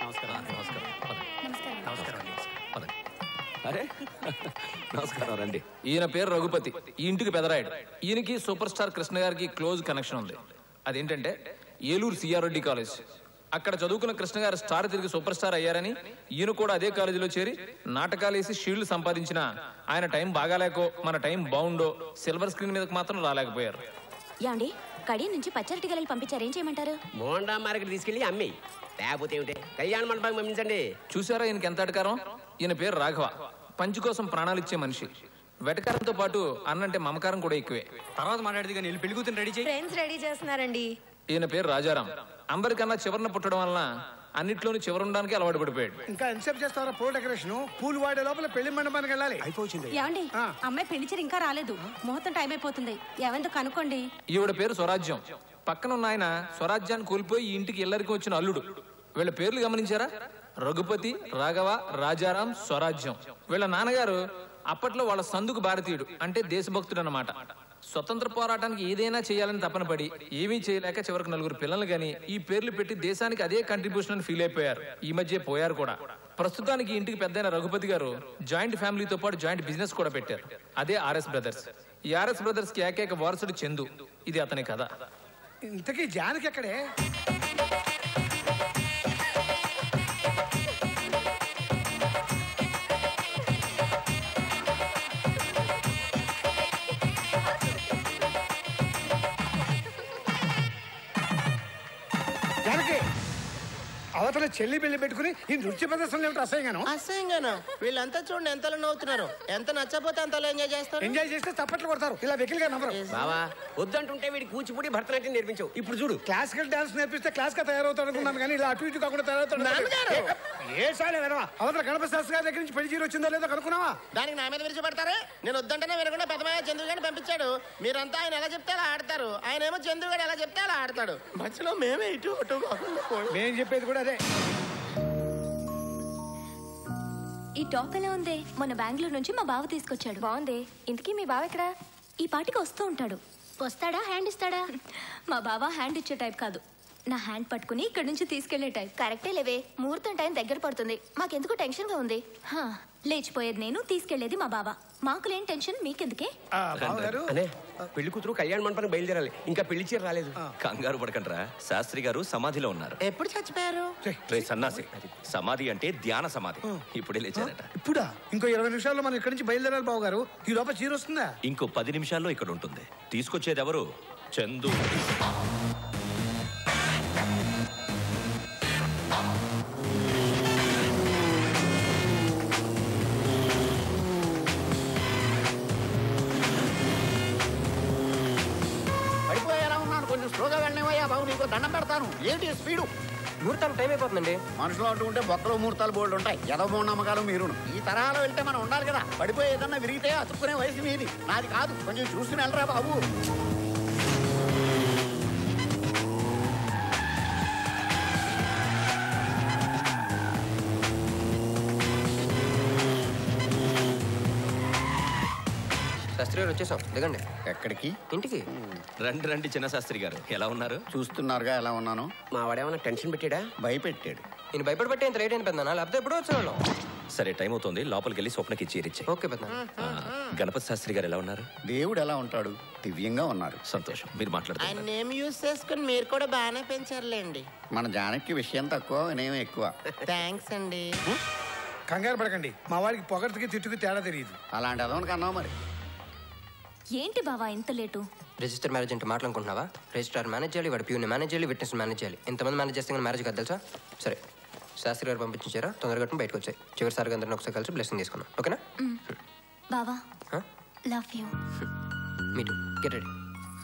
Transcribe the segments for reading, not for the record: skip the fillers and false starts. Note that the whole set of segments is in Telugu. నమస్కారం నమస్కారం నమస్కారం పదండి. అరే నమస్కారం రండి. ఈయన పేరు రఘుపతి, ఈ ఇంటికి పెదరాయుడు. ఈయనకి సూపర్ స్టార్ కృష్ణ గారికి క్లోజ్ కనెక్షన్ ఉంది. అదేంటంటే ఏలూరు సిఆర్ రెడ్డి కాలేజ్, అక్కడ చదువుకున్న కృష్ణ గారు స్టార్ తిరిగి సూపర్ స్టార్ అయ్యారని ఈయన కూడా అదే కాలేజీలో చేరి నాటకాలు వేసి షీల్డ్ సంపాదించిన ఆయన టైం బాగాలేకో మన టైం బాగుండో సిల్వర్ స్క్రీన్ మీదకి మాత్రం రాలేకపోయారు. ఏమండి కడి నుంచి పచ్చరటి గెలలు పంపించారు, ఏం చేయమంటారు? మోండా మార్కెట్ తీసుకెళ్లి అమ్మి లేకపోతే ఏమిటి, కళ్యాణ మండపానికి పంపించండి. చూసారా ఈయనకి ఎంత అటకారం. ఈయన పేరు రాఘవ, పంచి కోసం ప్రాణాలు ఇచ్చే మనిషి. వెటకారంతో పాటు అన్నంటే మమకారం కూడా ఎక్కువే. తర్వాత మాట్లాడితే కానీ వీళ్ళు పెళ్ళికూతురు రెడీ చేయి. ఫ్రెండ్స్ రెడీ చేస్తున్నారండి. ఈయన పేరు రాజారాం, అందరికన్నా చివరిన పుట్టడం వలన అన్నిట్లోనూ చివరి ఉండడానికి అలవాటు పడిపోయాడు. ఇంకా ఎంతసేపు చేస్తారా పూల డెకరేషన్? పూలు వాడే లోపల పెళ్లి మండపానికి వెళ్ళాలి. అయిపోయింది. అమ్మాయి పెళ్లి చీర ఇంకా రాలేదు, ముహూర్తం టైం అయిపోతుంది, ఎవరితో కనుక్కోండి. ఈవిడ పేరు స్వరాజ్యం, పక్కన ఉన్న ఆయన స్వరాజ్యాన్ని కోల్పోయి ఈ ఇంటికి ఎల్లరికి వచ్చిన అల్లుడు. వీళ్ళ పేర్లు గమనించారా? రఘుపతి, రాఘవ, రాజారాం, స్వరాజ్యం. వీళ్ళ నాన్నగారు అప్పట్లో వాళ్ళ సందుకు భారతీయుడు, అంటే దేశభక్తుడు అన్నమాట. స్వతంత్ర పోరాటానికి ఏదైనా చేయాలని తపన పడి ఏమీ చేయలేక చివరికి నలుగురు పిల్లలు గాని ఈ పేర్లు పెట్టి దేశానికి అదే కంట్రిబ్యూషన్ అని ఫీల్ అయిపోయారు. ఈ మధ్య పోయారు కూడా. ప్రస్తుతానికి ఇంటికి పెద్దయిన రఘుపతి గారు జాయింట్ ఫ్యామిలీతో పాటు జాయింట్ బిజినెస్ కూడా పెట్టారు, అదే ఆర్ఎస్ బ్రదర్స్. ఈ ఆర్ఎస్ బ్రదర్స్ కి ఏకైక వారసుడు చందు, ఇది అతని కథ. ఇంతకీ జానకి ఎక్కడే? అవతల చెల్లి పెళ్లి పెట్టుకుని ఈ నృత్య ప్రదర్శనలు అసహ్యంగాను అసహ్యంగాను. వీళ్ళంతా చూడండి ఎంత నవ్వుతున్నారు, ఎంత నచ్చపోతే అంత ఎంజాయ్ చేస్తారు. ఎంజాయ్ చేస్తే చప్పట్లు కొడతారు, ఇలా వెకిలిగా నవ్వరు. బావా వద్దంటుంటే వీడి కూచిపూడి భరతనాట్యం నేర్పించావు, ఇప్పుడు చూడు క్లాసికల్ డాన్స్ నేర్పిస్తే క్లాస్ గా తయారవుతాడు అనుకున్నాను, కానీ ఇలా అటు ఇటు కాకుండా తయారవుతాడు. ఏసాలే వినవా, అవతల గణపతి శాస్త్రి గారి దగ్గర నుంచి పెళ్లి చీర వచ్చిందో లేదో కనుక్కున్నావా? దానికి నా మీద విరిచిపడతారే, నేను వద్దంటేనే వినకుండా పెద్దమయ్య చంద్రుడు గారిని పంపించాడు. మీరంతా ఆయన ఎలా చెప్తే అలా ఆడతారు, ఆయన ఏమో చంద్రుడు గారు ఎలా చెప్తే అలా ఆడతాడు. మధ్యలో మేమే ఇటు మేం చెప్పేది కూడా అదే. ఈ టాప్ ఎలా ఉంది? మొన్న బెంగళూరు నుంచి మా బావ తీసుకొచ్చాడు, బాగుంది. ఇంతకీ మీ బావ ఎక్కడ? ఈ పాటికి వస్తూ ఉంటాడు. వస్తాడా? హ్యాండ్ ఇస్తాడా? మా బావ హ్యాండ్ ఇచ్చే టైప్ కాదు, నా హ్యాండ్ పట్టుకుని ఇక్కడ నుంచి తీసుకెళ్లే టైం. కరెక్టే లేవే, ముహూర్తం టైం దగ్గర పడుతుంది, మాకెందుకు టెన్షన్ గా ఉంది. లేచిపోయేది నేను, తీసుకెళ్లేది మా బాబా, మాకులేం టెన్షన్ మీకెందుకే? పెళ్లి కూతురు కళ్యాణ మండపానికి బయలుదేరాలి, ఇంకా పెళ్లి చీర రాలేదు. కంగారు పడకండ్రా, శాస్త్రి గారు సమాధిలో ఉన్నారు. ఎప్పుడు చచ్చిపోయారు? సన్నాసి సమాధి అంటే ధ్యాన సమాధి, ఇప్పుడే లేచారట. ఇప్పుడా? ఇంకో 20 నిమిషాల్లో మనం ఇక్కడ నుంచి బయలుదేరాలి బాబు గారు. ఈ లోపల చీర వస్తుందా? ఇంకో 10 నిమిషాల్లో ఇక్కడ ఉంటుంది. తీసుకొచ్చేది ఎవరు? చందు. మనుషులు అంటూ ఉంటే బొక్కలో ముహూర్తాలు బోల్డ్ ఉంటాయి, ఎదవో నమ్మకాలు మీరు. ఈ తరహాలో వెళ్తే మనం ఉండాలి కదా, పడిపోయి ఏదన్నా విరిగితే అతుక్కునే వయసు మీది, నాది కాదు. కొంచెం చూసుకుని వెళ్ళరా బాబు. శాస్త్రి గారు వచ్చేసాం, దిగండి. ఎక్కడికి? ఇంటికి. రండి రండి చిన్న శాస్త్రి గారు, ఎలా ఉన్నారు? చూస్తున్నారుగా ఎలా ఉన్నాను. మా వాడేమన్నా టెన్షన్ పెట్టాడా? భయపెట్టాడు. నేను భయపడబట్టే ఇంత రేట్ అయిపోయిందా, లేకపోతే ఎప్పుడో వచ్చేవాళ్ళం. సరే టైం అవుతుంది, లోపలికి వెళ్ళి స్వప్నకి చేరిచ్చే. ఓకే పెద్ద. గణపతి శాస్త్రి గారు ఎలా ఉన్నారు? దేవుడు ఎలా ఉంటాడు, దివ్యంగా ఉన్నారు. సంతోషం. మీరు మాట్లాడుతున్నారు, మీరు కూడా బాగానే పెంచారులేండి. మన జానకి విషయం తక్కువ, నేనే ఎక్కువ. థ్యాంక్స్ అండి. కంగారు పడకండి, మా వాడికి పొగటికి తిట్టుకి తేడా తెలియదు. అలాంటి అదొకటి అన్నావు మరి. ఏంటి బావా ఇంత లేటు? రిజిస్టర్ మ్యారేజ్ అంటే మాట్లాడుకుంటున్నావా? రిజిస్టర్ మేనేజ్ చేయాలి, వాడు ప్యూని మేనేజ్ చేయాలి, విట్నెస్ మేనేజ్ చేయాలి. ఎంతమంది మేనేజ్ చేస్తే మ్యారేజ్ కాదు తెలుసా? సరే శాస్త్రి గారు పంపించారా, తొందరగా బయటకు వచ్చాయి. చివరిసారిగా అందరిని ఒకసారి కలిసి బ్లెస్సింగ్ తీసుకున్నాం, ఓకేనా? బావా love you. Me too get ready.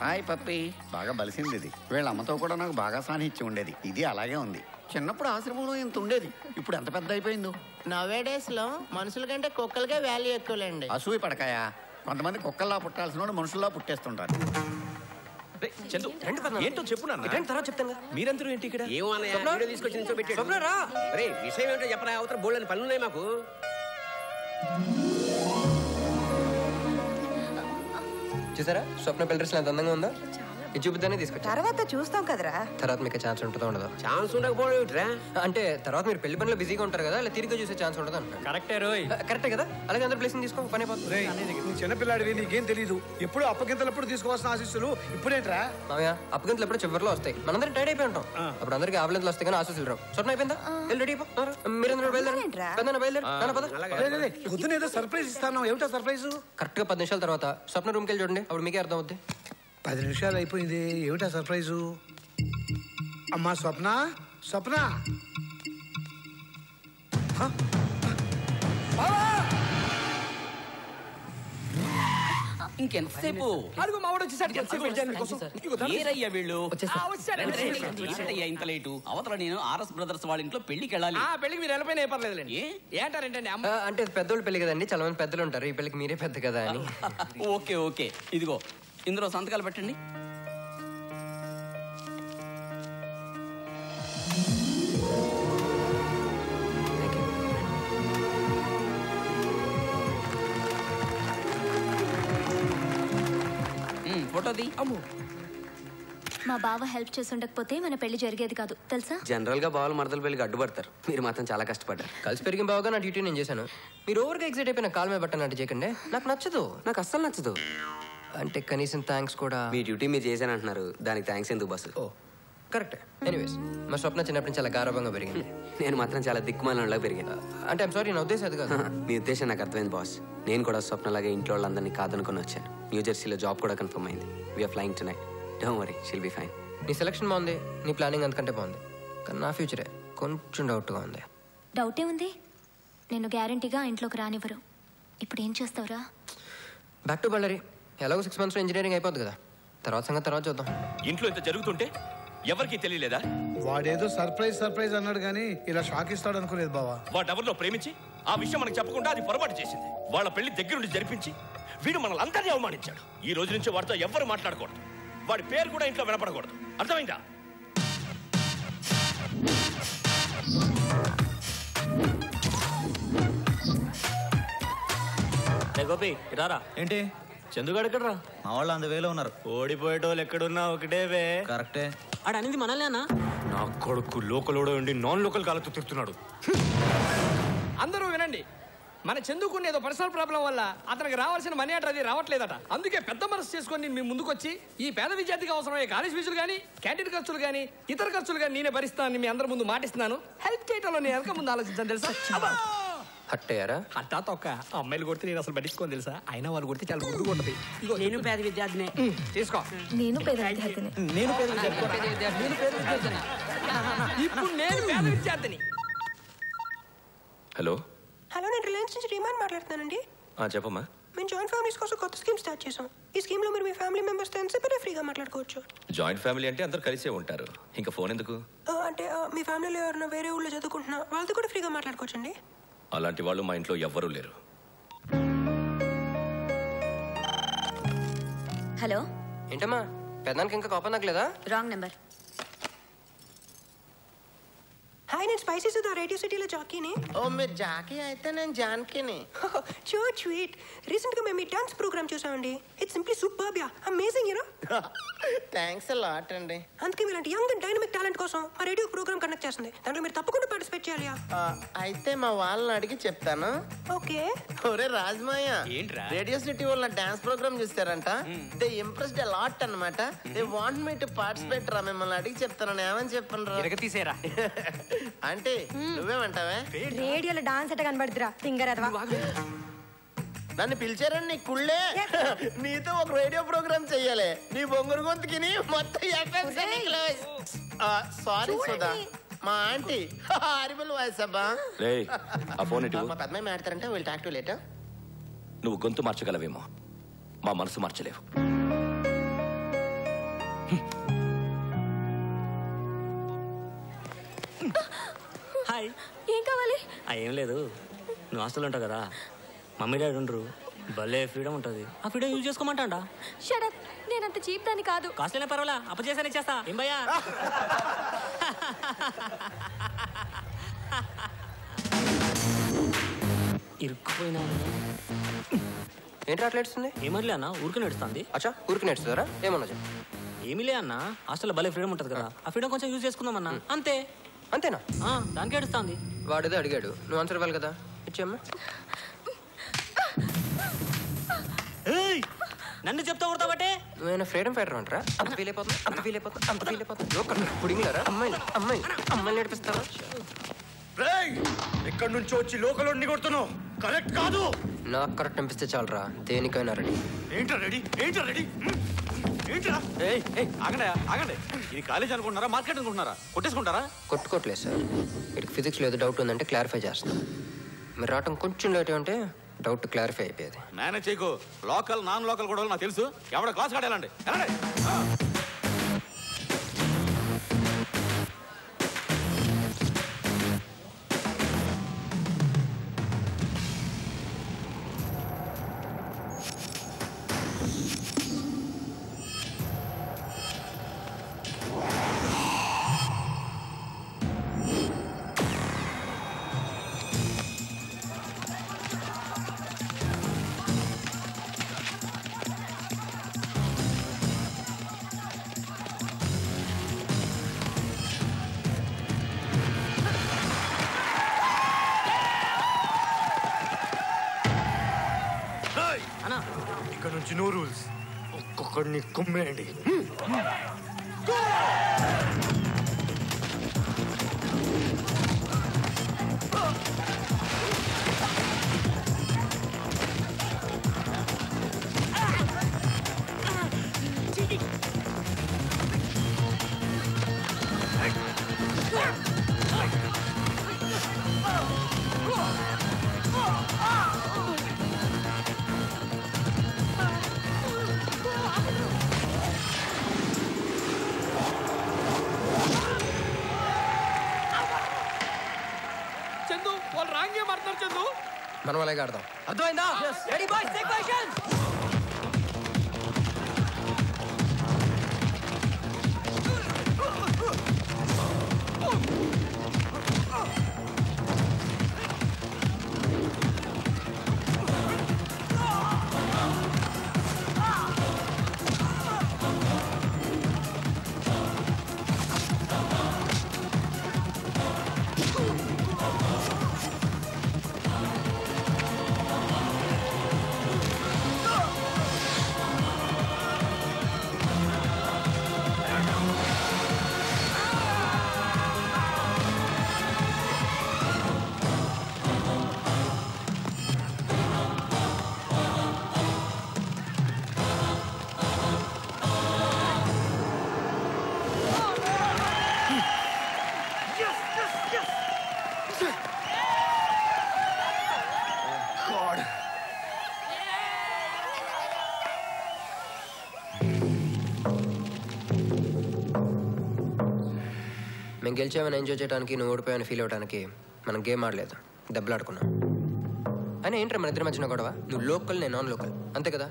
Hi puppy. బాగా బలిసింది ఇది. వీళ్ళ అమ్మతో కూడా నాకు బాగా సాన్నిహిత్యం ఉండేది, ఇది అలాగే ఉంది. చిన్నప్పుడు ఆశ్రమంలో ఇంత ఉండేది, ఇప్పుడు ఎంత పెద్ద అయిపోయిందో. నవే డేస్ లో మనుషుల కంటే కుక్కలకే వాల్యూ ఎక్కువలేండి. అసూయ పడకాయా, కొంతమంది కుక్కల్లా పుట్టాల్సిన వాడు మనుషుల్లా పుట్టేస్తుంటారు. ఏంటో చెప్పు తర్వాత చెప్తాను. మీరందరూ ఏంటి ఇక్కడ? విషయం ఏంటో చెప్పరా, అవతల బోల్డని పనులున్నాయి మాకు. చూసారా స్వప్న పిల్లర్స్ అంత అందంగా ఉందా? తర్వాత చూస్తాం కదరా. తర్వాత మీకు ఛాన్స్ ఉంటుందో ఉండదు? ఛాన్స్ ఉండకపోవడం అంటే తర్వాత మీరు పెళ్లి పనులు బిజీగా ఉంటారు కదా, అలా తిరిగి చూసే ఛాన్స్ ఉండదు అంట. కరెక్టే రోయ్, కరెక్టే కదా. అలాగే అందరూ ప్లేస్ తీసుకో, పని అయిపోతుంది. చిన్నపిల్లాడివి, నీకేం తెలియదు. ఎప్పుడు అప్పగింతలప్పుడు తీసుకోవాల్సిన ఆశీస్సులు ఇప్పుడేంట్రా మామయ్య? అప్పగింతలు ఎప్పుడు చివరిలో వస్తాయి, మనందరం టైడ్ అయిపోయి ఉంటాం. అప్పుడు అందరికి ఆవలింతలు వస్తాయి కానీ ఆశీస్సులు రావు. సొంతం అయిపోయిందా? రెడీ మీరందరూ బయలుదేరండి. సర్ప్రైజ్ ఇస్తాను. ఏమిటో సర్ప్రైజ్? కరెక్ట్ గా 10 నిమిషాల తర్వాత స్వప్న రూమ్కి వెళ్ళి చూడండి, అప్పుడు మీకే అర్థం అవుద్ది. 10 నిమిషాలు అయిపోయింది, ఏమిటా సర్ప్రైజు? అమ్మా స్వప్న, స్వప్న, ఇంకెంతసేపు? అడుగు మావాడు వచ్చేసరికి ఇంత లేటు. అవతల నేను ఆర్ఎస్ బ్రదర్స్ వాళ్ళ ఇంట్లో పెళ్లికి వెళ్ళాలి. పెళ్లికి మీరు వెళ్ళిపోయినా ఏ పర్లేదులేండి. ఏంటారంటే అంటే పెద్దోళ్ళు పెళ్లి కదండి, చాలా మంది పెద్దలు ఉంటారు, ఈ పెళ్లికి మీరే పెద్ద కదా అని. ఓకే ఓకే, ఇదిగో ఇందులో సంతకాలు పెట్టండి. ఫోటోది. అమ్మో, మా బావ హెల్ప్ చేసి ఉండకపోతే మన పెళ్లి జరిగేది కాదు తెలుసా. జనరల్ గా బావలు మరదల పెళ్లికి అడ్డుపడతారు, మీరు మాత్రం చాలా కష్టపడ్డారు. కలిసి పెరిగిన బావగా నా డ్యూటీ నేను చేశాను. మీరు ఓవర్గా ఎగ్జైట్ అయిపోయిన కాల్ మీద బట్టన్ అంటే చేయకండి. నాకు నచ్చదు, నాకు అస్సలు నచ్చదు. అంటే కనీసం థ్యాంక్స్ కూడా. మీ డ్యూటీ మీరు చేశాను అంటున్నారు, దానికి థ్యాంక్స్ ఎందుకు బస్సు? ఓ కరెక్ట్. ఎనీవేస్, మా స్వప్న చిన్నప్పుడు చాలా గారభంగా పెరిగింది, నేను మాత్రం చాలా దిక్కుమాలంలా పెరిగాను. అంటే ఐమ్ సారీ, నా ఉద్దేశం అది కాదు. మీ ఉద్దేశం నాకు అర్థమైంది బాస్. నేను కూడా స్వప్నలాగే ఇంట్లో వాళ్ళందరినీ కాదనుకొని వచ్చాను. న్యూజెర్సీలో జాబ్ కూడా కన్ఫర్మ్ అయింది. We're flying tonight, don't worry, she'll be fine. నీ సెలక్షన్ బాగుంది, నీ ప్లానింగ్ అంతకంటే బాగుంది, కానీ నా ఫ్యూచరే కొంచెం డౌట్గా ఉంది. డౌట్ ఏముంది, నేను గ్యారంటీగా ఇంట్లోకి రానివ్వరు. ఇప్పుడు ఏం చేస్తావురా? Back to Bellary. ఎలాగో 6 మంత్స్లో ఇంజనీరింగ్ అయిపోద్ది కదా, తర్వాత సంగతి తర్వాత చూద్దాం. ఇంట్లో ఇంత జరుగుతుంటే ఎవరికి తెలియలేదా? వాడేదో సర్ప్రైజ్ సర్ప్రైజ్ అన్నాడు కానీ ఇలా షాక్ ఇస్తాడు అనుకోలేదు బావా. వాడెవరిలో ప్రేమించి ఆ విషయం మనకు చెప్పకుండా అది పొరపాటు చేసింది. వాళ్ళ పెళ్లి దగ్గరుండి జరిపించి వీడు మనల్ని అందరినీ అవమానించాడు. ఈ రోజు నుంచి వాడితో ఎవరు మాట్లాడకూడదు, వాడి పేరు కూడా ఇంట్లో వినపడకూడదు, అర్థమైందా? గోపి రారా. ఏంటి చందుగాడు ఎక్కడ రా? మా వాళ్ళు అందువేలో ఉన్నారు. ఓడిపోయేటోళ్ళు ఎక్కడున్నా ఒకటే వే. కరెక్టే. ఆడ అనేది మనలేనా? నా కొడుకు లోకల్ ఉండి నాన్ లోకల్ కాలతో తిరుగుతున్నాడు. అందరూ వినండి, మన చందుకున్న ఏదో పర్సనల్ ప్రాబ్లం వల్ల అతనికి రావాల్సిన మనీ ఆర్డర్ అది రావట్లేదట. అందుకే పెద్ద మనసు చేసుకొని మీ ముందుకొచ్చి ఈ పేద విద్యార్థికి అవసరమయ్యే కాలేజ్ ఫీజులు కానీ, క్యాంటీన్ ఖర్చులు కానీ, ఇతర ఖర్చులు కానీ నేనే భరిస్తానని మీ అందరి ముందు మాటిస్తున్నాను. హెల్ప్ చేయటంలో నేను వెనక ముందు ఆలోచించాను తెలుసా. హట్టయ్యారా? హట్టా తొక్క. అమ్మాయిలు కొడితే నేను అసలు పట్టించుకోను తెలుసా, అయినా వాళ్ళు కొడితే చాలా ముందుగా ఉంటుంది. నేను పేద విద్యార్థినే, తీసుకో. నేను పేద విద్యార్థిని, నేను పేద విద్యార్థిని, ఇప్పుడు నేను పేద విద్యార్థిని. హలో హలో, నేను రిలయన్స్ నుంచి రీమాన్ మాట్లాడుతున్నానండి. చెప్పమ్మా. మేము జాయింట్ ఫ్యామిలీస్ కోసం కొత్త స్కీమ్ స్టార్ట్ చేసాం. ఈ స్కీమ్ లో మీరు మీ ఫ్యామిలీ మెంబర్స్ తో ఎంతసేపు ఫ్రీగా మాట్లాడుకోవచ్చు. జాయింట్ ఫ్యామిలీ అంటే అందరూ కలిసే ఉంటారు, ఇంకా ఫోన్ ఎందుకు? అంటే మీ ఫ్యామిలీలో ఎవరైనా వేరే ఊళ్ళో చదువుకుంటున్నా వాళ్ళతో కూడా ఫ్రీగా మాట్లాడుకోవచ్చండి. అలాంటి వాళ్ళు మా ఇంట్లో ఎవ్వరూ లేరు. హలో ఏంటమ్మా, పెద్దానికి ఇంకా కోపం తగ్గలేదా? Wrong number. హాయ్, నేను స్పైసీ సుధా, రేడియో సిటీలో జాకీని. ఓ మీరు జాకీ అయితే నేను జాన్కీని. చో స్వీట్. రీసెంట్గా మేము ఈ డాన్స్ ప్రోగ్రామ్ చూసామండి. It's simply superb, yeah amazing you know. Thanks a lot అండి. అందుకే మీలాంటి యంగ్ అండ్ డైనమిక్ టాలెంట్ కోసం మా రేడియో ప్రోగ్రామ్ కండక్ట్ చేస్తుంది, దాంట్లో మీరు తప్పకుండా పార్టిసిపేట్ చేయాలి. అయితే మా వాళ్ళని అడిగి చెప్తాను. ఓకే. ఒరే రాజమాయ, రేడియో సిటీ వాళ్ళ డాన్స్ ప్రోగ్రామ్ చూస్తారంట, దే ఇంప్రెస్డ్ అ లాట్ అన్నమాట. They want me to participate రా, మిమ్మల్ని అడిగి చెప్తానని. ఏమని చెప్పండి? ఎరగ తీసేరా అంటే నువ్వేమంటావే? రేడియోలో డాన్స్ అట్ట కనబడుతురా సింగర్ అదవా. నన్ను పిలిచారని నీ కుళ్ళే, నీతో ఒక రేడియో ప్రోగ్రామ్ చెయ్యాలి. నీ బొంగురు గొంతుకి మొత్తం సారీ సుధా, మా ఆంటీ హారిబుల్ వాయిస్ అబ్బా. మా పద్మయ్య ఆడతారంటే వీళ్ళు టాక్ టు లేట్. నువ్వు గొంతు మార్చగలవేమో, మా మనసు మార్చలేవు. హాయ్. ఏం కావాలి? ఏం లేదు, నువ్వు హాస్టల్ ఉంటావు కదా, మమ్మీ డాడీ ఉండరు, భలే ఫ్రీడమ్ ఉంటుంది, ఆ ఫ్రీడమ్ యూజ్ చేసుకోమంటాడా? షడప్, నేను అంత చీప్ దాన్ని కాదు. కాస్ట్లైనా పర్వాలా, అప్పచేసానే చేస్తా. ఏం భయ్యా? ఇరుక్కుపోయినా ఏంటి అట్లా ఏడుస్తుంది? ఏమర్లే అన్న, ఊరికి నేడుస్తుంది. అచ్చా, ఊరికి నేడుస్తుందరా? ఏమన్నా ఏమిలే అన్న హాస్టల్లో భలే ఫ్రీడమ్ ఉంటుంది కదా, ఆ ఫ్రీడమ్ కొంచెం యూజ్ చేసుకుందాం అన్న. అంతే అంతేనా? దానికి ఏడుస్తాంది. వాడిదే అడిగాడు, నువ్వు ఆన్సర్ ఇవ్వాలి కదా, ఇచ్చేమ్మా. నన్ను చెప్తా కొడతావటే, నువ్వేనా ఫ్రీడమ్ ఫైటర్ అంటారా? అంత ఫీల్ అయిపోతుంది, అంత ఫీల్ అయిపోతుంది, అంత ఫీల్ అయిపోతుంది. పుడింగారా అమ్మాయిలు, అమ్మాయిలు నడిపిస్తారా? ఎక్కడి నుంచి వచ్చి లోకల్ కొడుతున్నావు, కరెక్ట్ కాదు. నాకు కరెక్ట్ అనిపిస్తే చాలరా, దేనికైనా రెడీ. ఏంట్రా రెడీ, ఏంట్రా రెడీ, ఏంట్రా? ఆగండి ఆగండి, ఇది కాలేజ్ అనుకుంటున్నారా, మార్కెట్ అనుకుంటున్నారా? కొట్టేసుకుంటారా? కొట్టుకోవట్లేదు సార్, వీటికి ఫిజిక్స్లో ఏదో డౌట్ ఉందంటే క్లారిఫై చేస్తాం. మీరు రావటం కొంచెం లేట్ అంటే డౌట్ క్లారిఫై అయిపోయేది. మేనేజ్ చేయకు, లోకల్ నాన్ లోకల్ కూడా నాకు తెలుసు. ఎవడ క్లాస్ కట్టేయాలండి. నో రూల్స్, ఒక్కొక్కడిని కుమ్మేయండి. మనం అలాగే ఆడదాం, అర్థమైందా? Ready boys, take position. మేము గెలిచామని ఎంజాయ్ చేయడానికి, నువ్వు ఓడిపోయావని ఫీల్ అవ్వడానికి మనం గేమ్ ఆడలేదు, దెబ్బలాడుకున్నాం. అయినా ఏంట్రా మన ఇద్దరి మధ్యన గొడవ? నువ్వు లోకల్, నేను నాన్ లోకల్, అంతే కదా?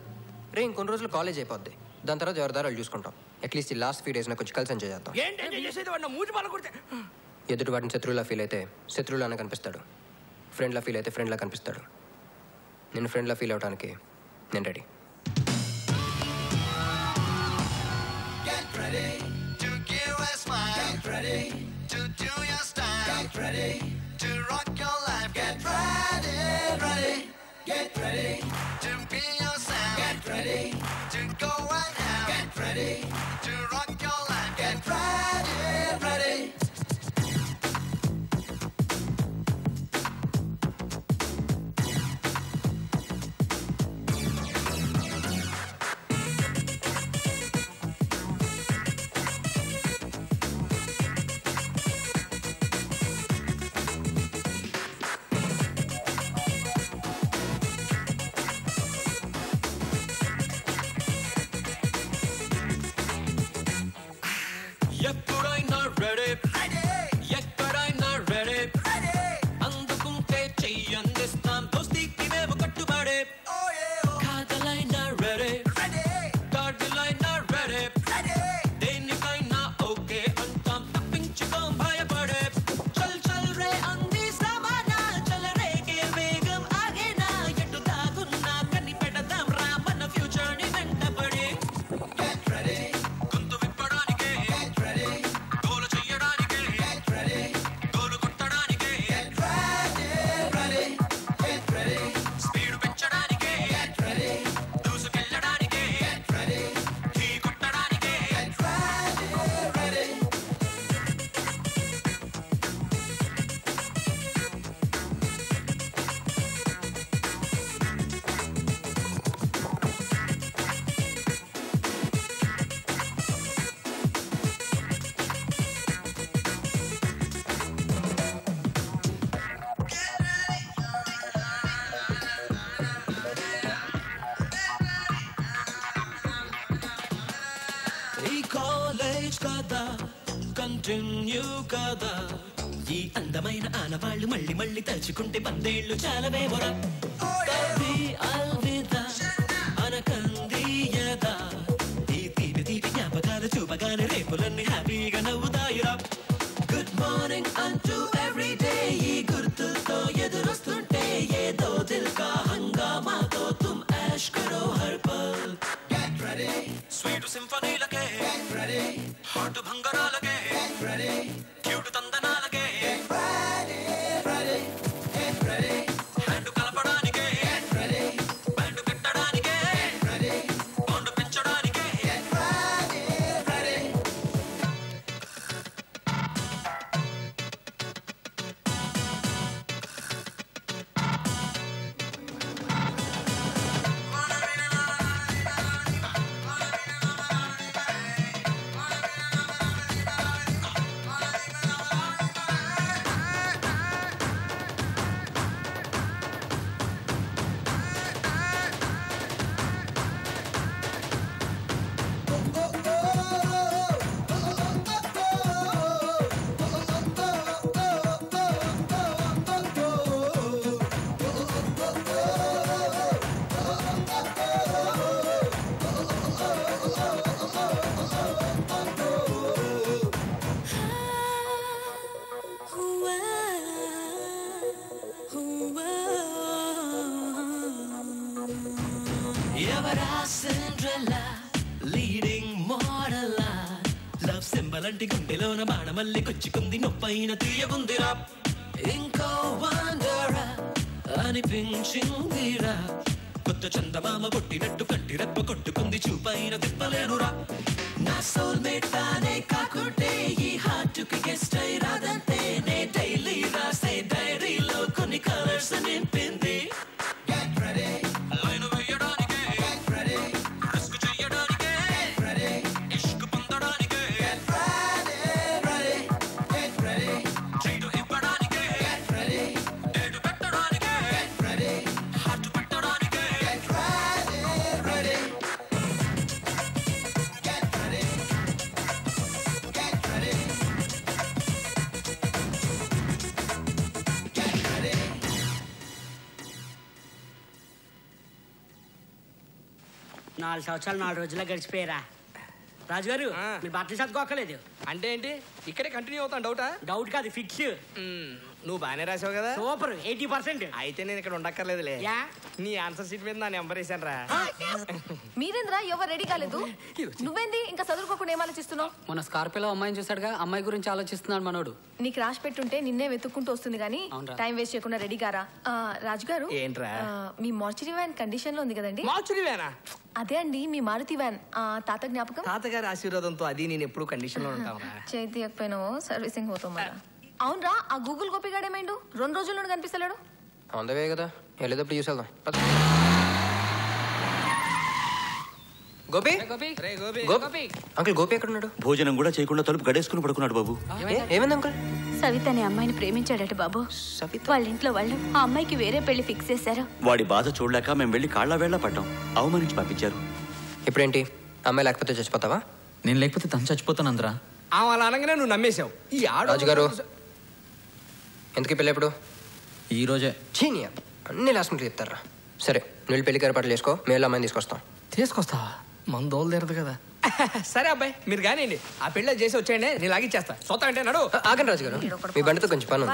రే, ఇంకొన్ని రోజులు కాలేజ్ అయిపోద్ది, దాని తర్వాత ఎవరిదారాలు చూసుకుంటాం. అట్లీస్ట్ ఈ లాస్ట్ 3 days నాకు కొంచెం కలిసి ఎంజాయ్ చేద్దాం. ఎదుటి వాడిని శత్రువులా ఫీల్ అయితే శత్రువులా అని కనిపిస్తాడు, ఫ్రెండ్లా ఫీల్ అయితే ఫ్రెండ్లా కనిపిస్తాడు. నేను ఫ్రెండ్లా ఫీల్ అవ్వడానికి నేను ready. Get ready to do your style. Get ready to rock your life. Get ready, ready. Get ready to be yourself. Get ready to go and have. Get ready to rock your life. Get ready, ready. Ready? Kada, continue Kada. ఈ అందమైన ఆనవాళ్ళు మళ్ళీ మళ్ళీ తలుచుకుంటే వందేళ్ళు చాలవే వరా. కవి అల్విదా అనకందియదా, ఈ తీపి తీపి జ్ఞాపకాలు చూపగానే రేపులన్నీ హ్యాపీగా నవ్వుతాయిరా. గుడ్ మార్నింగ్ అంటూ ఎవ్రీడే ఈ గుర్తుతో ఎదురొస్తుంటే ఏదో దిల్కా హంగామాతో తుమ్ యాష్ కరో హర్ పల్. Get ready, sweet symphony lage. Get ready, hot bhangra lage. Get ready, cute tandana lage. Get ready, ready, get ready. Bandu kalapadanike. Get ready, bandu kettadanike. Get ready, bondu penchadanike. Get ready, ready. Yavara Cinderella, leading model. Love symbol anti gundilona baanamalli kochikundi noppaina tiyagundira. Inko wanderer anipinchindira, kotta chandamama gottinattu kanti reppa kottukundi chupaina tippalenuraa. Na soulmate tane kaakunte ee heart ki guest ay radante ne daily raase diary lo konni colors nimpindi. Get ready. నాలుగు సంవత్సరాలు 4 రోజుల్లో గడిచిపోయారా రాజుగారు? మీరు బట్టలు చదువుకోలేదు అంటే ఏంటి? ఇక్కడే కంటిన్యూ అవుతాను. డౌటా? డౌట్ కాదు, ఫిక్స్. నువ్వు బాగానే రాసావు కదా. సూపర్, 80%. అయితే నేను ఇక్కడ ఉండక్కర్లేదులే, నీ ఆన్సర్ షీట్ మీద నా నెంబర్ వేసాను రా. మీరేంద్రా ఎవరు రెడీ కాలేదు? నువ్వేంది ఇంకా చదువుకోకుండా ఏం ఆలోచిస్తున్నావు? మన స్కార్పియోలో అమ్మాయిని చూసాడుగా, అమ్మాయి గురించి ఆలోచిస్తున్నాడు మనోడు. నీకు రాసి పెట్టుంటే నిన్నే వెతుక్కుంటూ వస్తుంది కానీ టైం వేస్ట్ చేయకుండా రెడీ కారా. రాజుగారు ఏంట్రా మీ మార్చురీ వ్యాన్ కండిషన్ లో ఉంది కదండి? మార్చురీ వ్యానా? అదే అండి మీ మారుతి వ్యాన్. తాత జ్ఞాపకం, తాతగారి ఆశీర్వాదంతో అది నేను ఎప్పుడు కండిషన్ లో ఉంటాను. చేయకపోయినా సర్వీసింగ్ పోతాం. అవునరా ఆ గూగుల్ గోపి గాడేమైండు? 2 రోజుల్లో కనిపిస్తలేడు. అందవే కదా, వెళ్ళేటప్పుడు చూసేద్దాం. గోపి, గోపి అంకుల్, గోపి ఎక్కడ ఉన్నాడు? భోజనం కూడా చేయకుండా తలుపు గడేసుకుని పడుకున్నాడు బాబు. ఏమైంది అంకుల్? సవిత అనే అమ్మాయిని ప్రేమించాడట బాబు. సవిత వాళ్ళ ఇంట్లో వాళ్ళు ఆ అమ్మాయికి వేరే పెళ్లి ఫిక్స్ చేశారు. వాడి బాధ చూడలేక మేము వెళ్ళి కాళ్ళ వేళ్ళ పడ్డాం, అవమానించి పంపించారు. ఇప్పుడేంటి అమ్మాయి లేకపోతే చచ్చిపోతావా? నేను లేకపోతే తను చచ్చిపోతాను అందరా. అలా అనగానే నువ్వు నమ్మేశావు. ఈ రాజుగారు ఎందుకు పెళ్ళి ఎప్పుడు? ఈ రోజే. చీనియా అన్ని లాస్ట్ చెప్తారా? సరే నువ్వు పెళ్లి గారి పాటలు వేసుకో, మేము అమ్మాయిని తీసుకొస్తాం. తీసుకొస్తావా? మన దోలు తెరదు కదా. సరే అబ్బాయి మీరు కానివ్వండి, ఆ పెళ్ళి చేసి వచ్చేయండి, నేను లాగిచ్చేస్తా. సొంత అంటే నడు. ఆగండి రాజుగారు, మీ బండితో కొంచెం పను.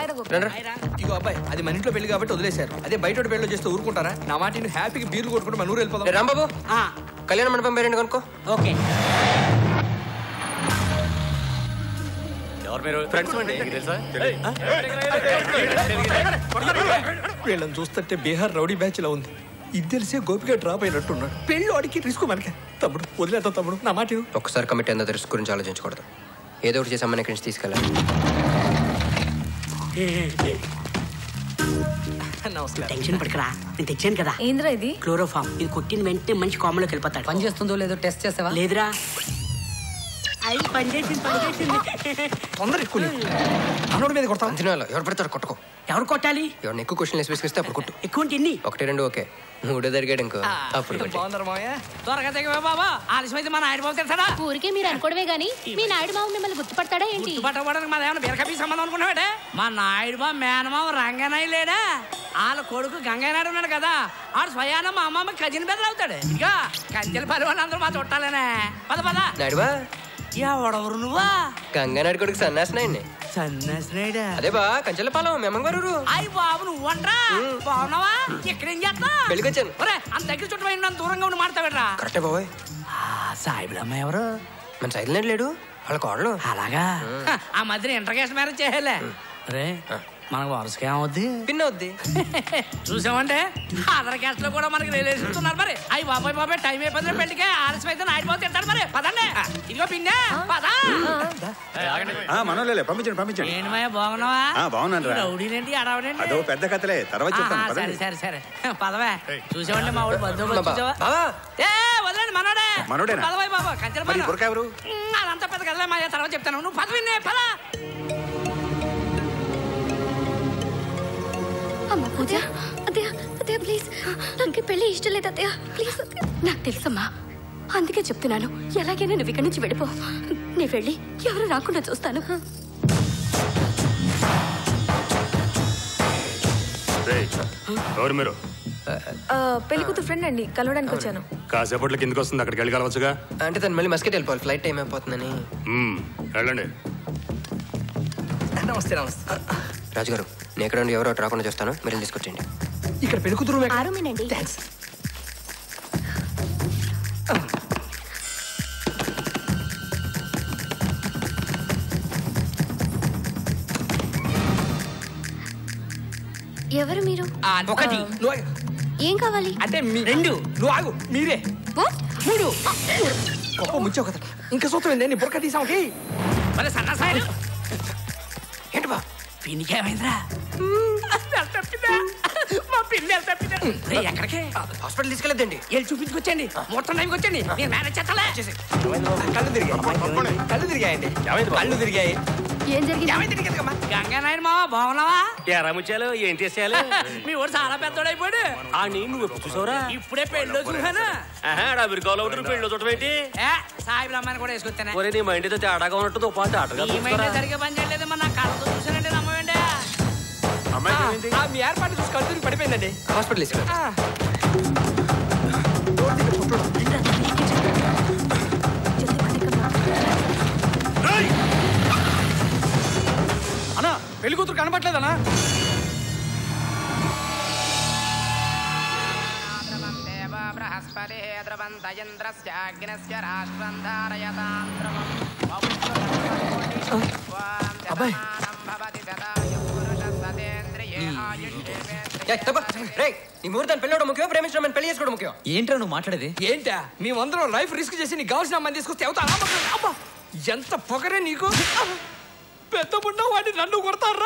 ఇగో అబ్బాయి అది మన ఇంట్లో పెళ్లి కాబట్టి వదిలేశారు, అదే బయట పెళ్ళి చేస్తే ఊరుకుంటారా? నా మాటిని హ్యాపీగా బీర్లు కొట్టుకుంటే మన ఊరు వెళ్ళిపోతాం. రాంబాబు కళ్యాణ మండపం పేరండి కనుక్కో. ఓకే. వీళ్ళని చూస్తే బీహార్ రౌడీ బ్యాచ్ లా ఉంది. ఇది తెలిసే గోపిగా డ్రాప్ అయినట్టున్నాడు. పెళ్ళి వాడికి రిస్క్ మనకే. తమ్ముడు వదిలేద్దాం తమ్ముడు, నా మాట ఇవ్వు. ఒకసారి కమిటీ అందరి రిస్క్ గురించి ఆలోచించకూడదు, ఏదో ఒకటి చేసి అమ్మాయి నుంచి తీసుకెళ్ళాలి. టెన్షన్ పడకరా, నేను తెచ్చాను కదా. ఏంద్రా ఇది? క్లోరోఫామ్. ఇది కొట్టిన వెంటనే మంచి కామలోకి వెళ్ళిపోతాడు. పని చేస్తుందో లేదో టెస్ట్ చేసావా? లేదురా. తొందర ఎక్కువ మనోడి మీద కొడతాం తినాలి ఎవరు పెడతారు కొట్టుకో ఎవరు కొట్టాలి ఎవరిని ఎక్కువ క్వశ్చన్లు వేసుకొస్తే అప్పుడు కొట్టు ఎక్కువ ఎన్ని ఒకటి రెండు ఓకే మూడో జరిగాడు ఇంకో అప్పుడు ఊరికే మీరు అనుకోవడమే గానీ మీ నాయుడు మామ మిమ్మల్ని గుర్తుపడతాడా ఏంటి మా నాయుడు బాబు మేనమావ రంగనాయ లేడా వాళ్ళ కొడుకు గంగనాయుడు ఉన్నాడు కదా ఆడు స్వయాన మా అమ్మమ్మ కజిన్ బెదర్ అవుతాడు ఇంకా కంచెల పరివాళ్ళు అందరూ మా చుట్టాలనే పద పద నాయుడువా ఎవడెవరు నువ్వా గంగనాయుడు కొడుకు సన్నాసినాయుడిని సాయిబుడమ్మ ఎవరు మన సైడ్ లేడు వాళ్ళ కోడలు అలాగా ఆ మధ్యన ఇంటర్కాస్ట్ మ్యారేజ్ చేయాలి మనకు వరుసగా ఏమవుద్ది పిన్ అవుద్ది చూసామంటే అదర్ క్యాస్ట్ లో కూడా మనకి రిలేషన్స్తున్నారు మరి అవి బాబాయ్ బాబాయ్ టైం అయిపోతుంది పెళ్లికే ఆలస్యం అయితే ఆడిపోతే తింటారు మరి పదండి ఇదిగో పిన్నే పదా మనోళ్ళే పంపించండి పంపించండి ఏమయ్యా బాగున్నావా బాగున్నాను రౌడీలేంటి అడవడండి అదో పెద్ద కథలే తర్వాత చెప్తాను సరే సరే సరే పదవే చూసామంటే మా ఊరు బంధువులు చూసావా ఏ వదలండి మనోడే మనోడేనా పదవాయి బాబా కంచెల పని ఎవరు అదంతా పెద్ద కథలే మా తర్వాత చెప్తాను నువ్వు పదవిన్నే పదా అమ్మా అదే ప్లీజ్ నాకు పెళ్ళి ఇష్టం లేదు అత్తయ్య ప్లీజ్ నాకు తెలుసమ్మా అందుకే చెప్తున్నాను ఎలాగైనా నువ్వు ఇక్కడి నుంచి వెళ్ళిపో నేను వెళ్ళి ఎవరు రాకుండా చూస్తాను పెళ్లి కూతురు ఫ్రెండ్ అండి కలవడానికి వచ్చాను కాసేపట్లో కిందకి వస్తుంది అక్కడికి వెళ్ళి కలవచ్చుగా అంటే తను మళ్ళీ మస్కెట్ వెళ్ళిపోవాలి ఫ్లైట్ టైం అయిపోతుందని వెళ్ళండి నమస్తే నమస్తే రాజుగారు నేను ఎక్కడ ఉండి ఎవరో రాకుండా చూస్తాను మీరు తీసుకొచ్చండి ఇక్కడ పెళ్లి కూతురు ఎవరు మీరు ఒకటి ఏం కావాలి అంటే రెండు నువ్వు ఆగు మీరే మూడు ముచ్చే ఒక ఇంకా చూస్తుంది నేను బొరక తీసాం సన్నాసాయి ఏంటి బా పిన్నికేమైందిరా మా పిల్లి తప్పితే ఎక్కడికి హాస్పిటల్ తీసుకెళ్ళద్దండి వెళ్ళి చూపించుకొచ్చండి మొత్తం టైంకి వచ్చండి నేను మేనేజ్ చేస్తాలే కళ్ళు తిరిగాయండి కళ్ళు తిరిగాయి ఏం జరిగింది గంగానాయుడు మావా బాగున్నావా ఎరా ముచ్చాలు ఏం చేసేయాలి మీ ఊరు చాలా పెద్దోడైపోయాడు అని నువ్వు ఎప్పుడు చూసావురా ఇప్పుడే పెళ్ళి చూసాను అమెరికాలో ఒకటి పెళ్ళి చూడమేంటి సాయిబ్రహ్మాన్ని కూడా వేసుకొచ్చాను ఒరే నీ మైండ్ అయితే ఆడగా ఉన్నట్టు ఒక పాట ఆటగా సరిగ్గా పని చేయలేదు మన కళ్ళతో చూసానండి నమ్మేండి మీ ఏర్పాటు చూసి కళ్ళు పడిపోయిందండి హాస్పిటల్ పెళ్లి కూతురు కనపట్లేదనా ప్రేమించడం పెళ్లి చేసుకోవడం ముఖ్యం ఏంట్రా నువ్వు మాట్లాడేది ఏంటా మేమందరం లైఫ్ రిస్క్ చేసి నీకు కావాల్సిన అమ్మాయిని తీసుకొస్తే అవుతా ఎంత పొగరే నీకు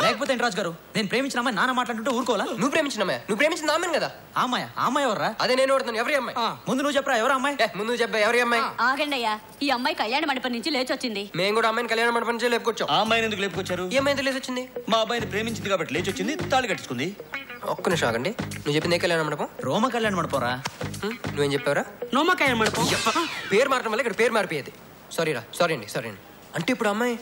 లేకపోతే రాజు గారు నేను ప్రేమించిన అమ్మాయి నాన్న మాట్లాడుతుంటే ఊరుకోవాలా నువ్వు ప్రేమించినమ్మా నువ్వు ప్రేమించిన అమ్మాయి కదా అమ్మాయి అమ్మాయి ఎవరా అదే నేను ఓడుతాను ఎవరి అమ్మాయి ముందు నువ్వు చెప్పరా ఎవరు అమ్మాయి ముందు నువ్వు చెప్పా ఎవరి అమ్మాయి ఆగండి అయ్యా ఈ అమ్మాయి కళ్యాణ మండపం నుంచి లేచొచ్చింది మేము కూడా అమ్మాయిని కళ్యాణ మండపం నుంచి లేపుకొచ్చాం ఆ అమ్మాయిని ఎందుకు లేపుకొచ్చారు ఈ అమ్మాయి లేచొచ్చింది మా అబ్బాయిని ప్రేమించింది కాబట్టి లేచొచ్చింది తాళి కట్టించుకుంది ఒక్క నిమిషం ఆగండి నువ్వు చెప్పింది ఏ కళ్యాణ మండపం రోమ కళ్యాణ మండపంరా నువ్వేం చెప్పావరా రోమ కళ్యాణ మండపం పేరు మారడం వల్ల ఇక్కడ పేరు మారిపోయేది సారీరా సారీ అండి అంటే ఇప్పుడు అమ్మాయి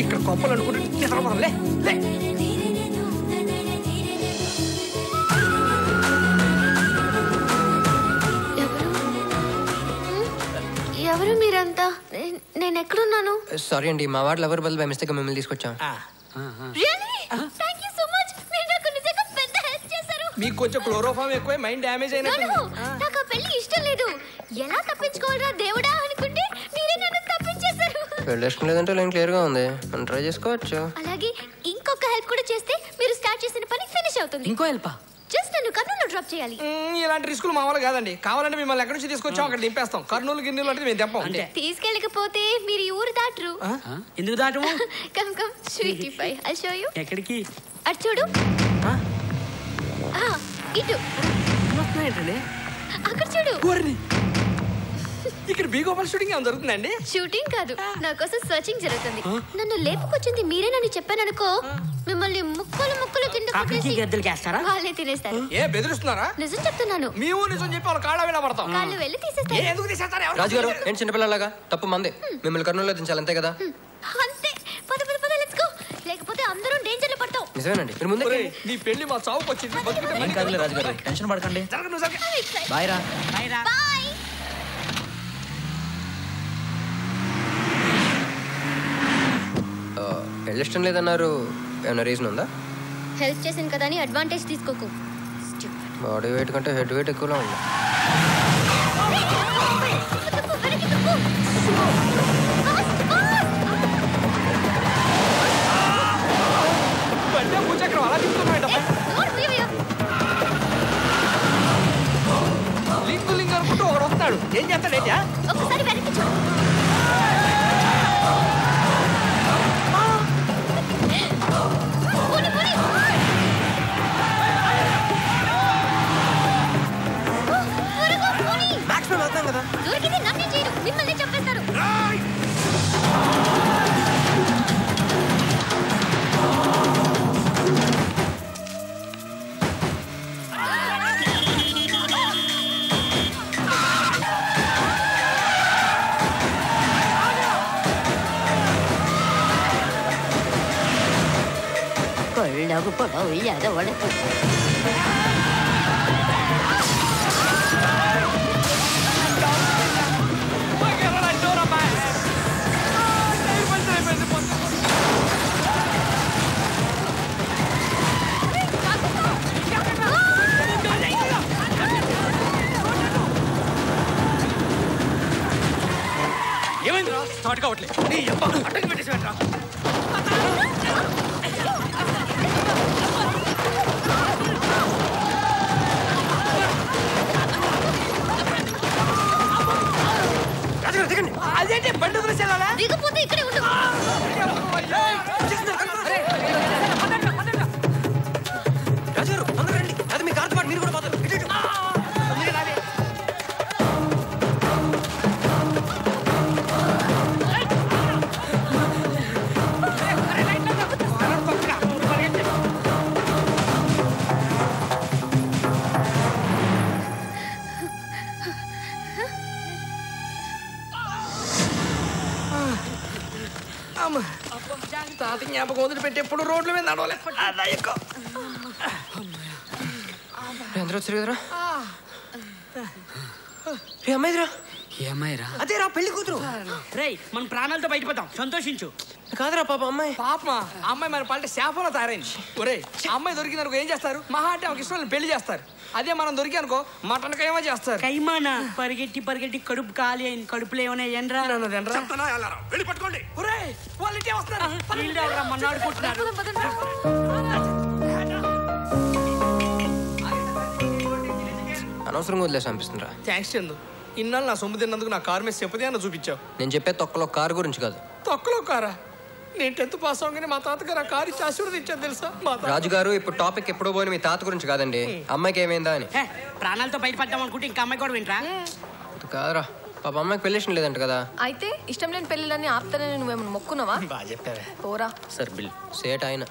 ఇక్కడ కొప్పాలనుకుంటే ఎవరు మీరంతా నేను ఎక్కడున్నాను సారీ అండి మా వాడు లవర్ బదులు బై మిస్టేక్ మిమ్మల్ని తీసుకొచ్చాం మీకు కొంచెం క్లోరోఫామ్ ఎక్కువ మైండ్ డ్యామేజ్ అయినా నాకు ఆ పెళ్లి ఇష్టం లేదు ఎలా తప్పించుకోవాలరా దేవుడా అనుకుంటే మీరే నన్ను తప్పించేశారు పెళ్లి ఇష్టం లేదంటే లైన్ క్లియర్ గా ఉంది మనం ట్రై చేసుకోవచ్చు అలాగే ఇంకొక హెల్ప్ కూడా చేస్తే మీరు స్టార్ట్ చేసిన పని ఫినిష్ అవుతుంది ఇంకో హెల్ప్ జస్ట్ నన్ను కర్నూలులో డ్రాప్ చేయాలి. ఇలాంటి రిస్కులు మా వాళ్ళు కాదండి. కావాలంటే మిమ్మల్ని ఎక్కడి నుంచి తీసుకొచ్చాం అక్కడ దింపేస్తాం. కర్నూలు గిన్నెలు అంటే మేము తెప్పం. తీసుకెళ్ళకపోతే మీరు ఈ ఊరు దాటరు. ఎందుకు దాటము? Come come sweetie pi I show you. ఎక్కడికి? అటు చూడు. ఇటు. ఏంటండి అక్కడ చూడు. ఇక్కడ బి గోపాల్ షూటింగ్ ఏం జరుగుతుందండి? షూటింగ్ కాదు, నా కోసం సర్చింగ్ జరుగుతుంది. నన్ను లేపుకొచ్చింది మీరే. నన్ను చెప్పాను అనుకో, మిమ్మల్ని ముక్కలు ముక్కలు తినేస్తారు. నిజం చెప్తున్నాను. కాళ్ళు వెళ్ళి తీసేస్తారు. రాజు గారు ఏంటి చిన్నపిల్లలాగా? తప్పు మంది. మిమ్మల్ని కర్నూలులో దించాలి అంతే కదా? అంతే. పద పద పద లెట్స్ గో, లేకపోతే అందరూ డేంజర్ లో పడతాం. నిజమేనండి. మీరు ముందే నీ పెళ్లి మా చావుకు వచ్చింది. బతుకుతాం కాదులే రాజు గారు, టెన్షన్ పడకండి. బై రా. బై రా. వెళ్ళిష్టం లేదన్నారు, ఏమైనా రీజన్ ఉందా? హెల్ప్ చేసింది కదా అని అడ్వాంటేజ్ తీసుకోకు. బాడీ వెయిట్ కంటే హెడ్ వెయిట్ ఎక్కువలో ఉంది. లింగు లింగు అనుకుంటూ ఒకడు వస్తాడు. ఏం చేస్తాడేటా? ఒకసారి వెనక్కి చూ. దొరికితే నన్ను చేయరు, మిమ్మల్ని చంపేస్తారు. కొల్లకు పడవు ఎదవడకు. స్టార్ట్ కావట్లేదు. అడ్డంగా పెట్టేసేవట్రా. రాజుగారు దిగండి. అదేంటి బండి వదిలేసేలా? దిగపోతే ఇక్కడే ఉండు. రాజుగారు అందరూ రండి. అది మీ కార్తో పాటు మీరు కూడా పోతారు. తాత జ్ఞాపకం వదిలి పెట్టి ఎప్పుడు రోడ్ల మీద అందరూ వచ్చారు కదరా. అమ్మాయిరా? ఏమ్మాయిరా? అదేరా పెళ్లి కూతురు. రేయ్ మనం ప్రాణాలతో బయటపడతాం, సంతోషించు. కాదురా పాప అమ్మాయి. పాపమా? అమ్మాయి మన పల్ట శాపంలో తయారైంది. ఒరే అమ్మాయి దొరికింది అనుకో ఏం చేస్తారు? మహా అంటే ఆమెకి ఇష్టం పెళ్లి చేస్తారు. అదే మనం దొరికి అనుకో మటన్ కైమా చేస్తారు. కైమానా? పరిగెట్టి పరిగెట్టి కడుపు ఖాళీ అయింది. కడుపులో ఏమైనా ఎండ్రా పట్టుకోండి. అనవసరంగా వదిలేసి అనిపిస్తుందిరా. థ్యాంక్స్ చందు, ఇన్నాళ్ళు నా సొమ్ము తిన్నందుకు. నా కారు మీద చెప్పదే అని చూపించావు. నేను చెప్పే తొక్కలో కారు గురించి కాదు. తొక్కలో కారా? నేను 10th పాస్ అవగానే మా తాతగారు ఆ కారు ఇచ్చి ఆశీర్వదించాను తెలుసా. రాజుగారు ఇప్పుడు టాపిక్ ఎప్పుడో పోయిన మీ తాత గురించి కాదండి, అమ్మాయికి ఏమైందా అని. ప్రాణాలతో బయటపడ్డాం అనుకుంటే ఇంకా అమ్మాయి కూడా వింటరా? కాదురా పాప అమ్మాయికి పెళ్లి ఇష్టం లేదంట కదా. అయితే ఇష్టం లేని పెళ్ళిళ్ళని ఆపుతానని నువ్వేమన్నా మొక్కున్నావా? బాగా చెప్పారా. పోరా సార్ బిల్ సేట్ ఆయన.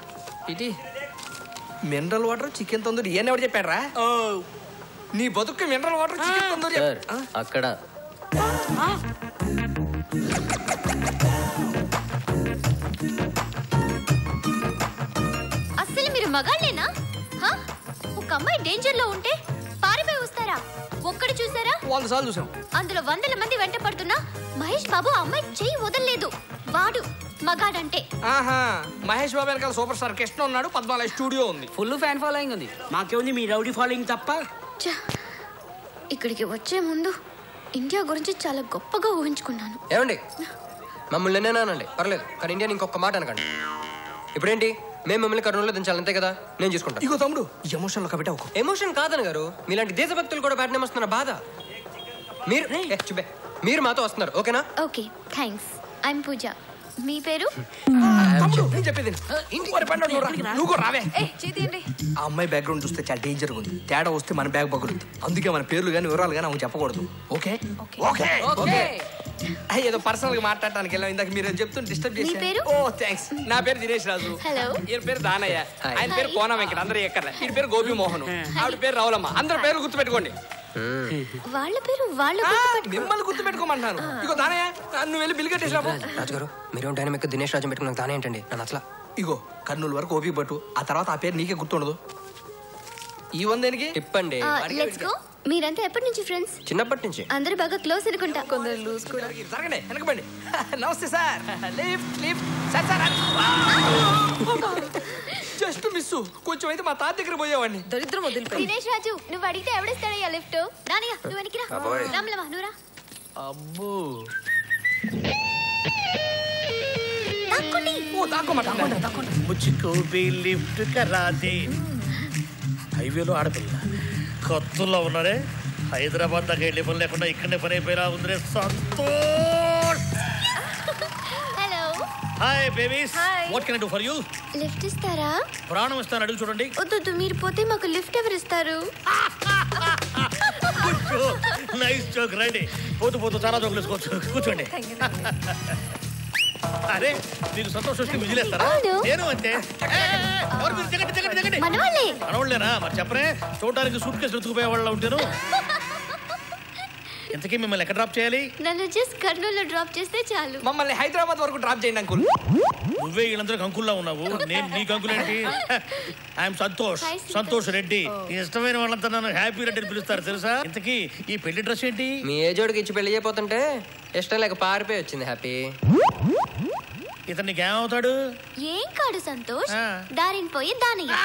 ఇది మినరల్ వాటర్ చికెన్ తొందర ఏం ఎవరు చెప్పారా? నీ బతుకు మినరల్ వాటర్ చికెన్ తొందర అక్కడ. అసలు మీరు మగాళ్ళేనా? ఒక అమ్మాయి డేంజర్ లో ఉంటే పారిపోయి వస్తారా? ఒక్కడు చూసారా? అందులో వందల మంది వెంట పడుతున్నా మహేష్ బాబు అమ్మాయి చెయ్యి వదలలేదు. వాడు మగాడంటే. మహేష్ బాబు వెనకాల సూపర్ స్టార్ కృష్ణ ఉన్నాడు, పద్మాలయ స్టూడియో ఉంది, ఫుల్ ఫ్యాన్ ఫాలోయింగ్ ఉంది. మాకేముంది మీ రౌడీ ఫాలోయింగ్ తప్ప. ఇక్కడికి వచ్చే ముందు ఇండియా గురించి చాలా గొప్పగా ఊహించుకున్నాను. ఏమండి మమ్మల్ని నేనేనండి పర్లేదు, కానీ ఇండియాని ఇంకొక మాట అనకండి. ఇప్పుడేంటి మేము మిమ్మల్ని కర్నూలులో దించాలి అంతే కదా, నేను చూసుకుంటాను. ఇగో తమ్ముడు ఎమోషన్ లో కబెట్ అవ్వకు. ఎమోషన్ కాదని గారు, మీలాంటి దేశభక్తులు కూడా బ్యాట్ నేమ్ వస్తున్నారు బాధ. మీరు మాతో వస్తున్నారు ఓకేనా? Okay thanks. ఐఎమ్ పూజ. మీ పేరు? ఆ అమ్మాయి బ్యాక్గ్రౌండ్ చూస్తే చాలా డేంజర్ ఉంది, తేడా వస్తే మన బ్యాగ్ పగులుతుంది. అందుకే మన పేర్లు కానీ వివరాలు కానీ ఆమె చెప్పకూడదు. Okay okay okay. ఏదో పర్సనల్ గా మాట్లాడటానికి వెళ్ళాం, ఇందాక మీరు చెప్తుంటే డిస్టర్బ్ చేశారు. Oh thanks. నా పేరు దినేష్ రాజు. హలో. ఈయన పేరు దానయ్య, ఆయన పేరు కోన వెంకట, అందరూ ఎక్కడ. ఈయన పేరు గోపి మోహన్, ఆవిడ పేరు రావులమ్మ. అందరి పేరు గుర్తుపెట్టుకోండి. వాళ్ళ పేరు వాళ్ళు మిమ్మల్ని గుర్తు పెట్టుకోమంటున్నాను. ఇగో దానయ్య నువ్వు వెళ్ళి బిల్ కట్టేసి రాబో. రాజుగారు మీరు డైనమిక్ దినేష్ రాజు పెట్టుకున్నాను దానే ఏంటండి నన్ను అసలు. ఇగో కర్నూలు వరకు ఓపిక పట్టు, ఆ తర్వాత ఆ పేరు నీకే గుర్తుండదు. ఈ వందేనికి చెప్పండి. మీరంతా ఎప్పటి నుంచి ఫ్రెండ్స్? చిన్నప్పటి నుంచి. అందరూ బాగా క్లోజ్ అనుకుంటా. కొందరు లూజ్ కూడా. జరగండి వెనకబండి. నమస్తే sir. Lift lift sir sir. Just miss. కొంచెం అయితే మా తాత దగ్గర పోయేవాడిని. దరిద్రం వదిలిపోయి. దినేష్ రాజు నువ్వు అడిగితే ఎవడేస్తాడయ్యా లిఫ్ట్? నానిగా నువ్వు వెనక్కి రా. రామ్లమ్మ నువ్వు రా. అబ్బో దాక్కోండి. ఓ దాక్కోమట దాక్కోండి. ముచ్చుకో బి లిఫ్ట్ కరా దే. హైవేలో ఆడపిల్ల కత్తుల్లో ఉన్నారే, హైదరాబాద్ దగ్గర వెళ్ళి పని లేకుండా ఇక్కడనే పని అయిపోయినా ఉందిరే Santosh. Hello. Hi babies. What can I do for you? Lift ఇస్తారా? ప్రాణం ఇస్తాను, అడుగు చూడండి. వద్దు మీరు పోతే మాకు లిఫ్ట్ ఎవరు ఇస్తారు? Nice joke right. పోతూ పోతూ చాలా జోకులు వేసుకోవచ్చు. కూర్చోండి. అరే నీకు సంతోష్ వచ్చి విజిలేస్తారా? నేను అంతే. మనవాళ్ళేనా మరి చెప్పరే, చూడడానికి సూట్ కేసులు ఎత్తుకుపోయే వాళ్ళ ఉంటాను. ఇంతకీ మిమ్మల్ని ఎక్కడ డ్రాప్ చేయాలి? నన్ను జస్ట్ కర్నూలులో డ్రాప్ చేస్తే చాలు. మమ్మల్ని హైదరాబాద్ వరకు డ్రాప్ చేయండి అంకుల్. నువ్వే వీళ్ళందరికి అంకుల్లా ఉన్నావు, నేను నీకు అంకుల్ ఏంటి? ఐఎమ్ సంతోష్, సంతోష్ రెడ్డి. ఇష్టమైన వాళ్ళంతా నన్ను హ్యాపీ రెడ్డి అని పిలుస్తారు తెలుసా. ఇంతకీ ఈ పెళ్లి డ్రెస్ ఏంటి? మీ ఏజోడికి ఇచ్చి పెళ్లి చేయబోతుంటే ఇష్టం లేక పారిపోయి వచ్చింది హ్యాపీ. ఇతనికి ఏమవుతాడు? ఏం కాడు సంతోష్, దారిని పోయి దానయ్య.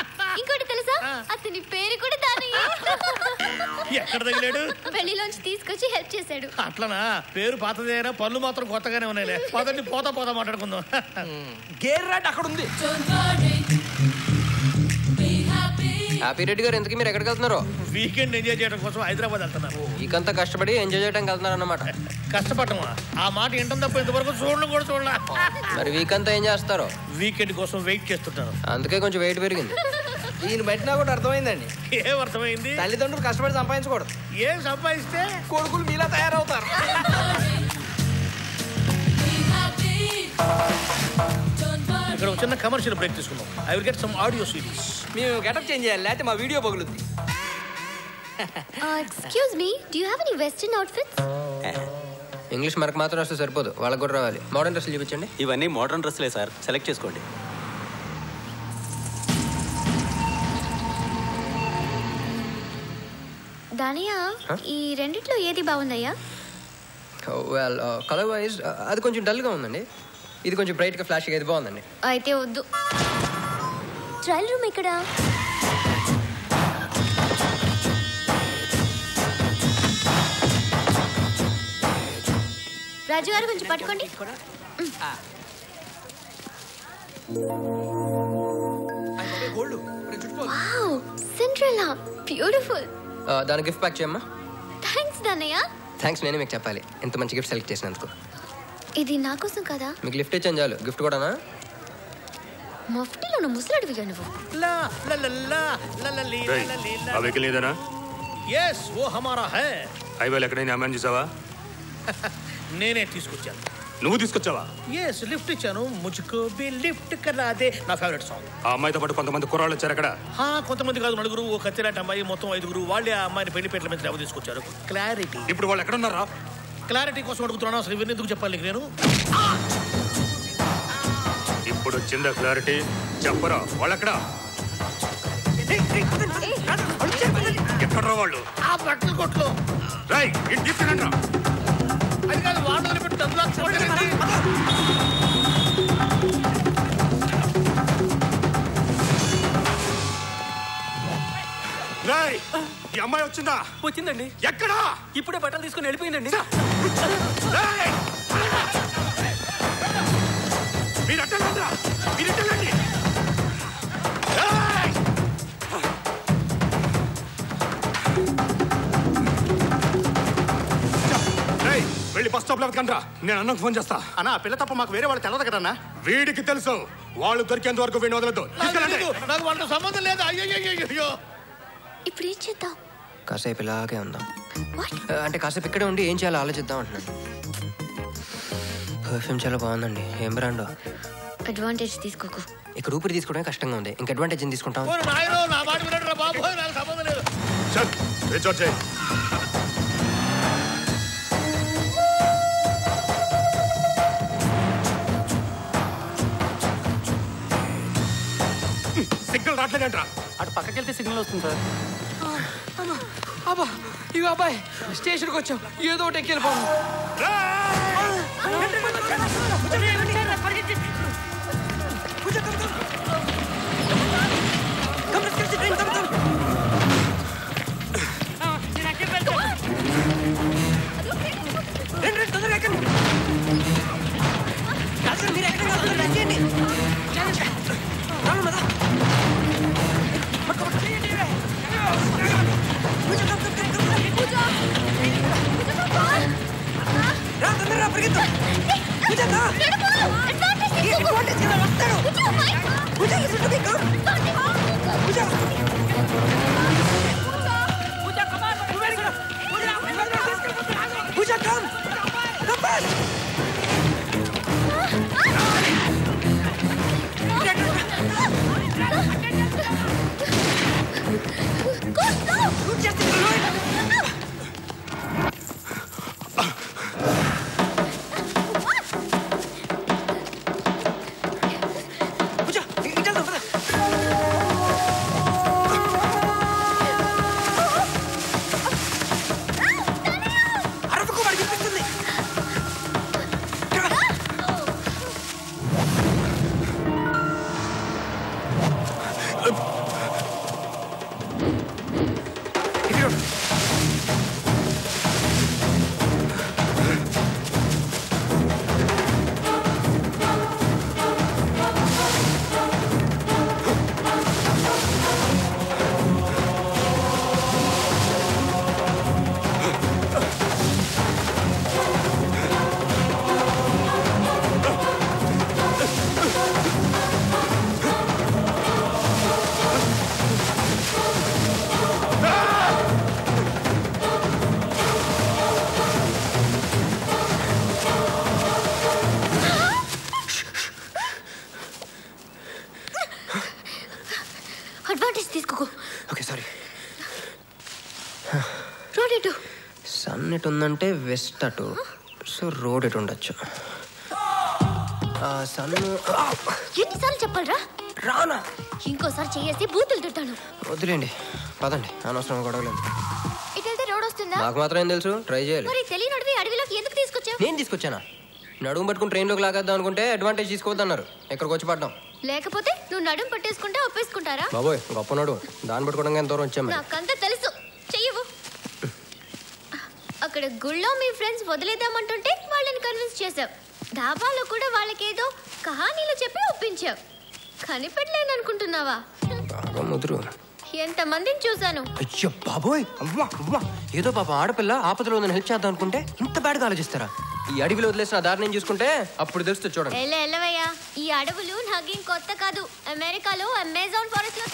ఇంకోటి తెలుసా, అతని పేరు కూడా దానయ్య. ఎక్కడ తగిలాడు? పెళ్లిలోంచి తీసుకొచ్చి హెల్ప్ చేశాడు. అట్లనా? పేరు పాతదేనా, పనులు మాత్రం కొత్తగానే ఉన్నాయిలే. పదండి పోతా పోతా మాట్లాడుకుందాం. గేర్ రాడ్ అక్కడ ఉంది. హ్యాపీ రెడ్డి గారు ఎందుకు మీరు ఎక్కడికి వెళ్తున్నారు? వీకెండ్ ఎంజాయ్ చేయడం కోసం హైదరాబాద్ వెళ్తున్నారు. వీకంతా కష్టపడి ఎంజాయ్ చేయడానికి వెళ్తున్నారు అన్నమాట. కష్టపడమా? ఆ మాట ఏంటో తప్ప ఇంతవరకు చూడడం కూడా చూడలే. మరి వీకంతా ఏం చేస్తారో? వీకెండ్ కోసం వెయిట్ చేస్తుంటారు, అందుకే కొంచెం వెయిట్ పెరిగింది. దీన్ని బట్టి నాకు అర్థమైందండి. ఏం అర్థమైంది? తల్లిదండ్రులు కష్టపడి సంపాదించకూడదు. ఏం సంపాదిస్తే కొడుకులు మీలా తయారవుతారు. ఇక్కడ చిన్న కమర్షియల్ బ్రేక్ తీసుకున్నాం. I will get some audio series. మేము గెటప్ చేంజ్ చేయాలి, లేకపోతే మా వీడియో పగులుద్ది. Excuse me, do you have any western outfits? English మనకు మాత్రం వస్తే సరిపోదు, వాళ్ళకు కూడా రావాలి. మోడర్న్ డ్రెస్సులు చూపించండి. ఇవన్నీ మోడర్న్ డ్రెస్సులే సార్, సెలెక్ట్ చేసుకోండి. దానియా ఈ రెండిట్లో ఏది బాగుందయ్యా? వెల్ కలర్ వైజ్ అది కొంచెం డల్గా ఉందండి, ఇది కొంచెం బ్రైట్గా ఫ్లాష్గా ఇది బాగుందండి. అయితే వద్దు. ట్రయల్ రూమ్ ఇక్కడ. రాజు గారు కొంచెం పట్టుకోండి. Cinderella beautiful. దాని గిఫ్ట్ ప్యాక్ చేయమ్మా. థ్యాంక్స్ దానయ్య. థ్యాంక్స్ నేనే మీకు చెప్పాలి ఎంత మంచి గిఫ్ట్ సెలెక్ట్ చేసినందుకు. ఇది నా కోసం కదా. మీకు లిఫ్ట్ ఇచ్చాను చాలు, గిఫ్ట్ కూడానా? మఫ్టీలో ముసలాడివి నువ్వు. నేనే తీసుకొచ్చాను. నువ్వు తీసుకొచ్చావా? ఎస్ లిఫ్ట్ ఇచ్చాను. ముజ్కో బి లిఫ్ట్ కరా దే నా ఫేవరెట్ సాంగ్. ఆ అమ్మాయితో పాటు కొంతమంది కుర్రాళ్ళు వచ్చారు అక్కడ. కొంతమంది కాదు, నలుగురు. ఓ కత్తిలాంటి అమ్మాయి, మొత్తం 5 వాళ్ళే ఆ అమ్మాయిని పెళ్లి పెట్టల మీద తీసుకొచ్చారు. క్లారిటీ. ఇప్పుడు వాళ్ళు ఎక్కడ ఉన్నారా? క్లారిటీ కోసం అడుగుతున్నాను, అసలు ఇవన్నీ ఎందుకు చెప్పాలి నేను? ఇప్పుడు వచ్చిందా క్లారిటీ? చెప్పరా వాళ్ళెక్కడా? ఎక్కడరా వాళ్ళు? ఆ బట్టల కొట్లో. రైట్ ఇట్ డిఫరెంట్ రా. అది కాదు వాటర్ పెట్టి డబ్బులాక్స్. ఈ అమ్మాయి వచ్చిందా? వచ్చిందండి. ఎక్కడా? ఇప్పుడే బట్టలు తీసుకుని వెళ్ళిపోయిందండి. మీరు అట్టండి, మీరు అట్టండి. తప్పలేదు కండ్రా, నేను అన్నకు ఫోన్ చేస్తా. అన్నా పిల్ల తప్ప మాకు వేరే వాళ్ళు తెలదు కదన్నా. వీడికి తెలుసు, వాళ్ళు దొరికేంత వరకు వీడిని వదలదు. నాకు వాళ్ళతో సంబంధం లేదు. అయ్యో ఇప్పుడు ఏం చేద్దాం? కాసేపు ఇలాగే ఉందాం అంటే కాసేపు ఇక్కడే ఉండి ఏం చేయాలో ఆలోచిద్దాం అంటున్నాను. పర్ఫ్యూమ్ చాలా బాగుందండి, ఏం బ్రాండో? అడ్వాంటేజ్ తీసుకోకు. ఇక్కడ ఊపిరి తీసుకోవడమే కష్టంగా ఉంది, ఇంక అడ్వాంటేజ్ తీసుకుంటాం. సిగ్నల్ రావట్లేదంట, అటు పక్కకి వెళ్తే సిగ్నల్ వస్తుంది సార్. అబ్బా ఇవి అబ్బాయి స్టేషన్కి వచ్చాం, ఏదో ఒకటి ఎక్కి వెళ్ళిపోము. ఉందంటే వెస్ట్ అటు, సో రోడ్ ఎటు ఉండొచ్చు. ఎన్నిసార్లు చెప్పాలరా, రానా? ఇంకోసారి చేసి బూతులు తిట్టాను. వద్దులేండి, పదండి, అనవసరం గొడవలేదు. ఇటు వెళ్తే రోడ్ వస్తుందా? నాకు మాత్రం ఏం తెలుసు, ట్రై చేయాలి. మరి తెలియనడివి అడవిలోకి ఎందుకు తీసుకొచ్చావు? నేను తీసుకొచ్చానా? నడుము పట్టుకుని ట్రైన్లోకి లాగేద్దాం అనుకుంటే అడ్వాంటేజ్ తీసుకోవద్దన్నారు, ఎక్కడికి వచ్చి పడ్డాం. లేకపోతే నువ్వు నడుము పట్టేసుకుంటే ఒప్పేసుకుంటారా? బాబోయ్ గొప్ప నడు, దాన్ని పట్టుకోవడానికి ఎంత దూరం వచ్చాము. నాకంతా తెలుసు, చెయ్యవు. అక్కడ గుళ్ళో మీ ఫ్రెండ్స్ వదిలేద్దామంటుంటే వాళ్ళని కన్విన్స్ చేశావు. డాబాలో కూడా వాళ్ళకేదో కహానీలు చెప్పి ఒప్పించావు. కనిపెట్టలేను అనుకుంటున్నావా? ఎంతమందిని చూశాను. అయ్యో బాబోయ్, ఏదో పాప ఆడపిల్ల ఆపదలో ఉందని హెల్ప్ చేద్దాం అనుకుంటే ఇంత బ్యాడ్గా ఆలోచిస్తారా? ఈ అడవిలో వదిలేసిన దారిని నేను చూసుకుంటే అప్పుడు తెలుస్తుంది. చూడండి ఎలా ఎలవయ్యా, ఈ అడవులు నాకేం కొత్త కాదు. అమెరికాలో అమెజాన్ ఫారెస్ట్ లో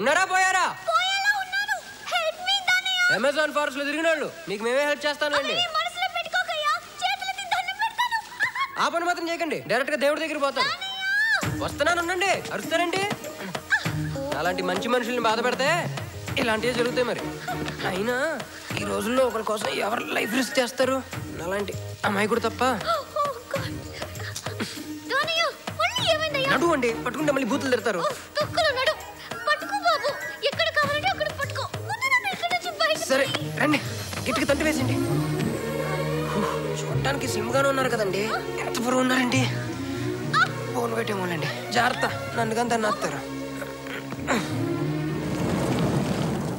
ఉన్నారా పోయారా? అమెజాన్ ఫారెస్ట్ లో తిరిగిన వాళ్ళు మీకు మేమే హెల్ప్ చేస్తాను అండి. ఆ పని మాత్రం చేయకండి, డైరెక్ట్ గా దేవుడి దగ్గర పోతాను. వస్తున్నాను ఉండండి, అరుస్తారండి. అలాంటి మంచి మనుషుల్ని బాధ పెడితే ఇలాంటివే జరుగుతాయి. మరి అయినా ఈ రోజుల్లో ఒకరి కోసం ఎవరు లైఫ్ రిస్క్ చేస్తారు? అలాంటి అమ్మాయి కూడా తప్ప. నడు అండి, పట్టుకుంటే మళ్ళీ బూతులు తిడతారు. సరే రండి, గట్టికి తంటి వేసండి. చూడటానికి సిమ్గానే ఉన్నారు కదండి, ఎంత బరువు ఉన్నారండి. ఫోన్ పెట్టేమోనండి, జాగ్రత్త, నన్ను కానీ దాన్ని ఆపుతారు.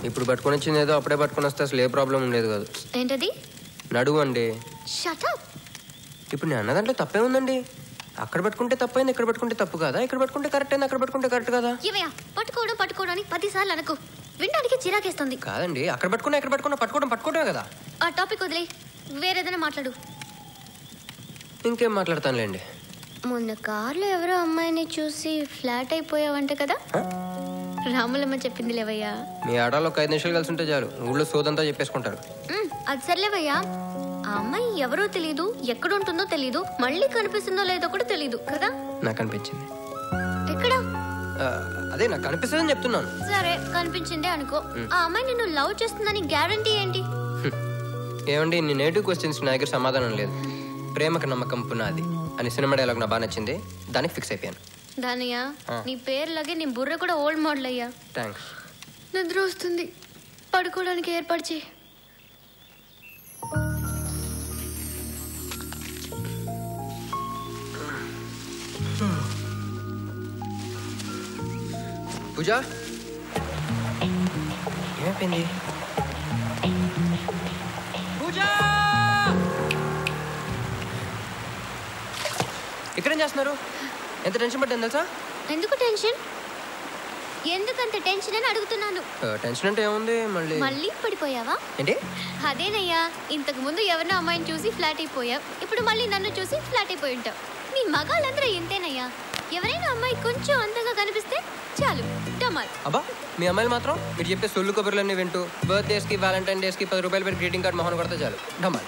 ఇప్పుడు పట్టుకొని వచ్చింది ఏదో అప్పుడే పట్టుకొని వస్తే అసలు ఏ ప్రాబ్లం ఉండేది కాదు. ఏంటది? నడువు అండి. ఇప్పుడు నేను అన్న దాంట్లో తప్పే ఉందండి. అక్కడ పట్టుకుంటే తప్పైంది, ఇక్కడ పట్టుకుంటే తప్పు కదా, ఇక్కడ పట్టుకుంటే కరెక్ట్ అయింది, అక్కడ పట్టుకుంటే కరెక్ట్ కదా. ఏమయ్యా పట్టుకోవడం పట్టుకోవడానికి 10 సార్లు అనుకో, వినడానికి చిరాకేస్తుంది. కాదండి, అక్కడ పట్టుకున్నా ఇక్కడ పట్టుకున్నా పట్టుకోవడం పట్టుకోవటమే కదా. ఆ టాపిక్ వదిలే, వేరేదైనా మాట్లాడు. ఇంకేం మాట్లాడతానులేండి. మొన్న కార్లో ఎవరో అమ్మాయిని చూసి ఫ్లాట్ అయిపోయావంట కదా, రాములమ్మ చెప్పింది లేవయ్యా. మీ ఆడాలో 5 నిమిషాలు కలిసి ఉంటే చాలు, ఊళ్ళో సోదంతా చెప్పేసుకుంటారు. అది సర్లేవయ్యా, ఆ అమ్మాయి ఎవరో తెలీదు, ఎక్కడ ఉంటుందో తెలీదు, మళ్ళీ కనిపిస్తుందో లేదో కూడా తెలీదు కదా. నాకు అనిపించింది. ఎక్కడ? అదే నాకు కనిపిస్తుందని చెప్తున్నాను. సరే కనిపించిందే అనుకో, ఆ అమ్మాయి నిన్ను లవ్ చేస్తుందని గ్యారంటీ ఏంటి? ఏమండి, నీ నేటివ్ క్వశ్చన్స్ నా దగ్గర సమాధానం లేదు. ప్రేమకు నమ్మకం పునాది అని సినిమా డైలాగ్ నాకు బాగా నచ్చింది, దానికి ఫిక్స్ అయిపోయాను. దానయ్య, నీ పేరులాగే నీ బుర్ర కూడా ఓల్డ్ మోడల్ అయ్యా. థ్యాంక్స్. నిద్ర వస్తుంది, పడుకోవడానికి ఏర్పాటు చేయి. పూజ ఏమైపోయింది? పూజ ఇక్కడేం చేస్తున్నారు? ఎంత టెన్షన్ పడ్డాను తెలుసా. ఎందుకు టెన్షన్? ఎందుకంత టెన్షన్ అని అడుగుతున్నాను. టెన్షన్ అంటే ఏముంది? మళ్ళీ పడిపోయావా? ఏంటి? అదేనయ్యా, ఇంతకు ముందు ఎవరినో అమ్మాయిని చూసి ఫ్లాట్ అయిపోయావు, ఇప్పుడు మళ్ళీ నన్ను చూసి ఫ్లాట్ అయిపోయి ఉంటావు. నీ మగాళ్ళందరూ ఇంతేనయ్యా, ఎవరైనా అమ్మాయి కొంచెం అందంగా కనిపిస్తే చాలు డమాల్. అబ్బా, మీ అమ్మాయిలు మాత్రం మీరు చెప్పే సొల్లు కబుర్లన్నీ వింటూ బర్త్డేస్ కి, వ్యాలంటైన్ డేస్ కి 10 రూపాయలు పెట్టి గ్రీటింగ్ కార్డ్ మొహన్ కొడితే చాలు డమాల్.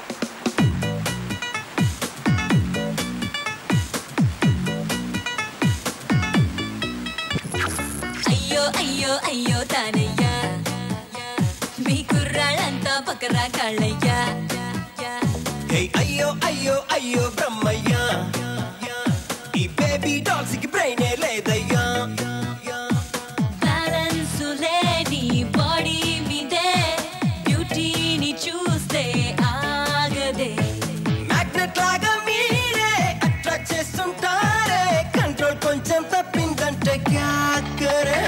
అయ్యో అయ్యో తానయ్యా, మీ కుర్రాళ్ళంతా పక్కరా కాళ్ళయ్యా. అయ్యో అయ్యో అయ్యో బ్రహ్మయ్యా, ఈ బేబీ డాల్స్ కి బ్రెయినే లేదయ్యా. బ్యాలెన్స్ లేని బాడీ మీదే, బ్యూటీని చూస్తే ఆగదే, మ్యాగ్నెట్ లాగా మీరే అట్రాక్ట్ చేస్తుంటారే, కంట్రోల్ కొంచెం తప్పిందంటే క్యాకరే.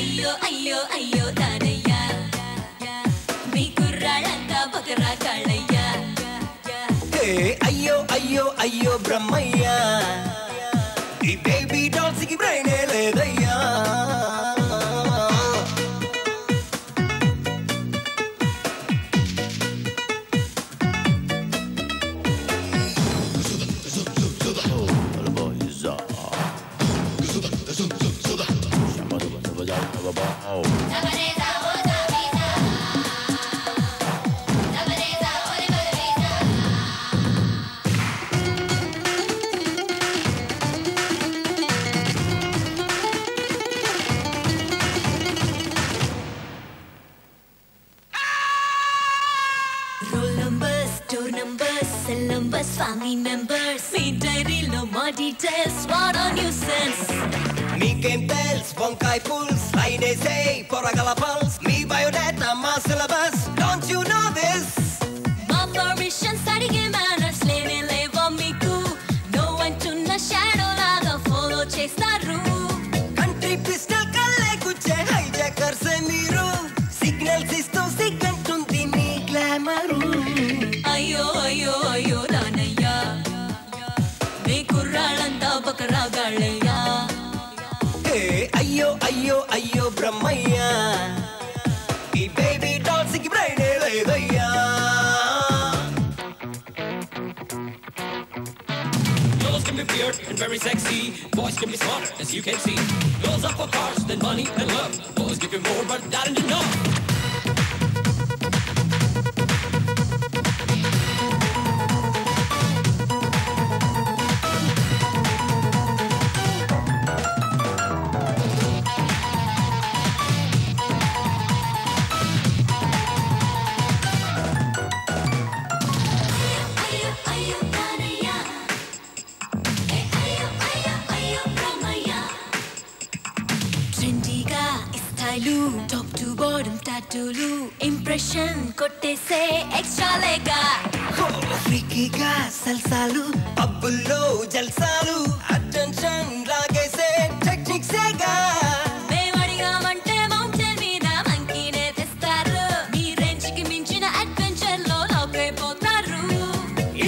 అయ్యో అయ్యో తానయ్యా, మీ కుర్రాళ్ళంతా బకరా కాళ్ళయ్యా. అయ్యో అయ్యో అయ్యో బ్రహ్మయ్యా, ఈ బేబీ డాల్స్ కి బ్రెయినే లేదయ్యా.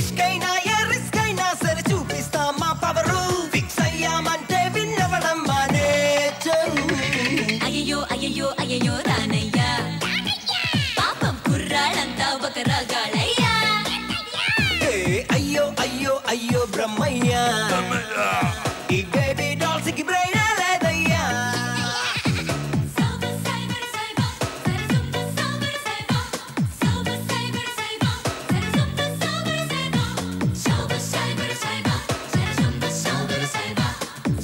ఇష్కైనా ఏ రిస్క్ నాకు రగాలయ్యా. అయ్యో అయ్యో అయ్యో బ్రహ్మయ్యా, ఈ బేబీ డాల్స్ కి బ్రెయిన్ లేదయ్యా. సౌబర్ సైబర్ సైబర్ సరసంబర్ సౌబర్ సైబర్ సౌబర్ సైబర్ సైబర్ సరసంబర్ సౌబర్ సైబర్ సౌబర్ సైబర్ సైబర్ సరసంబర్ సౌబర్ సైబర్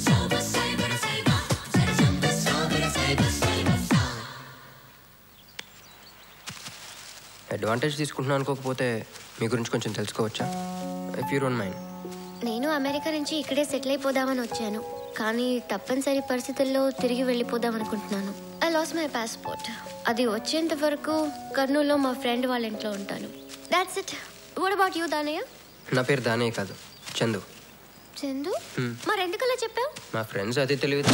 సౌబర్ సైబర్ సైబర్ సరసంబర్ సౌబర్ సైబర్ సైబర్. అడ్వాంటేజ్ తీసుకుంటున్నాను అనుకోకపోతే మీ గురించి కొంచెం తెలుసుకోవచ్చా? If you don't mind. నేను అమెరికా నుంచి ఇక్కడే సెటిల్ అయిపోదామని వచ్చాను, కానీ తప్పనిసరి పరిస్థితుల్లో తిరిగి వెళ్ళిపోదాం అనుకుంటున్నాను. I lost my passport. అది వచ్చేంత వరకు కర్నూలులో మా ఫ్రెండ్ వాళ్ళ ఇంట్లో ఉంటాను. That's it. What about you Danayya? నా పేరు దానయ్య కాదు, చందు. చందు? మరి ఎందుకలా చెప్పావు? మా ఫ్రెండ్స్ అది తెలియదు.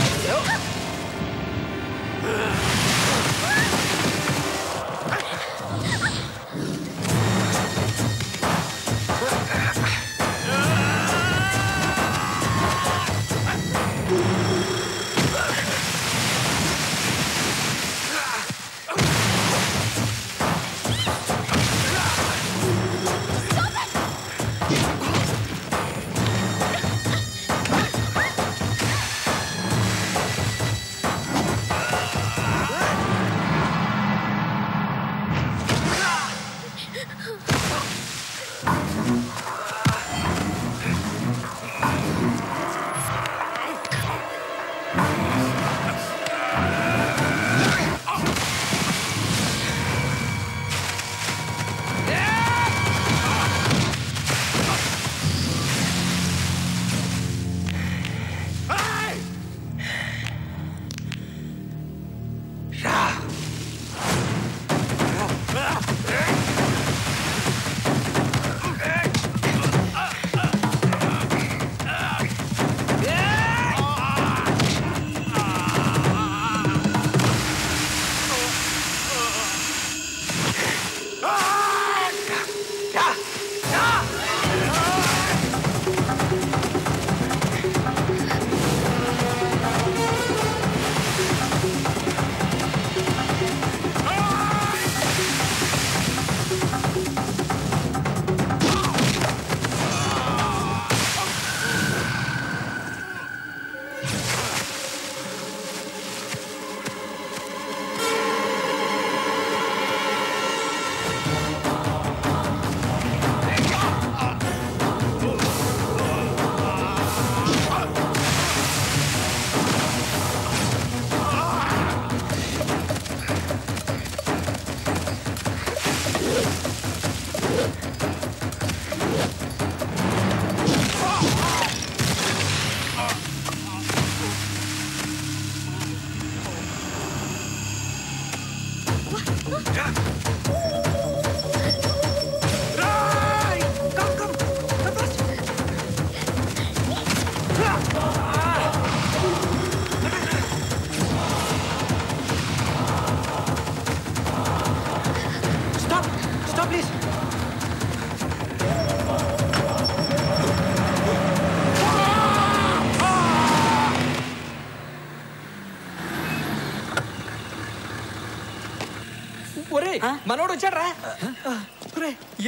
మనోడు వచ్చాడ్రా.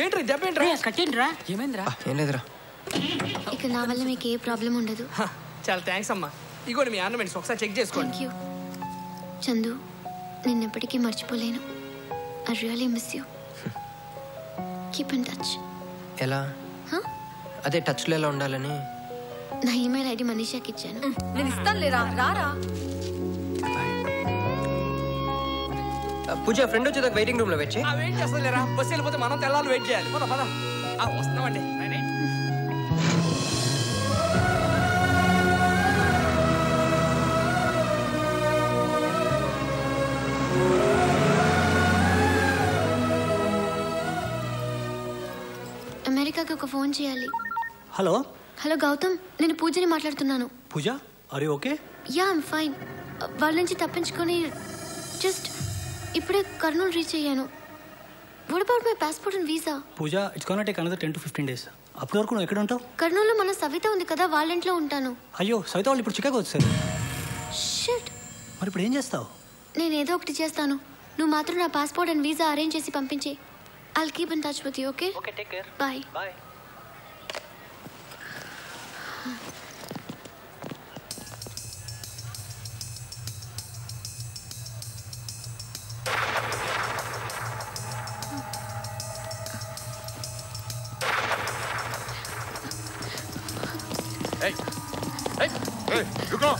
ఏంట్రా దెబ్బ? ఏంట్రా కట్టేంట్రా? ఏమైందిరా? ఏం లేదురా. ఇక నా వల్ల మీకు ఏ ప్రాబ్లం ఉండదు. చాలా థ్యాంక్స్ అమ్మా. ఇగో మీ ఆర్నమెంట్స్ ఒకసారి చెక్ చేసుకోండి. థ్యాంక్ యూ చందు, నిన్నెప్పటికీ మర్చిపోలేను. I really miss you. Keep in touch. ఎలా? అదే టచ్లో ఎలా ఉండాలని నా ఈమెయిల్ ఐడి మనీషాకి ఇచ్చాను. నేను ఇస్తాను లేరా. రారా పూజ, ఫ్రెండ్ వచ్చేదా వెయిటింగ్ రూమ్ లో వచ్చి వెయిట్ చేస్తా లేరా. బస్సు వెళ్ళిపోతే మనం తెల్లాలి వెయిట్ చేయాలి. పద పద వస్తున్నామండి. అమెరికాకి ఒక ఫోన్ చేయాలి. హలో హలో గౌతమ్, నేను పూజని మాట్లాడుతున్నాను. Pooja, are you okay? Yeah I am fine. వాళ్ళ నుంచి తప్పించుకొని జస్ట్ ఇప్పుడే కర్నూలు రీచ్ అయ్యాను. What about my passport and visa? Pooja, it's gonna take another 10 to 15 days. అప్పటి వరకు నువ్వు ఎక్కడ ఉంటావు? కర్నూలులో మన సవిత ఉంది కదా, వాళ్ళ ఇంట్లో ఉంటాను. అయ్యో, సవిత వాళ్ళు ఇప్పుడు చికాగో వచ్చారు. షిట్, మరి ఇప్పుడు ఏం చేస్తావు? నేను ఏదో ఒకటి చేస్తాను. నువ్వు మాత్రం నా పాస్పోర్ట్ అండ్ వీసా అరేంజ్ చేసి పంపించే. I'll keep in touch with you, okay? Okay, take care. Bye. Bye. Hey! Hey! Hey! Look on!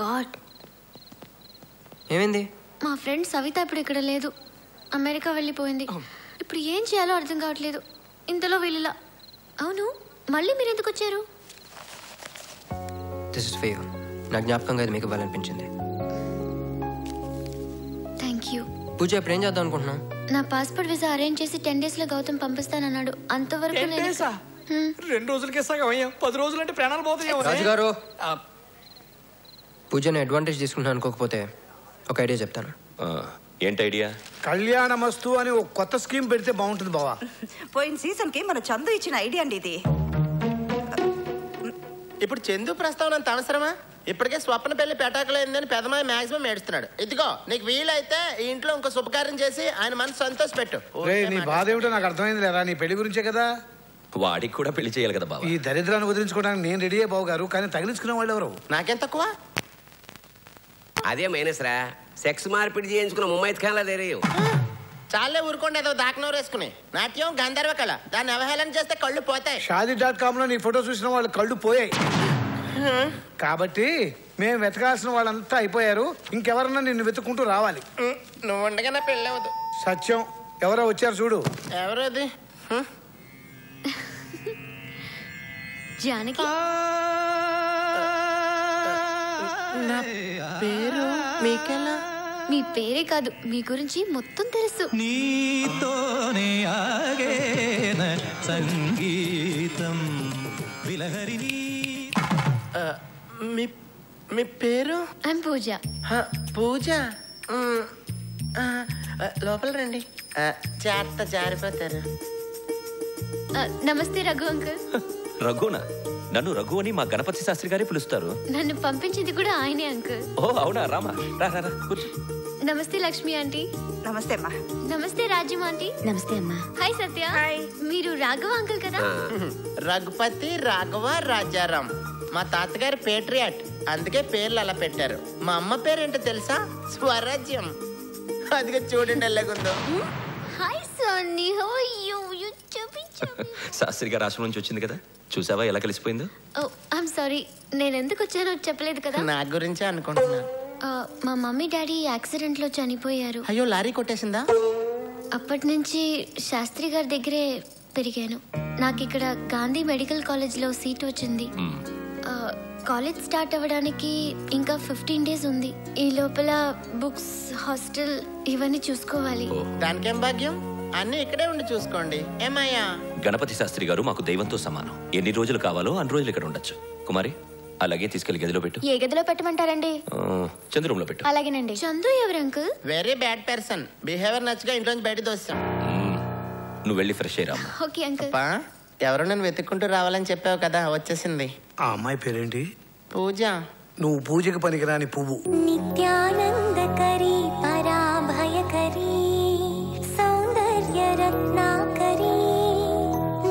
God. ఏమైంది? మా ఫ్రెండ్ సవిత ఇప్పుడు ఇక్కడ లేదు, అమెరికా వెళ్ళిపోయింది. ఇప్పుడు ఏం చేయాలో అర్థం కావట్లేదు. ఇంతలో వీళ్ళ అవును మళ్ళీ మీరు ఎందుకు వచ్చారు? This is for you. నా జ్ఞాపకంగా ఇది మీకు ఇవ్వాలనిపించింది. Thank you. పూజ ఇప్పుడు ఏం చేద్దాం అనుకుంటున్నా? నా పాస్పోర్ట్ వీసా అరేంజ్ చేసి 10 days లో గౌతమ్ పంపిస్తానన్నాడు. అంతవరకు 2 రోజులకే సగం, 10 రోజులు అంటే ప్రాణాలు పోతాయి. పూజను అడ్వాంటేజ్ తీసుకుంటున్నాను అనుకోకపోతే ఒక ఐడియా చెప్తాను. ఏంటి ఐడియా? కళ్యాణమస్తు అని ఒక కొత్త స్కీమ్ పెడితే బాగుంటుంది బావా. పోయిన సీజన్కి మన చందు ఇచ్చిన ఐడియా అండి ఇది. ఇప్పుడు చందు ప్రస్తావన అంత అవసరమా? ఇప్పటికే స్వప్న పెళ్లి పెటాకలైందని పెదమాయ మాక్సిమం ఏడుస్తున్నాడు. ఇదిగో నీకు వీలైతే ఈ ఇంట్లో ఇంకో శుభకార్యం చేసి ఆయన మనసు సంతోష పెట్టు. నీ బాధ ఏమిటో నాకు అర్థమైంది లేదా, నీ పెళ్లి గురించే కదా. వాడికి కూడా పెళ్లి చేయాలి కదా బావా. ఈ దరిద్రాన్ని వదిలించుకోవడానికి నేను రెడీ అయ్యే బావు గారు, కానీ తగిలించుకునే వాళ్ళు ఎవరు? నాకేం తక్కువ? అదే మైనస్ రా, సెక్స్ మార్పిడి చేయించుకున్న ముమ్మైత్ ఖాన్లా తెరయు. చాలే ఊరుకోండి, ఏదో దాకనూరు వేసుకుని నాట్యం గంధర్వ కళ, దాన్ని అవహేళన చేస్తే కళ్ళు పోతాయి. shaadi.com లో నీ ఫోటో చూసిన వాళ్ళు కళ్ళు పోయాయి కాబట్టి మేము వెతకాల్సిన వాళ్ళంతా అయిపోయారు. ఇంకెవరన్నా నిన్ను వెతుక్కుంటూ రావాలి. నువ్వు ఉండగా నా పెళ్ళి అవ్వదు. సత్యం, ఎవరో వచ్చారు చూడు. ఎవరో అది జానకి. నా పేరు మీకెలా? మీ పేరే కాదు, మీ గురించి మొత్తం తెలుసు. నీతోనే ఆగేన సంగీతం విలహరిని. మీ పేరు? ఐమ్ పూజ. పూజ, లోపల రండి. జాగ్రత్త, జారిపోతారు. నమస్తే రఘు అంకుల్. రఘునా? నన్ను రఘు అని మా గణపతి శాస్త్రి గారే పిలుస్తారు. నన్ను పంపించింది కూడా ఆయనే అంకుల్. ఓ అవునా? రామా, రా రా కూర్చో. నమస్తే లక్ష్మి ఆంటీ. నమస్తే అమ్మా. నమస్తే రాజ్యం ఆంటీ. నమస్తే అమ్మా. హాయ్ సత్య. హాయ్. మీరు రాఘవ అంకుల్ కదా? రఘుపతి రాఘవ రాజారాం. మా తాతగారు పేట్రియాట్, అందుకే పేర్లు అలా పెట్టారు. మా అమ్మ పేరేంటో తెలుసా? స్వరాజ్యం. అదిగా చూడండి ఎలాగుందో. Hi Sony, how are you? You చపి చపి. శాస్త్రి గారు ఆశ్రమం నుంచి వచ్చింది కదా, చూసావా ఎలా కలిసిపోయిందో. ఓ ఐమ్ సారీ, నేను ఎందుకు వచ్చానో చెప్పలేదు కదా. నా గురించే అనుకుంటున్నా. మా మమ్మీ డాడీ యాక్సిడెంట్ లో చనిపోయారు. అయ్యో, లారీ కొట్టేసిందా? అప్పటి నుంచి శాస్త్రి గారి దగ్గరే పెరిగాను. నాకు ఇక్కడ గాంధీ మెడికల్ కాలేజ్ లో సీట్ వచ్చింది. కాలేజ్ స్టార్ట్ అవ్వడానికి ఇంకా 15 days ఉంది. ఈ లోపల బుక్స్, హాస్టల్ ఇవన్నీ చూసుకోవాలి. దానికేం భాగ్యం, అన్ని ఇక్కడే ఉండి చూసుకోండి. ఏమయ్యా, గణపతి శాస్త్రి గారు మాకు దైవంతో సమానం. ఎన్ని రోజులు కావాలో అన్ని రోజులు ఇక్కడ ఉండొచ్చు. కుమారి, అలాగే తీసుకెళ్లి గదిలో పెట్టు. ఏ గదిలో పెట్టమంటారండి? చంద్రంలో పెట్టు. అలాగేనండి. చంద్రు ఎవరు uncle? Very bad person, behaviour నచ్చగా ఇంట్లో బయట దోస్తాం. నువ్వు వెళ్ళి ఫ్రెష్ అయ్యి రామ్మా. Okay uncle. ఎవరు నన్ను వెతుక్కుంటూ రావాలని చెప్పావు కదా, వచ్చేసింది. ఆ అమ్మాయి పేరేంటి? పూజ. నువ్వు పూజకి పనికిరాని పువ్వు. నిత్యానందకరీ పరాభయకరీ రత్నాకరీ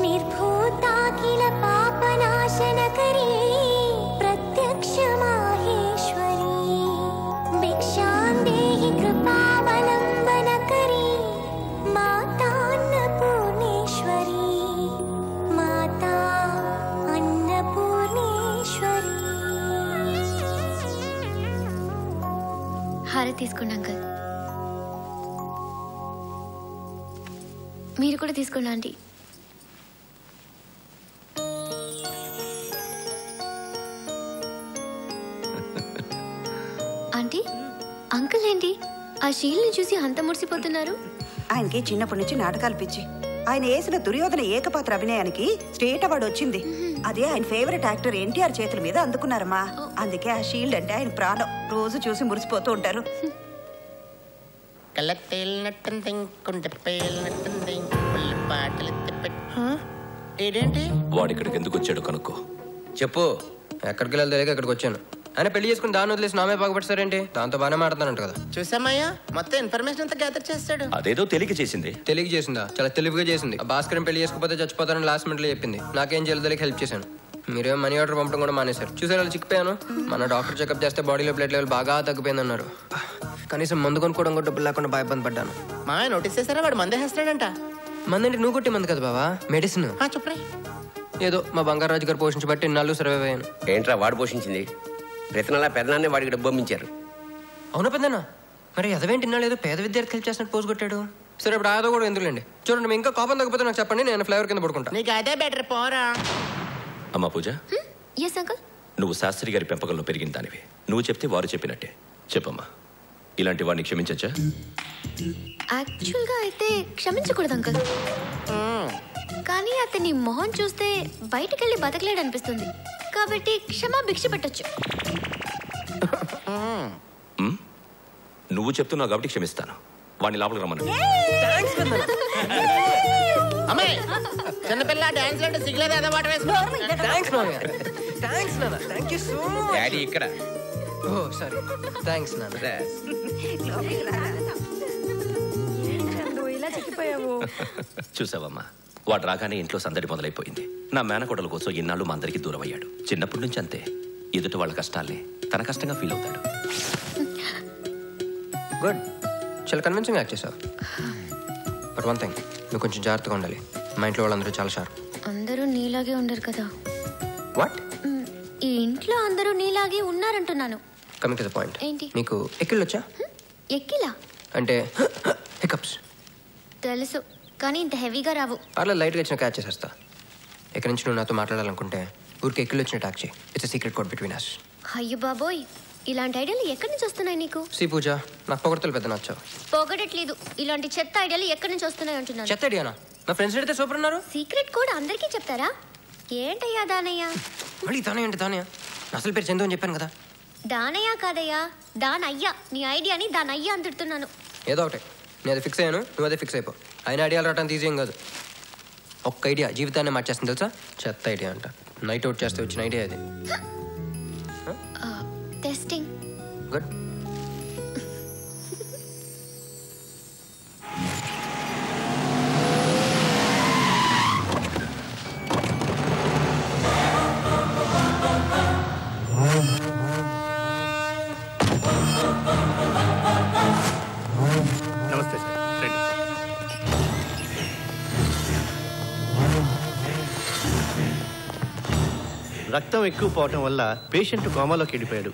నిర్భూతాఖిల పాపనాశనకరీ ప్రత్యక్ష మాహేశ్వరీ భిక్షాం దేహి కృపావలంబనకరీ మాతా అన్నపూర్ణేశ్వరీ మాతా అన్నపూర్ణేశ్వరీ. హారతి తీసుకున్నాక మీరు కూడా తీసుకున్నాండి. ఆంటీ, అంకుల్ ఏంటి ఆ శీల్ని చూసి అంత మురిసిపోతున్నారు? ఆయనకి చిన్నప్పటి నుంచి నాటకాలు పిచ్చి. ఆయన వేసిన దుర్యోధన ఏకపాత్ర అభినయానికి స్టేట్ అవార్డు వచ్చింది. అదే ఆయన ఫేవరెట్ యాక్టర్ ఎన్టీఆర్ చేతుల మీద అందుకున్నారమ్మా. అందుకే ఆ షీల్డ్ అంటే ఆయన ప్రాణం. రోజు చూసి మురిసిపోతూ ఉంటారు. களத்தில் நட்டந்தேன் கொண்ட பேல் நட்டந்தேன் புள்ள பாటలతి పెట్ ఏంటి వాడి ఇక్కడికి ఎందుకు వచ్చాడు కనుక్కో చెప్పు ఎక్కడికి వెళ్ళాలి తెలియక ఇక్కడికి వచ్చాను ఆయన పెళ్లి చేసుకుని దాన్ని వదిలేసి నామే బాగుపడతారేంటి దాంతో బాగానే మాట్లాడతానంట కదా చూసామయ్యా మొత్తం ఇన్ఫర్మేషన్ అంతా గ్యాదర్ చేస్తాడు అదేదో తెలియక చేసిందా చాలా తెలివిగా చేసింది ఆ భాస్కరం పెళ్లి చేసుకోకపోతే చచ్చిపోతారని లాస్ట్ మినిట్లో చెప్పింది నాకేం చేయాలో తెలియక హెల్ప్ చేశాను మీరేం మనీ ఆర్డర్ పంపడం కూడా మానేశారు చూసారు అలా చిక్కిపోయాను మన డాక్టర్ చెకప్ చేస్తే బాడీలో ప్లేట్ లెవెల్ బాగా తగ్గిపోయిందన్నారు కనీసం మందు కొనుక్కోవడం కూడా డబ్బులు లేకుండా భయపడి పడ్డాను మా ఆయన నోటీస్ చేశారా వాడు మందే వేస్తాడంట మందంటే నువ్వు కొట్టి మంది కదా బాబా మెడిసిన్ చెప్పరా ఏదో మా బంగారాజు గారు పోషించబట్టి ఇన్నాళ్ళు సర్వైవ్ అయ్యాను ఏంట్రా వాడు పోషించింది ప్రతినలా పెదనాన్నే వాడికి డబ్బు పంపించారు అవునా పెద్దనా మరి అదవేంటి ఇన్నాళ్ళు ఏదో పేద విద్యార్థి హెల్ప్ చేసినట్టు పోజు కొట్టాడు సరే ఇప్పుడు ఆదో కూడా ఎందుకులేండి చూడండి మీ ఇంకా కోపం తగ్గిపోతే నాకు చెప్పండి నేను ఫ్లేవర్ కింద పడుకుంటా నీకు అదే బెటర్ పోరా అమ్మా పూజ ఎస్ అంకుల్ నువ్వు శాస్త్రి గారి పెంపకంలో పెరిగిన దానివి నువ్వు చెప్తే వారు చెప్పినట్టే చెప్పమ్మా ఇలాంటి వాడిని క్షమించచ్చా యాక్చువల్గా అయితే క్షమించకూడదు అంకుల్ కానీ అతని మొహం చూస్తే బయటకెళ్ళి బతకలేడు అనిపిస్తుంది కాబట్టి క్షమాభిక్ష పెట్టచ్చు నువ్వు చెప్తున్నావు కాబట్టి క్షమిస్తాను వాడిని లోపలికి రమ్మను చిన్నపిల్ల డాన్స్ అంటే సిగ్గులేదు అదే వాటర్ వేసుకోవాలి ఇక్కడ చూసావమ్మా వాడు రాగానే ఇంట్లో సందడి మొదలైపోయింది నా మేనకోడల కోసం ఇన్నాళ్ళు మా అందరికి దూరం అయ్యాడు చిన్నప్పటి నుంచి అంతే ఎదుటి వాళ్ళ కష్టాలే తన కష్టంగా ఫీల్ అవుతాడు గుడ్ చాలా కన్విన్సింగ్ యాక్ట్ చేసావు బట్ వన్ థింగ్ నువ్వు కొంచెం జాగ్రత్తగా ఉండాలి మా ఇంట్లో వాళ్ళందరూ చాలా షార్ప్ అందరూ నీలాగే ఉండరు కదా వాట్ ఈ ఇంట్లో అందరూ నీలాగే ఉన్నారంటున్నాను కమింగ్ టు ద పాయింట్ ఏంటి మీకు ఎక్కిళ్ళొచ్చా ఎక్కిలా అంటే హికప్స్ తెలుసు కానీ ఇంత హెవీగా రావు అలా లైట్గా వచ్చిన క్యాచ్ చేసేస్తా ఎక్కడి నుంచి నువ్వు నాతో మాట్లాడాలనుకుంటే ఊరికి ఎక్కిళ్ళు వచ్చిన టాక్ చేయి it's a secret code between us అయ్యో బాబోయ్ ఇలాంటి ఐడియాలు ఎక్కడి నుంచి వస్తున్నాయి నీకు సి పూజ నాకు పొగడతలు పెద్ద నచ్చావు పొగడట్లేదు ఇలాంటి చెత్త ఐడియాలు ఎక్కడి నుంచి వస్తున్నాయి అంటున్నాను చెత్త ఐడియానా నా ఫ్రెండ్స్ అయితే సూపర్ ఉన్నారు సీక్రెట్ కోడ్ అందరికీ చెప్తారా ఏంటయ్యా దానయ్య మళ్ళీ దానయ్య అంటే దానయ్య అసలు పేరు చందు అని చెప్పాను కదా దానయ్య కాదయ్యా దానయ్యా నీ ఐడియాని దానయ్యా అని తిడుతున్నాను ఏదో ఒకటి నేను అది ఫిక్స్ అయ్యాను నువ్వు అదే ఫిక్స్ అయిపో అయినా ఐడియాలు రావడానికి ఈజీ ఏం కాదు ఒక్క ఐడియా జీవితాన్ని మార్చేస్తుంది తెలుసా చెత్త ఐడియా అంట నైట్ అవుట్ చేస్తే వచ్చిన ఐడియా అది టెస్టింగ్ గుడ్ రక్తం ఎక్కువ పోవటం వల్ల పేషెంట్ కోమాలోకి వెళ్ళిపోయాడు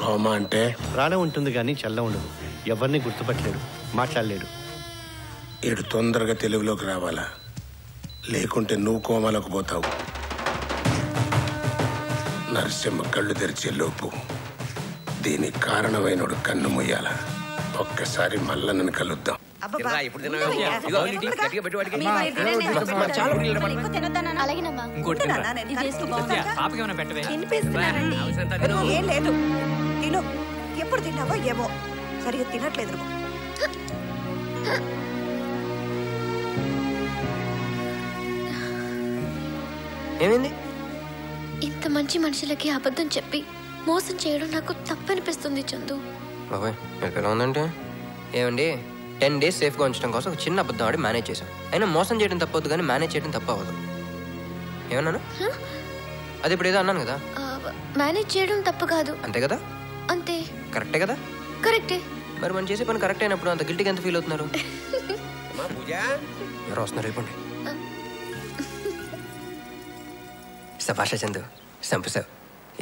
కోమా అంటే ప్రాణం ఉంటుంది కానీ చల్ల ఉండదు ఎవరిని గుర్తుపట్టలేడు మాట్లాడలేడు ఇటు తొందరగా తెలుగులోకి రావాలా లేకుంటే నువ్వు కోమాలోకి పోతావు నరసింహ కళ్ళు తెరిచే లోపు దీనికి కారణమైనడు కన్ను ముయ్యాల ఒక్కసారి మళ్ళా నన్ను కలుద్దాం ఎప్పుడు తిన్నావో ఏమో సరిగా తినట్లేదు ఇంత మంచి మనుషులకి అబద్ధం చెప్పి మోసం చేయడం నాకు తప్పనిపిస్తుంది చందు ఉందంటే ఏమండి 10 days సేఫ్గా ఉంచడం కోసం చిన్న అబద్ధం ఆడి మేనేజ్ చేశాం అయినా మోసం చేయడం తప్పదు కానీ మేనేజ్ చేయడం తప్ప అవ్వదు ఏమన్నాను అది ఇప్పుడు ఏదో అన్నాను కదా మేనేజ్ చేయడం తప్పు కాదు అంతే కదా అంతే కరెక్టే కదా కరెక్టే మరి మనం చేసే పని కరెక్ట్ అయినప్పుడు అంత గిల్టీగా ఎంత ఫీల్ అవుతున్నారు ఎవరు వస్తున్నారు అయిపోండి సభాష చందు సంపసావు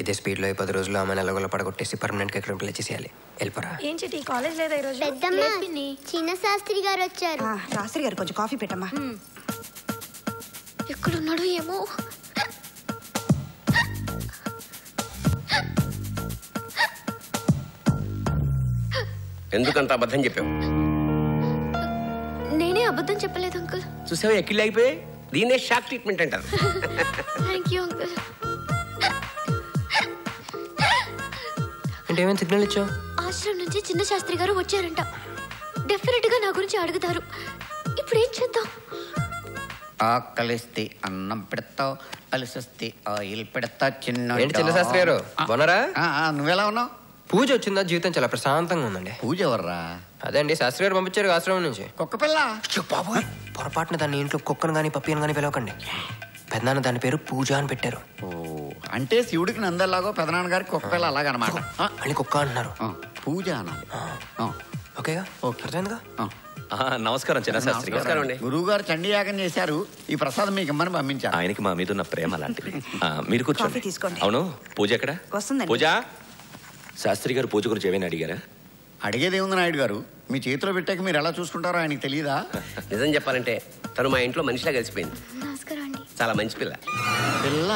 ఇదే స్పీడ్లో 10 రోజుల్లో ఆమె నెలగొల పడగొట్టేసి పర్మనెంట్గా ఇక్కడ ప్లే చేసేయాలి వెళ్ళిపోరా ఏంటి కాలేజ్ లేదా ఈరోజు చిన్న శాస్త్రి గారు వచ్చారు శాస్త్రి గారు కొంచెం కాఫీ పెట్టమ్మా ఎక్కడున్నాడు ఏమో ఎందుకంత అబద్ధం చెప్పావు నేనే అబద్ధం చెప్పలేదు అంకుల్ చూసావా ఎక్కిళ్ళు అయిపోయి దీన్నే షాక్ ట్రీట్మెంట్ అంటారు థ్యాంక్ యూ అంకుల్ అంటే ఏమైనా సిగ్నల్ ఇచ్చావు ఆశ్రమం నుంచి చిన్న శాస్త్రి గారు వచ్చారంట గురించి అడుగుతారు. ఇప్పుడేం చేద్దాం? ఆకలిస్తే అన్నం పెడతా, కలిసిస్తే ఆయిల్ పెడతా. చిన్నశాస్త్రి గారు బాగున్నారా? నువ్వెలా ఉన్నావు? పూజ వచ్చిందా? జీవితం చాలా ప్రశాంతంగా ఉందండి. పూజ ఎవర్రా? అదే అండి, శాస్త్రి గారు పంపించారు ఆశ్రమం నుంచి. కుక్క పిల్ల? బాబు పొరపాటున దాన్ని ఇంట్లో కుక్కను కానీ పప్పీని కానీ పిలవకండి. పెదనాన్న దాని పేరు పూజ అని పెట్టారు. అంటే శివుడికి నందలాగో పెదనాన్న గారికి కుక్క పిల్ల అలాగనమాట. మళ్ళీ కుక్క అంటున్నారు, పూజ అనాలి. ఓకేగా? ఓకే, అర్థమైందిగా. నమస్కారం చిన్నశాస్త్రి గారు. నమస్కారం అండి. గురువు గారు చండీ యాగం చేశారు, ఈ ప్రసాదం మీకు ఇమ్మని పంపించారు. ఆయనకి మా మీద ఉన్న ప్రేమ అలాంటిది. మీరు కూర్చోండి. అవును, పూజ ఎక్కడ? పూజ, శాస్త్రి గారు పూజ గురించి ఏమైనా అడిగారా? అడిగేదేముంది నాయుడు గారు, మీ చేతిలో పెట్టాక మీరు ఎలా చూసుకుంటారో ఆయనకి తెలియదా? నిజం చెప్పాలంటే తను మా ఇంట్లో మనిషిలా కలిసిపోయింది. చాలా మంచి పిల్ల. పిల్ల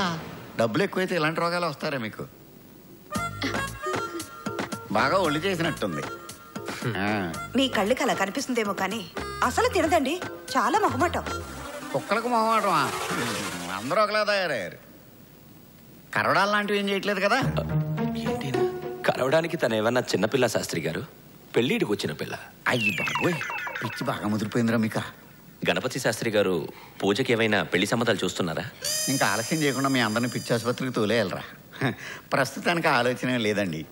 డబ్బులు ఎక్కువైతే ఇలాంటి రోగాలు వస్తారా మీకు? బాగా ఒళ్ళు చేసినట్టుంది. మీ కళ్ళకి అలా కనిపిస్తుందేమో కానీ అసలు తినదండి, చాలా మొహమాటం. కుక్కలకు మొహమాటం? అందరూ ఒకలా తయారయ్యారు. కరవడాలు లాంటివి ఏం చేయట్లేదు కదా? కరవడానికి తను ఏమన్నా చిన్నపిల్ల శాస్త్రి గారు? పెళ్ళిడికి వచ్చిన పిల్ల. అయ్యి బాబోయ్, పిచ్చి బాగా ముదిరిపోయిందిరా మీకు. గణపతి శాస్త్రి గారు పూజకి ఏమైనా పెళ్లి సంబంధాలు చూస్తున్నారా? ఇంకా ఆలస్యం చేయకుండా మీ అందరిని పిచ్చి ఆసుపత్రికి తోలేయాలరా. ప్రస్తుతానికి ఆలోచన లేదండి,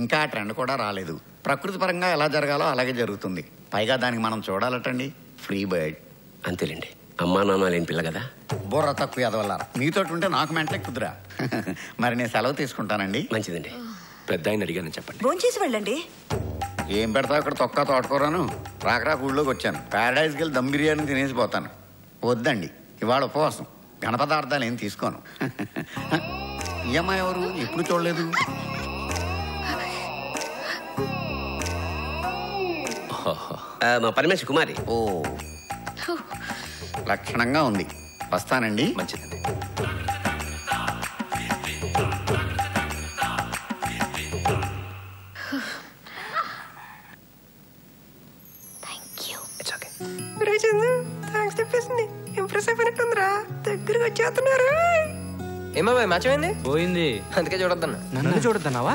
ఇంకా ఆ ట్రెండ్ కూడా రాలేదు. ప్రకృతి పరంగా ఎలా జరగాలో అలాగే జరుగుతుంది. పైగా దానికి మనం చూడాలటండి ఫ్రీ బర్డ్. అంతేలేండి, అమ్మా నాన్న లేని పిల్ల కదా. బుర్ర తక్కువ అదవల్ల మీతో ఉంటే నాకు మెంటలే కుదరా. మరి నేను సెలవు తీసుకుంటానండి. మంచిదండి. పెద్ద ఆయన అడిగాను, చెప్పండి. ఫోన్ చేసి వెళ్ళండి. ఏం పెడతావు ఇక్కడ? తొక్క తోటకూరను రాకరాక ఊళ్ళోకి వచ్చాను. ప్యారడైజ్కి వెళ్ళి దమ్ బిర్యానీ తినేసిపోతాను. వద్దండి, ఇవాళ ఉపవాసం, ఘన పదార్థాలు ఏం తీసుకోను. ఈ అమ్మాయి ఎవరు? ఎప్పుడు చూడలేదు. మా పరమేశ్వర కుమారి. ఓ, లక్షణంగా ఉంది. వస్తానండి. మంచిదండి. ఏమా మ్యాచమైంది? పోయింది, అందుకే చూడొద్దన్నా. నన్ను చూడొద్దన్నావా?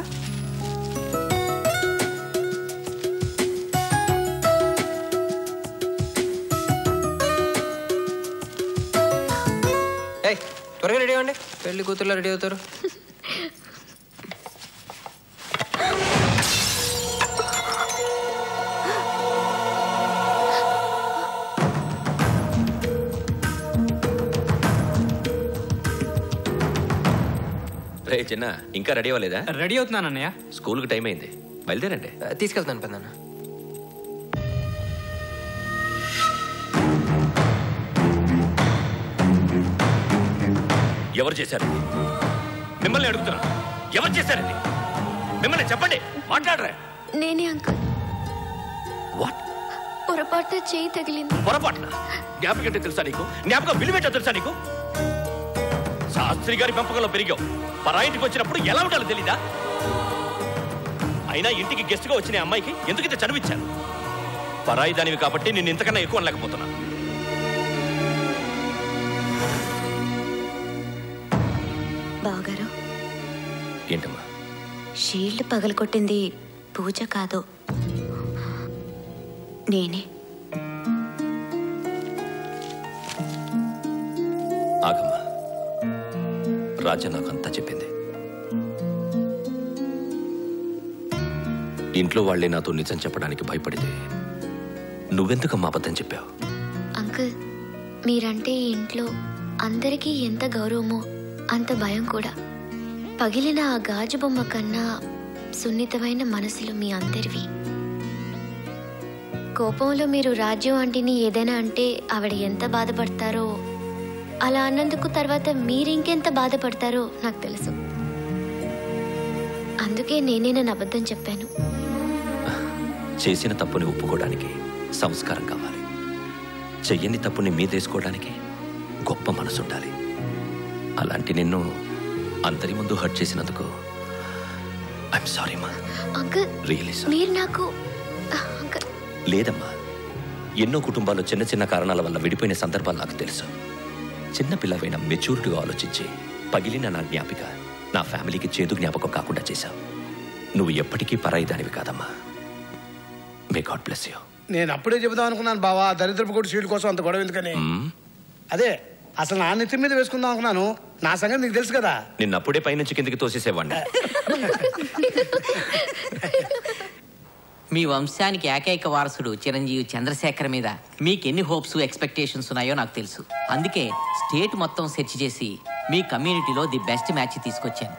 త్వరగా రెడీ అవ్వండి, పెళ్లి కూతురులో రెడీ అవుతారు. రే చిన్న, ఇంకా రెడీ అవ్వలేదా? రెడీ అవుతున్నాను అన్నయ్య, స్కూల్కి టైం అయింది, బయలుదేరండి. తీసుకెళ్తాను పెద్ద. ఎవరు చేశారండి? మిమ్మల్ని అడుగుతున్నా, ఎవరు చేశారండి? మిమ్మల్ని చెప్పండి, మాట్లాడరా. నేనే అంకుల్. వాట్? పొరపాటున చేయి తగిలింది. పొరపాటున? జ్ఞాపకంటే తెలుసా నీకు? జ్ఞాపకం విలువేటో తెలుసా నీకు? శాస్త్రి గారి పెంపకంలో పెరిగావు, పరాయింటికి వచ్చినప్పుడు ఎలా ఉండాలో తెలీదా? అయినా ఇంటికి గెస్ట్గా వచ్చిన అమ్మాయికి ఎందుకైతే చనిపించాను? పరాయి దానివి కాబట్టి నేను ఇంతకన్నా ఎక్కువ అనలేకపోతున్నా. బావగారు, ఏంటమ్మా? షీల్డ్ పగలకొట్టింది పూజ కాదు, నేనే. ఆగమ్మా, రాజ నాకంతా చెప్పింది. ఇంట్లో వాళ్లే నాతో నిజం చెప్పడానికి భయపడితే నువ్వెందుకమ్మా అబద్ధం చెప్పావు? అంకుల్, మీరంటే ఈ ఇంట్లో అందరికీ ఎంత గౌరవమో అంత భయం కూడా. పగిలిన ఆ గాజు బొమ్మ కన్నా సున్నితమైన మనసులు మీ అందరివి. కోపంలో మీరు రాజ్యం ఆంటీని ఏదైనా అంటే ఆవిడ ఎంత బాధపడతారో, అలా అన్నందుకు తర్వాత మీరింకెంత బాధపడతారో నాకు తెలుసు. అందుకే నేనేనని అబద్ధం చెప్పాను. చేసిన తప్పుని ఒప్పుకోవడానికి సంస్కారం కావాలి, చెయ్యని తప్పుని మీదేసుకోవడానికి గొప్ప మనసు ఉండాలి. అలాంటి నిన్ను అందరి ముందు హర్ట్ చేసినందుకు ఐఎమ్ సారీ మా. లేదమ్మా, ఎన్నో కుటుంబాలు చిన్న చిన్న కారణాల వల్ల విడిపోయిన సందర్భాలు నాకు తెలుసు. చిన్నపిల్లవైన మెచ్యూరిటీగా ఆలోచించి పగిలిన నా జ్ఞాపిక నా ఫ్యామిలీకి చేదు జ్ఞాపకం కాకుండా చేశావు. నువ్వు ఎప్పటికీ పరాయిదానివి కాదమ్మా. May God bless you. నేను అప్పుడే చెబుదాం అనుకున్నాను బావా, దరిద్రపు కొడు సీట్ కోసం అంత గొడవ ఎందుకని. అదే అసలు నా నెత్తి మీద వేసుకుందాం అనుకున్నాను. నా సంగతి నీకు తెలుసు కదా, నిన్న అప్పుడే పై నుంచి కిందకి తోసేసేవాడిని. మీ వంశానికి ఏకైక వారసుడు చిరంజీవి చంద్రశేఖర్ మీద మీకెన్ని హోప్స్ ఎక్స్పెక్టేషన్స్ ఉన్నాయో నాకు తెలుసు. అందుకే స్టేట్ మొత్తం సెర్చ్ చేసి మీ కమ్యూనిటీలో ది బెస్ట్ మ్యాచ్ తీసుకొచ్చాను.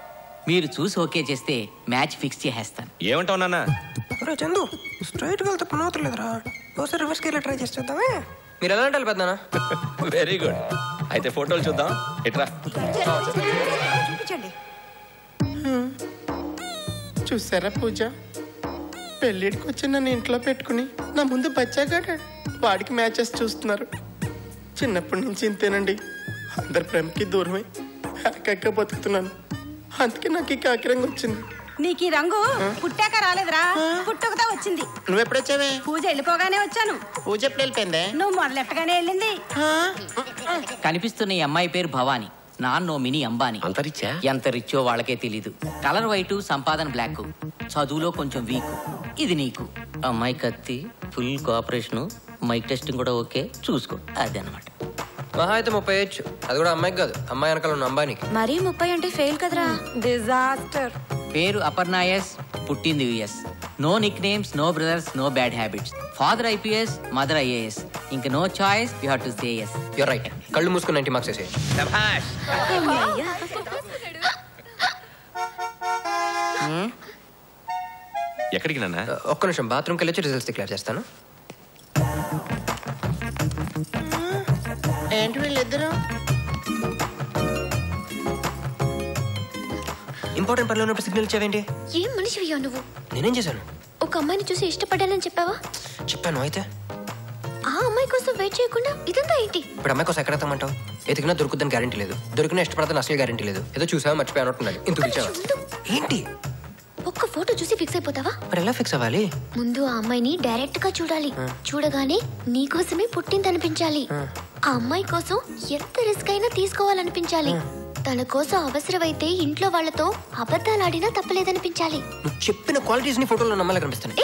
మీరు చూసి ఓకే చేస్తే మ్యాచ్ ఫిక్స్ చేసేస్తాను. ఏమంటావు నాన్న? చందు స్ట్రైట్ గా పని అవుతలేదురా, ఒకసారి రివర్స్ గేర్లో ట్రై చేసి చూద్దామే. మీరు ఎలా అంటారు పెద్దనా? Very good. అయితే ఫోటోలు చూద్దాం. ఎట్రా చూపించండి. చూసారా పూజ, పెళ్ళిడికి వచ్చి నన్ను ఇంట్లో పెట్టుకుని నా ముందు బచ్చాగాడు వాడికి మ్యాచెస్ చూస్తున్నారు. చిన్నప్పటి నుంచి ఇంతేనండి, అందరి ప్రేమకి దూరమై కాక బతుకుతున్నాను. అందుకే నాకు ఈ కాకి రంగు వచ్చింది. నీకు ఈ రంగు పుట్టాక రాలేదురా, పుట్టుకతో వచ్చింది. నువ్వు ఎప్పుడొచ్చావే? పూజ వెళ్ళిపోగానే వచ్చాను. పూజ ఎప్పుడు వెళ్ళిపోయిందే? నువ్వు మొదలెట్టగానే వెళ్ళింది. కనిపిస్తున్న ఈ అమ్మాయి పేరు భవానీ, నాన్నో మినీ అంబానీ. ఎంత రిచ్చో వాళ్ళకే తెలీదు. కలర్ వైట్, సంపాదన బ్లాక్, చదువులో కొంచెం వీక్. ఇది నీకు. అమ్మాయి కత్తి, ఫుల్ కోఆపరేషన్, మైక్ టెస్టింగ్ కూడా ఓకే. చూసుకో అదనమాట. మహా అయితే 30 ఏచ్చు, అది కూడా అమ్మాయికి కాదు, అమ్మాయి వెనకాల ఉన్న అంబానీకి. మరీ 30 అంటే ఫెయిల్ కదరా, డిజాస్టర్. పేరు అపర్ణాయస్, పుట్టింది US. No Nick names, no brothers, no bad habits. Father IPS, mother IAS. ఇంక no choice, you have to say yes. You are right. కళ్ళు మూసుకొని 90 మార్క్స్ చేసేయ్. శభాష్. ఎక్కడికి నాన్న? ఒక్క నిమిషం, బాత్రూమ్కి వెళ్ళొచ్చి రిజల్ట్స్ డిక్లేర్ చేస్తాను. ఏంటి వీళ్ళిద్దరు ఇంపార్టెంట్ పనిలో ఉన్నప్పుడు సిగ్నల్ ఇచ్చావేంటి? ఏం మనిషివయ్యా నువ్వు? నేనేం చేశాను? ఒక అమ్మాయిని చూసి ఇష్టపడాలని చెప్పావా? చెప్పాను. అయితే ఆ అమ్మాయి కోసం వెయిట్ చేయకుండా ఇదంతా ఏంటి? ఇప్పుడు అమ్మాయి కోసం ఎక్కడ తమ్మంటావు? ఎదిగినా దొరుకుద్దని గ్యారెంటీ లేదు, దొరికినా ఇష్టపడతాను అసలు గ్యారెంటీ లేదు. ఏదో చూసావా, మర్చిపోయాను అంటున్నాడు. ఇంత పిలిచావా ఏంటి? ఒక్క ఫోటో చూసి ఫిక్స్ అయిపోతావా? మరి ఎలా ఫిక్స్ అవ్వాలి? ముందు ఆ అమ్మాయిని డైరెక్ట్ గా చూడాలి. చూడగానే నీ కోసమే పుట్టిందనిపించాలి. ఆ అమ్మాయి కోసం ఎంత రిస్క్ అయినా తీసుకోవాలనిపించాలి. తన కోసం అవసరమైతే ఇంట్లో వాళ్ళతో అబద్ధాలాడినా తప్పలేదనిపించాలి. నువ్వు చెప్పిన క్వాలిటీస్ ని ఫోటోలో నమ్మలే కనిపిస్తాను.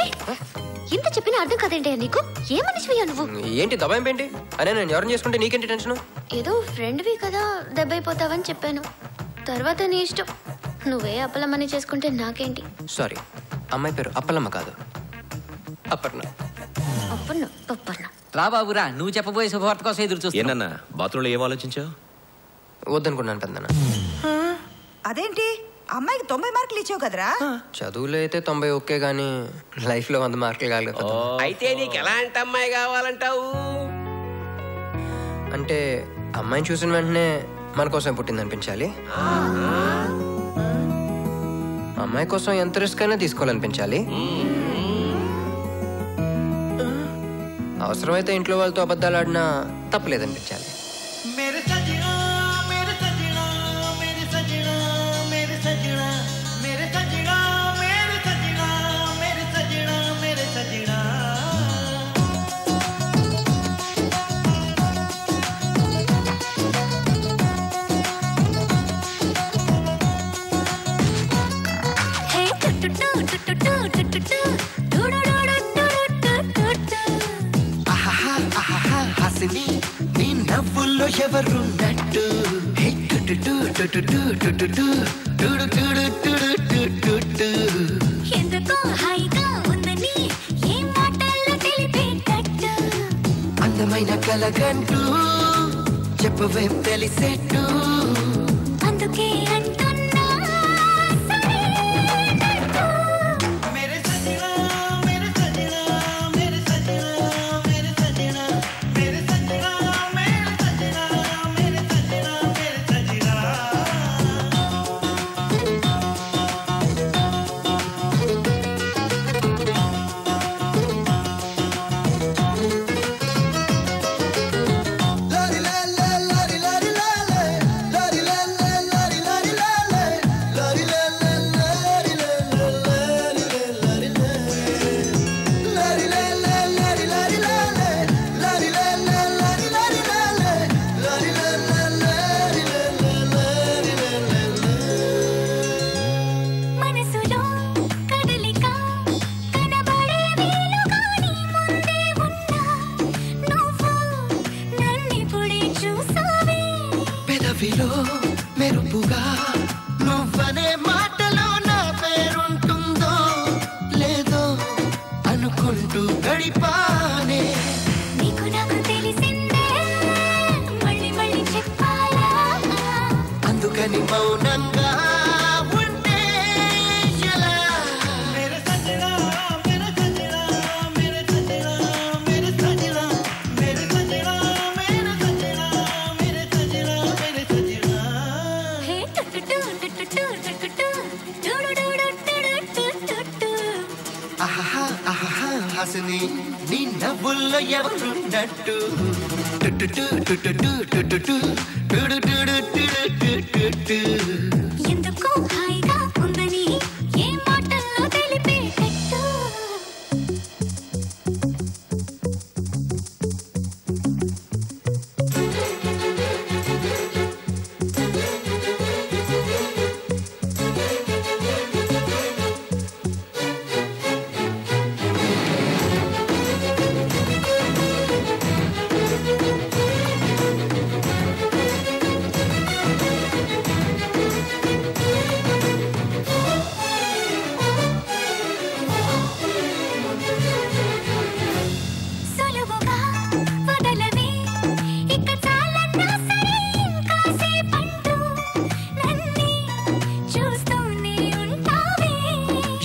ఇంత చెప్పినా అర్థం కదండి నీకు? ఏమనిసిపోయా నువ్వు? ఏంటి దబాయింపు ఏంటి? అరే నేను ఎవరిని చేసుకుంటే నీకేంటి టెన్షన్? ఏదో ఫ్రెండ్వి కదా, దెబ్బ అయిపోతావని చెప్పాను. తర్వాత నీ ఇష్టం, నువ్వే అప్పలమ్మని చేసుకుంటే నాకేంటి? సారీ, అమ్మాయి పేరు అప్పలమ్మ కాదు, అప్పర్ణ. అప్పర్ణ అప్పర్ణ రా బాబురా, నువ్వు చెప్పబోయే శుభవార్త కోసం ఎదురు చూస్తున్నా. బాత్రూంలో ఏం ఆలోచించావు? వద్దనుకున్నాను పెద్దనా. అదేంటి అమ్మాయికి 90 మార్కులు ఇచ్చావు కదరా? చదువులో అయితే 90 ఓకే, గానీ లైఫ్ లో 100 మార్కులు కాలేదు. అయితే నీకు ఎలాంటి అమ్మాయి కావాలంటావు? అంటే అమ్మాయిని చూసిన వెంటనే మన కోసం పుట్టిందనిపించాలి. అమ్మాయి కోసం ఎంత రిస్క్ అయినా తీసుకోవాలనిపించాలి. అవసరమైతే ఇంట్లో వాళ్ళతో అబద్ధాలు ఆడినా తప్పలేదనిపించాలి. నీ నవ్వుల్లో ఎవరు నట్టు ఎందుకో హాయిగా ఉందని ఏ మాటల్లో తెలిపేటట్టు అందమైన కలగంటూ చెప్పవేం తెలిసేట్టు అందుకే అంటున్నా. అడవిలో మెరుపుగా నువ్వనే మాటలో నా పేరుంటుందో లేదో అనుకుంటూ గడిపానే. నీకు నాకు తెలిసిందే మళ్ళీ మళ్ళీ చెప్పాలా? అందుకని మౌనంగా హాసని నీ నవ్వుల్లో ఎవరున్నట్టు ఎందుకో హాయిగా ఉందని ఏ మాటల్లో తెలిపేటట్టు.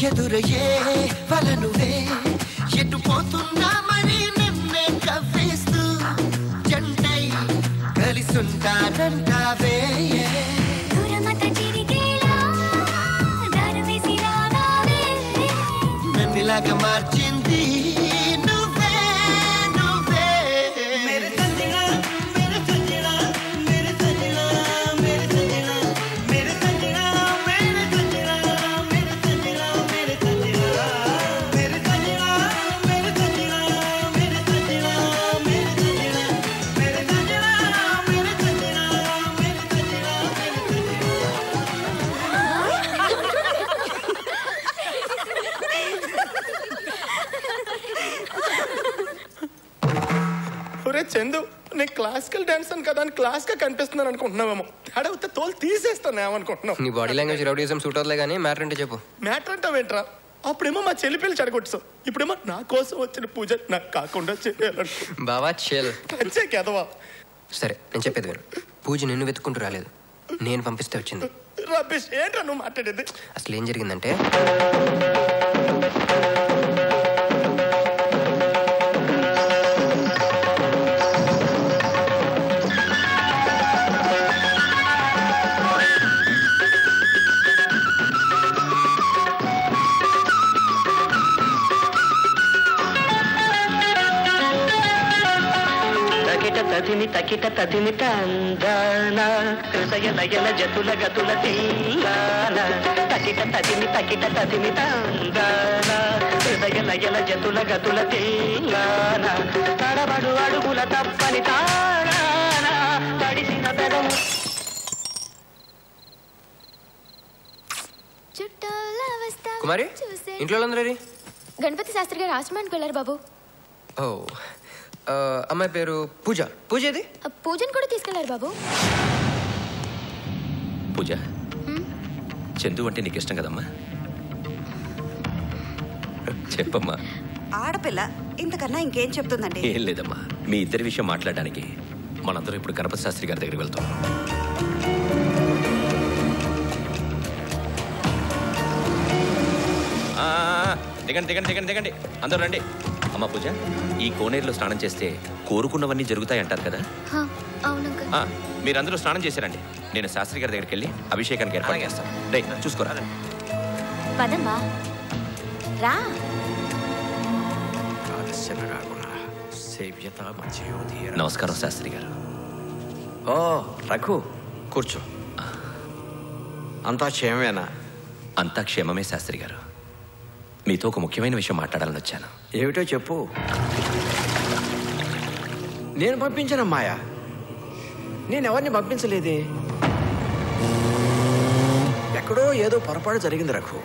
ఎదురయ్యే వల నువ్వే ఎటు పోతున్నా మరి నిన్నే కవ్వేస్తూ జంటై కలిసుంటానంటావే. నన్నిలాగా మార్చింది చందు. నేను క్లాసికల్ డాన్సర్ కదా అని క్లాస్ గా కనిపిస్తున్నాను అనుకుంటున్నామేమో, తేడా వస్తే తోలు తీసేస్తాను ఏమనుకుంటున్నావు. నీ బాడీ లాంగ్వేజ్ రౌడీజం సూట్ అవుతుంది కానీ మ్యాటర్ అంటే చెప్పు. మ్యాటర్ అంటావు ఏంట్రా? అప్పుడేమో మా చెల్లి పిల్లలు చెడగొట్టావు, ఇప్పుడేమో నా కోసం వచ్చిన పూజ నాకు కాకుండా చేయాలంటు బావా చెల్ వచ్చే కదవా. సరే నేను చెప్పేది వేరు, పూజ నిన్ను వెతుక్కుంటూ రాలేదు, నేను పంపిస్తే వచ్చింది. రబీష్ ఏంట్రా నువ్వు మాట్లాడేది? అసలు ఏం జరిగిందంటే తకిట తదిమిట అందాన హృదయ నయన జతుల గతుల తిల్లాన తకిట తదిమి తకిట తదిమిట అందాన హృదయ నయన జతుల గతుల తిల్లాన తడబడు అడుగుల తప్పని తారాన తడిసిన పెదము చుట్టాల వస్తా. కుమారి ఇంట్లో అందరూ గణపతి శాస్త్రి గారు ఆశ్రమానికి వెళ్ళారు బాబు. ఓ అమ్మాయి పేరు పూజ. పూజది పూజను కూడా తీసుకెళ్లారు బాబు. పూజ చందు అంటే నీకు ఇష్టం కదమ్మా, చెప్పమ్మా. ఆడపిల్ల ఇంతకన్నా ఇంకేం చెప్తుందండి? ఏం లేదమ్మా, మీ ఇద్దరి విషయం మాట్లాడడానికి మనందరం ఇప్పుడు గణపతి శాస్త్రి గారి దగ్గరికి వెళ్తాం. దిగండి దిగండి దిగండి దిగండి అందరూ రండి. అమ్మ పూజ, ఈ కోనేరులో స్నానం చేస్తే కోరుకున్నవన్నీ జరుగుతాయి అంటారు కదా, మీరందరూ స్నానం చేశారండి. నేను శాస్త్రి గారి దగ్గరికి వెళ్ళి అభిషేకానికి ఏర్పాటు చేస్తాను. రే చూసుకోరా. నమస్కారం శాస్త్రి గారు. ఓ రఘు కూర్చో. అంతా క్షేమమేనా? అంతా క్షేమమే శాస్త్రి గారు, మీతో ఒక ముఖ్యమైన విషయం మాట్లాడాలని వచ్చాను. ఏమిటో చెప్పు. నేను పంపించానమ్మాయా? నేనెవరిని పంపించలేదే, ఎక్కడో ఏదో పొరపాటు జరిగింది రఘు.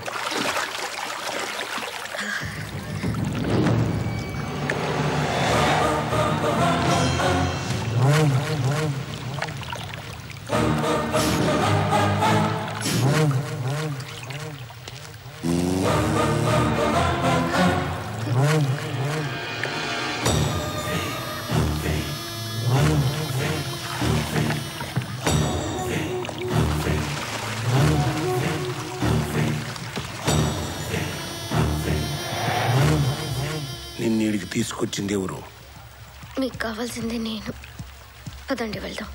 తీసుకొచ్చింది ఎవరు? మీకు కావాల్సింది నేను. పదండి వెళ్దాం.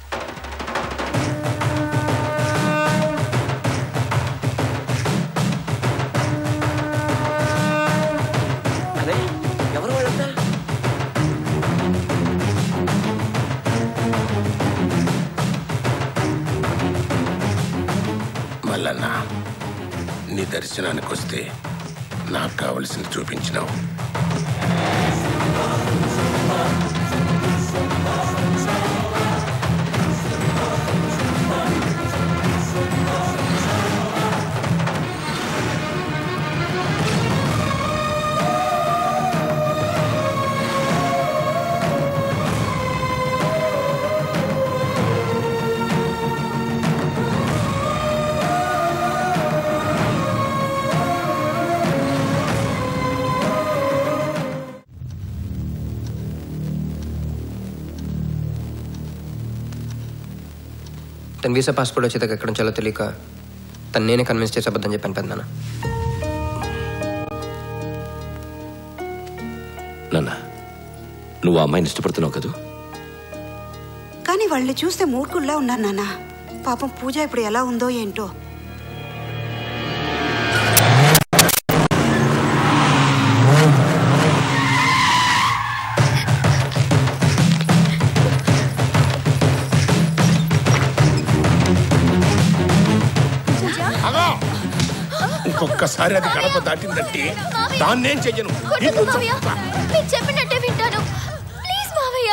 మల్లన్నా, నీ దర్శనానికి వస్తే నాకు కావలసింది చూపించినావు. తన వీసా పాస్పోర్ట్ వచ్చేదాకా ఎక్కడ ఉంచాలో తెలియక తను నేనే కన్విన్స్ చేసి అబద్ధం చెప్పాను పెద్ద నాన్న. నువ్వు ఆ అమ్మాయిని ఇష్టపడుతున్నావు కదా? కానీ వాళ్ళని చూస్తే మూర్ఖుల్లా ఉన్నాను నాన్న. పాపం పూజ ఇప్పుడు ఎలా ఉందో ఏంటో. ఒక్కసారి అది గడప దాటిందంటే దాన్నేం చెయ్యను. చెప్పినట్టే వింటాను. ప్లీజ్ మావయ్య.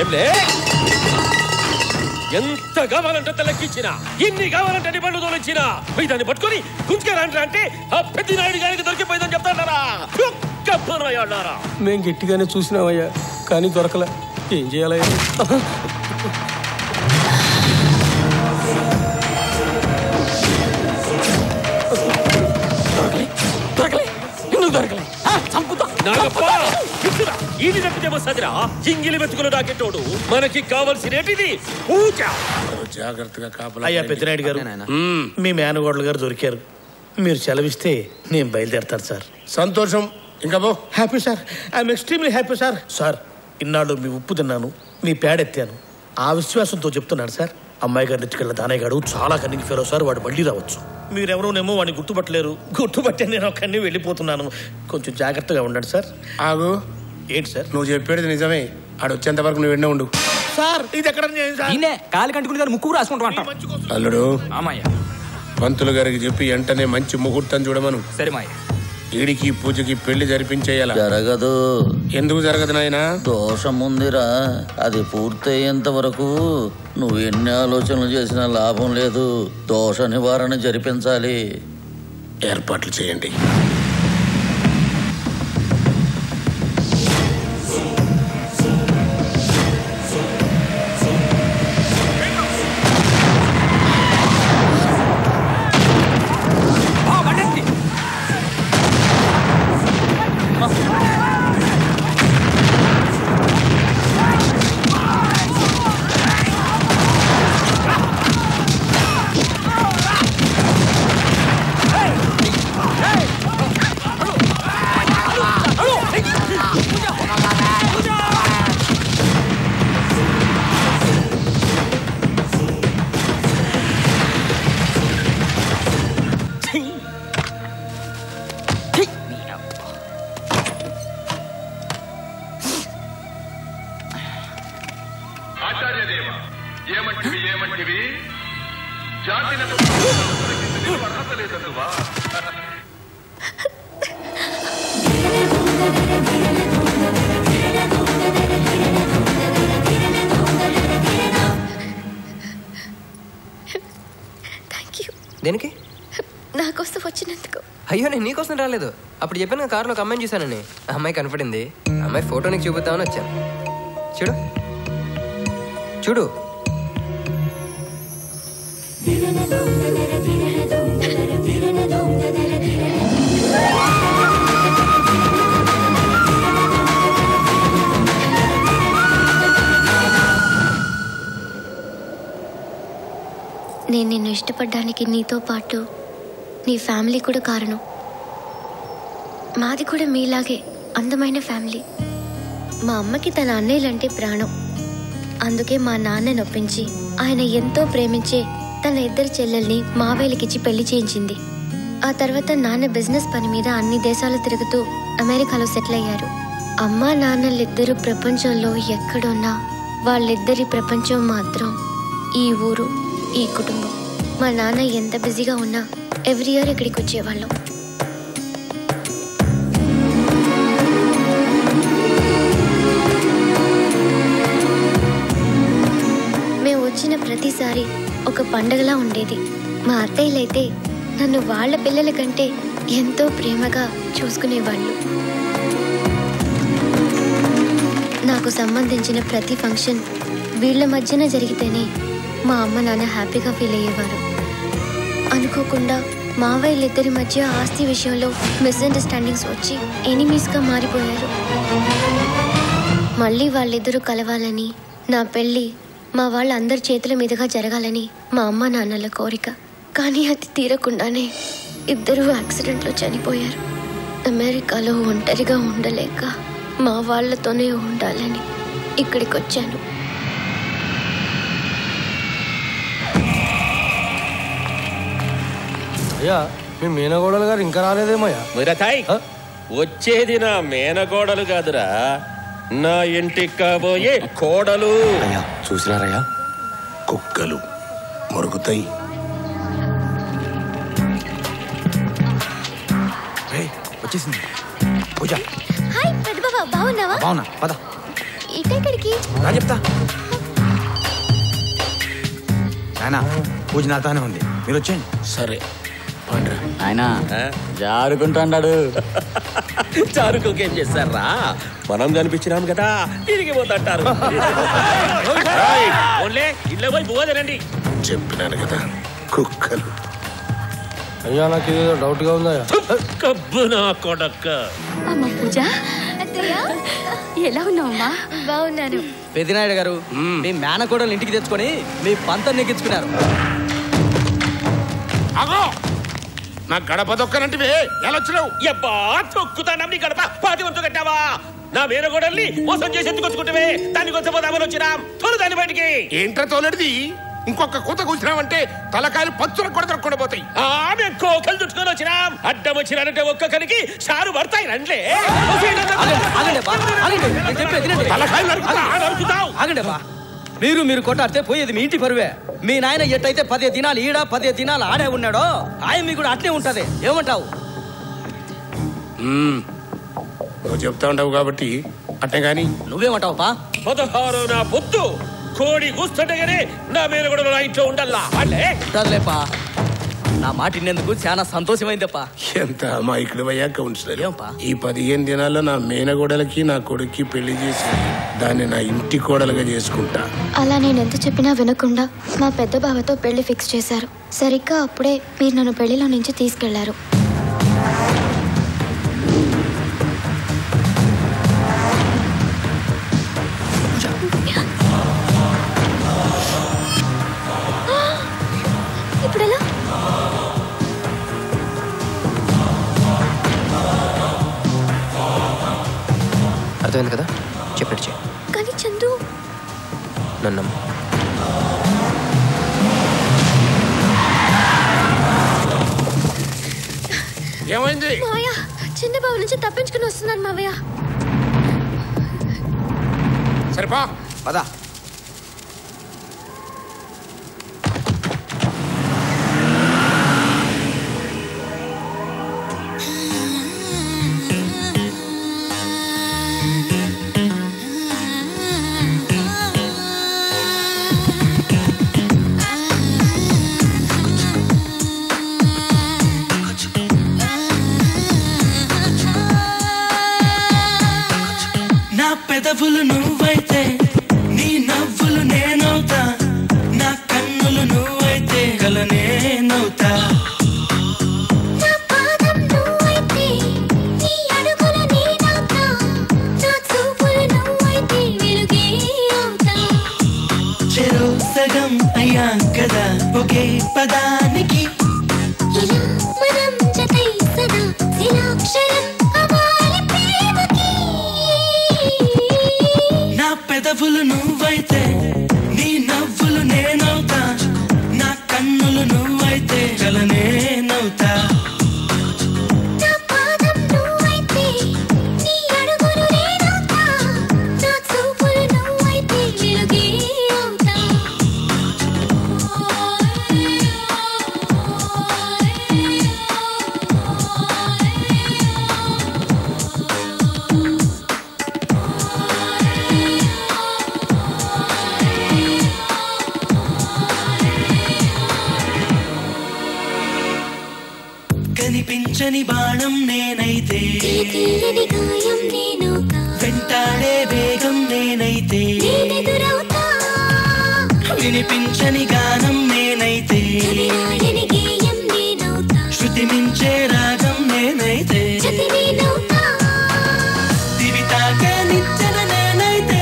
ఏంలే, ఎంత కావాలంటే తలెక్కించినా, ఎన్ని కావాలంటే అన్ని పళ్ళు తోలించినా, పోయి దాన్ని పట్టుకొని గుంజుకారంటారా అంటే ఆ పెద్ద నాయుడు గారికి దొరికిపోయిందని చెప్తాడారా? ఒక్కన్నారా? మేము గట్టిగానే చూసినామయ్యా, కానీ దొరకలే. ఏం చేయాలయ్యా? మీ మేనగోడలు గారు దొరికారు. మీరు సెలవిస్తే నేను బయలుదేరతాను సార్. సంతోషం. ఇంకా happy sir. I'm extremely happy sir. Sir, ఇన్నాళ్ళు మీ ఉప్పు తిన్నాను, మీ పేడెత్తాను, ఆ విశ్వాసంతో చెప్తున్నాను సార్. అమ్మాయి గారిని ఎత్తుకెళ్ళిన దానయ్య గారు చాలా కన్నికి ఫెలో సార్. వాడు మళ్ళీ రావచ్చు. మీరెవరోనేమో వాడిని గుర్తుపట్టలేరు. గుర్తుపట్టే నేను ఒక్కడిని వెళ్ళిపోతున్నాను. కొంచెం జాగ్రత్తగా ఉండండి సార్. ఆగు. ఏంటి సార్? నువ్వు చెప్పేది నిజమే. ఆడు వచ్చేంత వరకు నువ్వు ఎన్నో ఉండు సార్. ఇది ఎక్కడ కాలు కంటుకుని ముక్కు రాసుకుంటా. అల్లుడు పంతులు గారికి చెప్పి వెంటనే మంచి ముహూర్తం చూడమను. సరే మాయ. వీడికి పూజకి పెళ్లి జరిపించేయాల. జరగదు. ఎందుకు జరగదు నాయనా? దోషం ఉందిరా. అది పూర్తయ్యేంత వరకు నువ్వు ఎన్ని ఆలోచనలు చేసినా లాభం లేదు. దోష నివారణ జరిపించాలి. ఏర్పాట్లు చేయండి. దేనికి? నా కోసం వచ్చినందుకు. అయ్యో, నేను నీకోసం రాలేదు. అప్పుడు చెప్పాను కదా కారులో ఒక అమ్మాయిని చూశానని. ఆ అమ్మాయి కనపడింది. అమ్మాయి ఫోటో నీకు చూపిద్దామని వచ్చాను. చూడు చూడు. నేను నిన్ను ఇష్టపడడానికి నీతో పాటు నీ ఫ్యామిలీ కూడా కారణం. మాది కూడా మీలాగే అందమైన ఫ్యామిలీ. మా అమ్మకి తన అన్నయ్యలంటే ప్రాణం. అందుకే మా నాన్నని ఒప్పించి ఆయన ఎంతో ప్రేమించే తన ఇద్దరు చెల్లెల్ని మావేలికిచ్చి పెళ్లి చేయించింది. ఆ తర్వాత నాన్న బిజినెస్ పని మీద అన్ని దేశాలు తిరుగుతూ అమెరికాలో సెటిల్ అయ్యారు. అమ్మ నాన్నలిద్దరూ ప్రపంచంలో ఎక్కడున్నా వాళ్ళిద్దరి ప్రపంచం మాత్రం ఈ ఊరు, ఈ కుటుంబం. మా నాన్న ఎంత బిజీగా ఉన్నా ఎవ్రీ ఇయర్ ఇక్కడికి వచ్చేవాళ్ళం. మేము వచ్చిన ప్రతిసారి ఒక పండగలా ఉండేది. మా అత్తయ్యలైతే నన్ను వాళ్ళ పిల్లల కంటే ఎంతో ప్రేమగా చూసుకునేవాళ్ళు. నాకు సంబంధించిన ప్రతి ఫంక్షన్ వీళ్ళ మధ్యన జరిగితేనే మా అమ్మ నాన్న హ్యాపీగా ఫీల్ అయ్యేవారు. అనుకోకుండా మావయ్యలిద్దరి మధ్య ఆస్తి విషయంలో మిస్అండర్స్టాండింగ్స్ వచ్చి ఎనిమీస్గా మారిపోయారు. మళ్ళీ వాళ్ళిద్దరూ కలవాలని, నా పెళ్ళి మా వాళ్ళందరి చేతుల మీదుగా జరగాలని మా అమ్మ నాన్నల కోరిక. కానీ అది తీరకుండానే ఇద్దరూ యాక్సిడెంట్లో చనిపోయారు. అమెరికాలో ఒంటరిగా ఉండలేక మా వాళ్ళతోనే ఉండాలని ఇక్కడికి వచ్చాను. మేనగోడలు గారు ఇంకా రాలేదేమయ్యా? వచ్చేది నా మేనగోడలు కాదురా, నా ఇంటికి కాబోయే కోడలు. చూసినారయ్యా, కుక్కలు మరుగుతాయి. వచ్చేసింది పూజ. హాయ్ పెద్ద బావ, బావున్నావా? బావున్నా, పద. ఇక్కడికి రా చెప్తా. నాయనా పూజ నాతోనే ఉంది, మీరు వచ్చేయండి. సరే పండ్రా. ఆయన జారుకుంటాడు. జారుకోకేం చేస్తారా, మనం కనిపించినాం కదా తిరిగిపోతాంటారు. ఇళ్ళ పోయి పోదండి, చెప్పినాను కదా కుక్కలు. అయ్యా నాకు ఏదో డౌట్ గా ఉందా? కబ్బు నా కొడక్క. అమ్మ పూజ ఎలా ఉన్నావమ్మా? బాగున్నాను. పెద్దినాయుడు గారు మీ మేనకోడలు ఇంటికి తెచ్చుకొని మీ పంతం నెగ్గించుకున్నారు. నా గడప దొక్కనంటే ఎలా వచ్చినావు? ఎబ్బా తొక్కుతానా నీ గడప? పాతి వంతు కట్టావా? నా మేనకోడల్ని మోసం చేసి ఎత్తుకొచ్చుకుంటే దాన్ని కొంచెం వచ్చినాం. తోలు దాన్ని బయటికి. ఏంట్రా తోలడిది? ఇంకొక కూత కూర్చున్నామంటే తలకాయలు పచ్చుల కూడా దొరకకపోతాయి. ఆమె కోకలు చుట్టుకొని వచ్చినాం. అడ్డం వచ్చినారంటే ఒక్కొక్కరికి సారు పడతాయి. రండ్లే ఆగండిబా. మీరు కొట్టాడితే పోయేది మీ ఇంటి పరువే. మీ నాయన ఎట్టయితే 10 దినాలు ఈడ 10 దినాలు ఆడే ఉన్నాడో ఆయన మీ కూడా అట్లే ఉంటది. ఏమంటావు? నువ్వు చెప్తా ఉంటావు కాబట్టి అట్టే, కానీ నువ్వేమంటావు? బా 16 నా పొత్తు కోడి కూస్తుండగానే నా మీద కూడా నా ఇంట్లో ఉండల్లా అంటే లేపా. నా మాట ఇన్నందుకు చాలా సంతోషమైందప్పా. ఎంత అమాయకుడు అయ్యా కౌన్సిలర్. ఈ 15 దినాల్లో నా మేనగోడలకి నా కొడుక్కి పెళ్లి చేసి దాన్ని నా ఇంటి కోడలుగా చేసుకుంటా. అలా నేను ఎంత చెప్పినా వినకుండా నా పెద్ద బావతో పెళ్లి ఫిక్స్ చేశారు. సరిగ్గా అప్పుడే మీరు నన్ను పెళ్లిలో నుంచి తీసుకెళ్లారు. అర్థమైంది కదా, చెప్పాడు చే. కానీ చందు నన్ను ఏమైంది? మావయ్య చిన్న బాబు నుంచి తప్పించుకుని వస్తున్నాను మావయ్య. సరిపా పదా. పెదవులు నువ్వైతే నీ నవ్వులు నేనవుతా, నా కన్నులు నువ్వైతే కల నేనవుతా, నా పాదం నువ్వైతే నీ అడుగులు నేనవుతా, నా చూపులు నువ్వైతే వెలుగే అవుతా. చెరో సగం అయ్యాం కదా ఒకే పదానికి ఇలా పించని బాణం నేనైతే, వెంటాడే వేగం నేనైతే, వినిపించని గానం నేనైతే, శృతి మించే రాగం నేనైతే, దివి తాకే నిచ్చెన నేనైతే,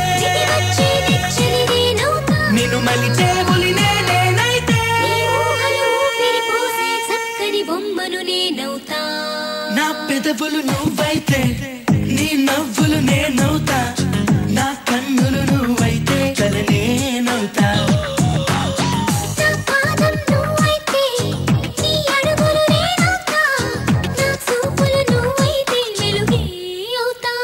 నిన్ను మలిచే బులినే నేనైతే, చక్కని బొమ్మను నేనవుతా, నా పెదవులు నువ్వైతే, నీ నవ్వులు నేనవుతా, నా కన్నులు నువ్వైతే, కల నేనవుతా, నా పాదం నువ్వైతే, నీ అడుగులు నేనవుతా, నా చూపులు నువ్వైతే, వెలుగే అవుతా.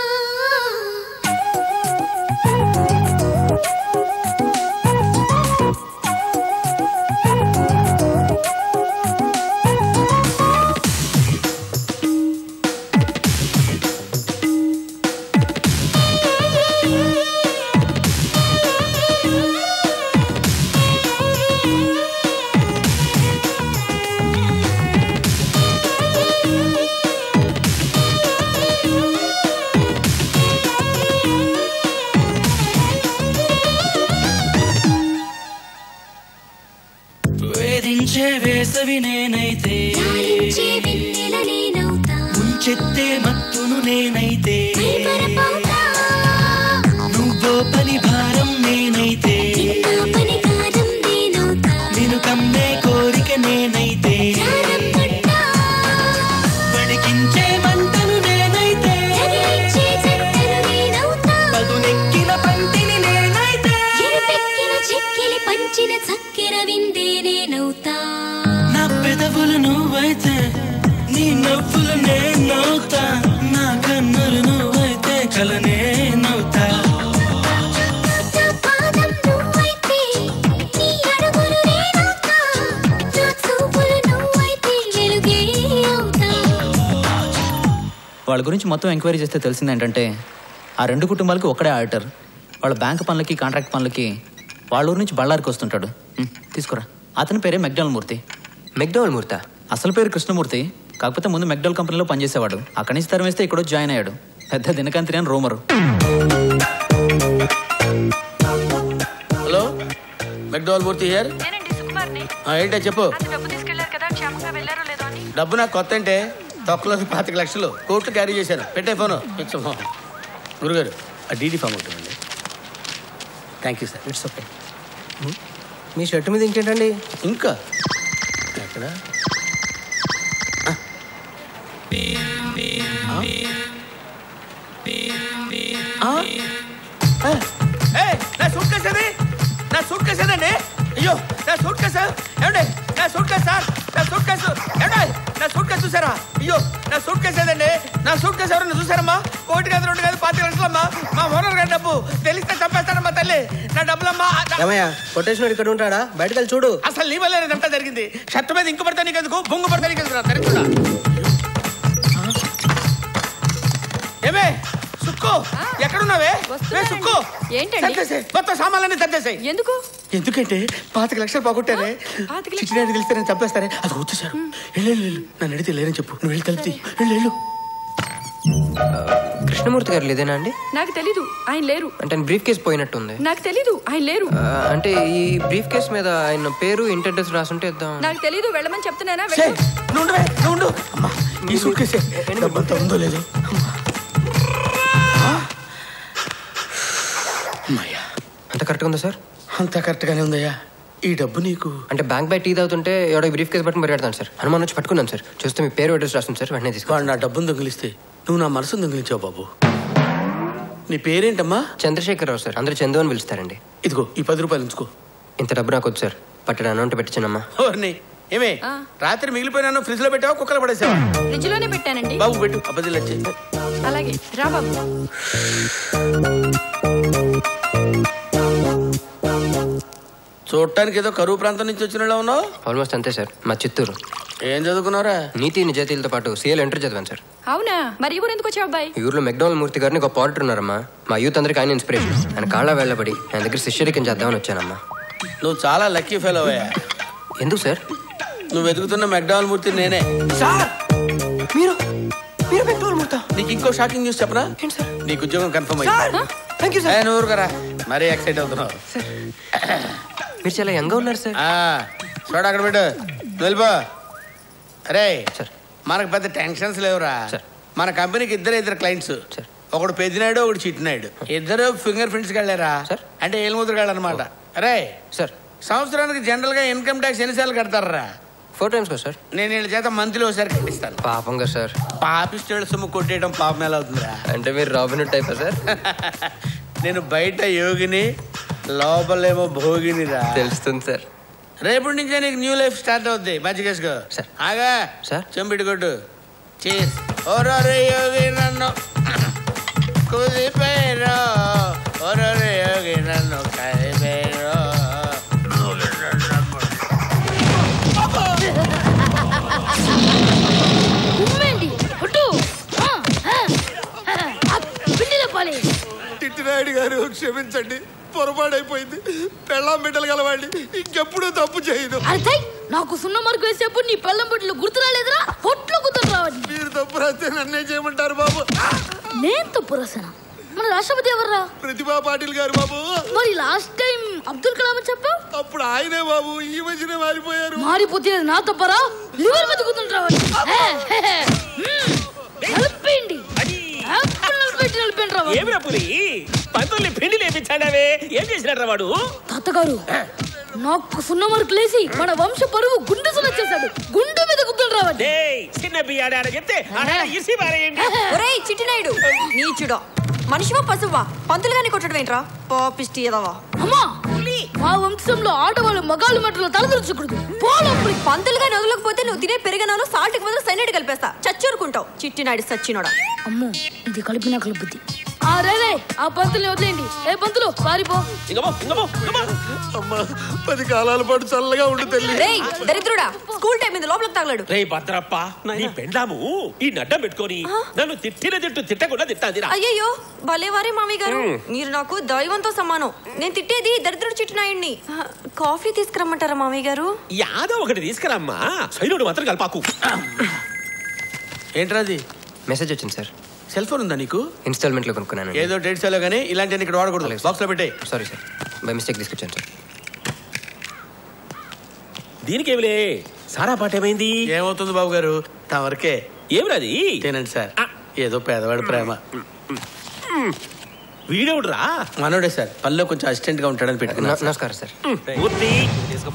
వేధించే వేసవి నేనైతే, ముంచెత్తే మత్తును నేనైతే, నువ్వో పని భారం నేనైతే, నేను కమ్మే కోరిక నేనైతే, వణికించే మంటను నేనైతే, పదునెక్కిన పంటిని నేనైతే, చెక్కిలి పంచిన చక్కెర విందే నేనవుతా, నా పెదవులు నువ్వైతే, నీ నవ్వులు నేనవుతా, నా కన్నులు నువ్వైతే, కల నేనవుతా, నా పాదం నువ్వైతే, నీ అడుగులు నేనవుతా, నా చూపులు నువ్వైతే, వెలుగే అవుతా. వాళ్ళ గురించి మొత్తం ఎంక్వైరీ చేస్తే తెలిసింది ఏంటంటే, ఆ రెండు కుటుంబాలకి ఒక్కడే ఆడిటర్. వాళ్ళ బ్యాంక్ పనులకి, కాంట్రాక్ట్ పనులకి వాళ్ళ ఊరి నుంచి బళ్ళారికి వస్తుంటాడు. తీసుకురా. అతని పేరే మెక్డోనల్ మూర్తి. మెక్డోనల్ మూర్త? అసలు పేరు కృష్ణమూర్తి, కాకపోతే ముందు మెక్డోనల్ కంపెనీలో పనిచేసేవాడు. అక్కడి నుంచి తరం వేస్తే ఇక్కడో జాయిన్ అయ్యాడు. పెద్ద దినకాంతి అని రోమరు. Hello, McDonald Murthy here. ఏంటే చెప్పు. డబ్బు నాకు కొత్త అంటే తక్కువలో 25 లక్షలు కోట్లు క్యారీ చేశాను. పెట్టే ఫోను. గురుగారు ఆ డీడీ ఫామ్ అవుతుందండి. Thank you sir. It's okay. మీ షర్ట్ మీద ఇంకేంటండి ఇంకా ఎక్కడ నా సూట్ కేసు ఏదండి? అయ్యో, నా సూట్ కేసు ఏమండి? నా సూట్ కేసు సార్, నా సూట్ కేసు ఏమండి? నా సూట్ కేసు చూసారా? అయ్యో, నా సూట్ కేసు ఏదండి? నా సూట్ కేసు ఎవరన్నా చూసారమ్మా? 1 కాదు 2 కాదు 25 లక్షలమ్మా. మా ఓనర్ గారి డబ్బు తెలిస్తే చంపేస్తానమ్మా తల్లి. నా డబ్బులమ్మా. కొటేషన్ ఇక్కడ ఉంటాడా? బయటకెళ్ళి చూడు. అసలు నీ వల్ల ఇదంతా జరిగింది. షర్ట్ మీద ఇంకు పడతా నీకెందుకు, బొంగు పడతా నీకెందుకు, దరిద్రుడా. ఏమే సుక్కు, ఎక్కడున్నావే సుక్కు? మొత్తం సామాన్లన్నీ తద్దేశాయి. ఎందుకు? ఎందుకంటే 25 లక్షలు పోగొట్టారే. చిచ్చినాడు తెలిస్తే నేను చంపేస్తానే. అది వచ్చేసారు. వెళ్ళు, నన్ను అడిగితే లేరని చెప్పు. నువ్వు వెళ్ళి తలిపి వెళ్ళు. కృష్ణమూర్తి గారు లేదేనా అండి? నాకు తెలీదు, ఆయన లేరు. అంటే బ్రీఫ్ కేసు పోయినట్టుంది. నాకు తెలీదు, ఆయన లేరు. అంటే ఈ బ్రీఫ్ కేసు మీద ఆయన పేరు, ఇంటి అడ్రస్ రాసుంటే ఇద్దాం. నాకు తెలీదు, వెళ్ళమని చెప్తున్నానా? అంత కరెక్ట్గా ఉందా సార్? అంత కరెక్ట్గానే ఉందయ్యా. ఈ డబ్బు నీకు అంటే బ్యాంక్ బై టీ అవుతుంటే ఎవడో బ్రీఫ్ కేసు బట్టి మరిపెడతాను సార్. అనుమానం వచ్చి పట్టుకున్నాను సార్. చూస్తే మీ పేరు, అడ్రస్ రాస్తుంది సార్. వెంటనే తీసుకోవాలి. నా డబ్బును దొంగిలిస్తే నువ్వు నా మనసును దొంగిలించావు బాబు. నీ పేరేంటమ్మా? చంద్రశేఖరరావు సార్. అందరూ చందు అని పిలుస్తారండి. ఇదిగో ఈ 10 రూపాయలు ఉంచుకో. ఇంత డబ్బు నాకు వద్దు సార్. పట్టడా అమౌంట్ పెట్టించానమ్మా. ఏమే రాత్రి మిగిలిపోయినాను ఫ్రిడ్జ్ లో పెట్టావా, కుక్కలో పడేసావా? ఫ్రిడ్జ్ లోనే పెట్టానండి బాబు. పెట్టు. అబ్బదిల్లు వచ్చింది. అలాగే రా బాబు. చూడటానికి ఏదో కరువు ప్రాంతం నుంచి వచ్చినలా ఉన్నావు. ఆల్మోస్ట్ అంతే సార్. మా చిత్తూరు. ఏం చదువుకున్నారా? నీతి నిజాయితీలతో పాటు సీఎల్ ఎంటర్ చదివాను సార్. అవునా, మరి ఎందుకు వచ్చావు అబ్బాయి? ఈ ఊర్లో మెక్డోనల్ మూర్తి గారిని ఒక పాటర్ ఉన్నారమ్మా. మా యూత్ అందరికి ఆయన ఇన్స్పిరేషన్. ఆయన కాళ్ళ వెళ్ళబడి ఆయన దగ్గర శిష్యరికం చేద్దామని వచ్చానమ్మా. నువ్వు చాలా లక్కీ ఫెలో అయ్యా. ఎందుకు సార్? నువ్వు వెతుకుతున్న మెక్డోనల్ మూర్తి నేనే సార్. ఇంకో షాకింగ్ న్యూస్ చెప్పనా? నీకు ఉద్యోగం కన్ఫర్మ్ అయ్యింది. ఊరుకరా, మరీ ఎక్సైట్ అవుతున్నావు. మీరు చాలా యంగ్గా ఉన్నారు సార్. చూడ అక్కడ పెట్టు, వెళ్ళిపో. అరే మనకు పెద్ద టెన్షన్స్ లేవురా. మన కంపెనీకి ఇద్దరు క్లయింట్స్, ఒకడు పెద్దినాయుడు, ఒకడు చిట్టినాయుడు. ఇద్దరు ఫింగర్ ప్రింట్స్కి వెళ్ళారా? అంటే ఏలు ముద్రగాళ్ళు అనమాట. అరే సార్, సంవత్సరానికి జనరల్గా ఇన్కమ్ ట్యాక్స్ ఎన్నిసార్లు కడతారా? 4 times కదా సార్. నేను వీళ్ళ చేత మంత్లీ ఒకసారి కట్టిస్తాను. పాపంగా సార్, పాపిస్టేళ్ళ సొమ్ము కొట్టేయడం పాపం ఎలా అవుతుందిరా? అంటే మీరు రాబిన్ టైపా సార్? నేను బయట యోగిని, లోపలేమో భోగినిరా. తెలుస్తుంది సార్. రేపటి నుంచే నీకు న్యూ లైఫ్ స్టార్ట్ అవుద్ది. మజ్జిగేసుకో సార్. ఆగా సార్, చెంపిటి కొట్టు. చేస్ ఓరో రే యోగి నన్ను కుదిపేరో, ఓరో రే యోగి నన్ను కలిపేరో. నాయుడు గారు క్షమించండి, పొరపాడైపోయింది. పెళ్ళాం బిడ్డలు కలవాడి, ఇంకెప్పుడు తప్పు చేయదు. నాకు సున్న మార్కు వేసేప్పుడు నీ పెళ్ళం బిడ్డలు గుర్తు రాలేదురా? పొట్లు గుర్తు రావాలి. మీరు తప్పు రాస్తే నన్నే చేయమంటారు బాబు. నేను తప్పు రాసానా? మన రాష్ట్రపతి ఎవర్రా? ప్రతిభా పాటిల్ గారు బాబు. మరి లాస్ట్ టైం అబ్దుల్ కలాం అని చెప్పావు, అప్పుడు ఆయనే బాబు. ఈ మధ్యనే మారిపోయారు. మారిపోతే నా తప్పరా? లివర్ మీద గుర్తుంటు రావాలి. నలిపేయండి, తాతగారు. నాకు సున్న మార్కులు వేసి మన వంశ పరువు గుండు వచ్చేసాడు. గుండు మీద గుర్తులు రావాలి. చిట్టినాయుడు నీచుడా, మనిషివా పశువా, పంతులుగానే కొట్టడం ఏంట్రా? అమ్మా, మా వంశంలో ఆడవాళ్ళు మగాళ్ళు మట్టలో తలదొరచకూడదు. పోలప్పుడు పంతులుగానే వదలకపోతే నువ్వు తినే పెరిగనాలో సాల్ట్కి బదులు సైనైడ్ కలిపేస్తా, చచ్చూరుకుంటావు. చిట్టినాయుడు సచ్చినోడా. అమ్మో, ఇది కలిపినా కలుపుద్ది. ఆ పంతులు వదిలేండి. ఏ పంతులు పారిపో. పది కాలాల పాటు చల్లగా ఉండు తల్లి. దరిద్రుడా, స్కూల్ టైం మీద లోపలికి తగలడు. రే భద్రప్ప, నీ పెండాము ఈ నడ్డ పెట్టుకొని నన్ను తిట్టిన తిట్టు తిట్టకుండా తిట్టాదిరా. అయ్యయ్యో భలేవారే మామయ్య గారు, మీరు నాకు దైవంతో సమానం. నేను తిట్టేది దరిద్రుడు చిట్టినాయుడిని. కాఫీ తీసుకురమ్మంటారా మామయ్య గారు? యాదో ఒకటి తీసుకురమ్మా, సైనుడు మాత్రం కలపాకు. ఏంట్రాది? మెసేజ్ వచ్చింది సార్. సెల్ ఫోన్ ఉందా నీకు? ఇన్స్టాల్మెంట్ లో కొనుక్కున్నాను. ఏదో డేట్స్ లో కానీ ఇలాంటి ఇక్కడ వాడకూడదు. బాక్స్ లో పెట్టే. సారీ సార్, బై మిస్టేక్ తీసుకొచ్చాను సార్. దీనికేమిలే, సారా పాట ఏమైంది? ఏమవుతుంది బాబు గారు, నా వరకే. ఏమిరాది? తినండి సార్. ఏదో పేదవాడు ప్రేమ. వీడెవడురా? మనోడే సార్, పనిలో కొంచెం అసిస్టెంట్ గా ఉంటాడని పెట్టుకున్నా. నమస్కారం సార్.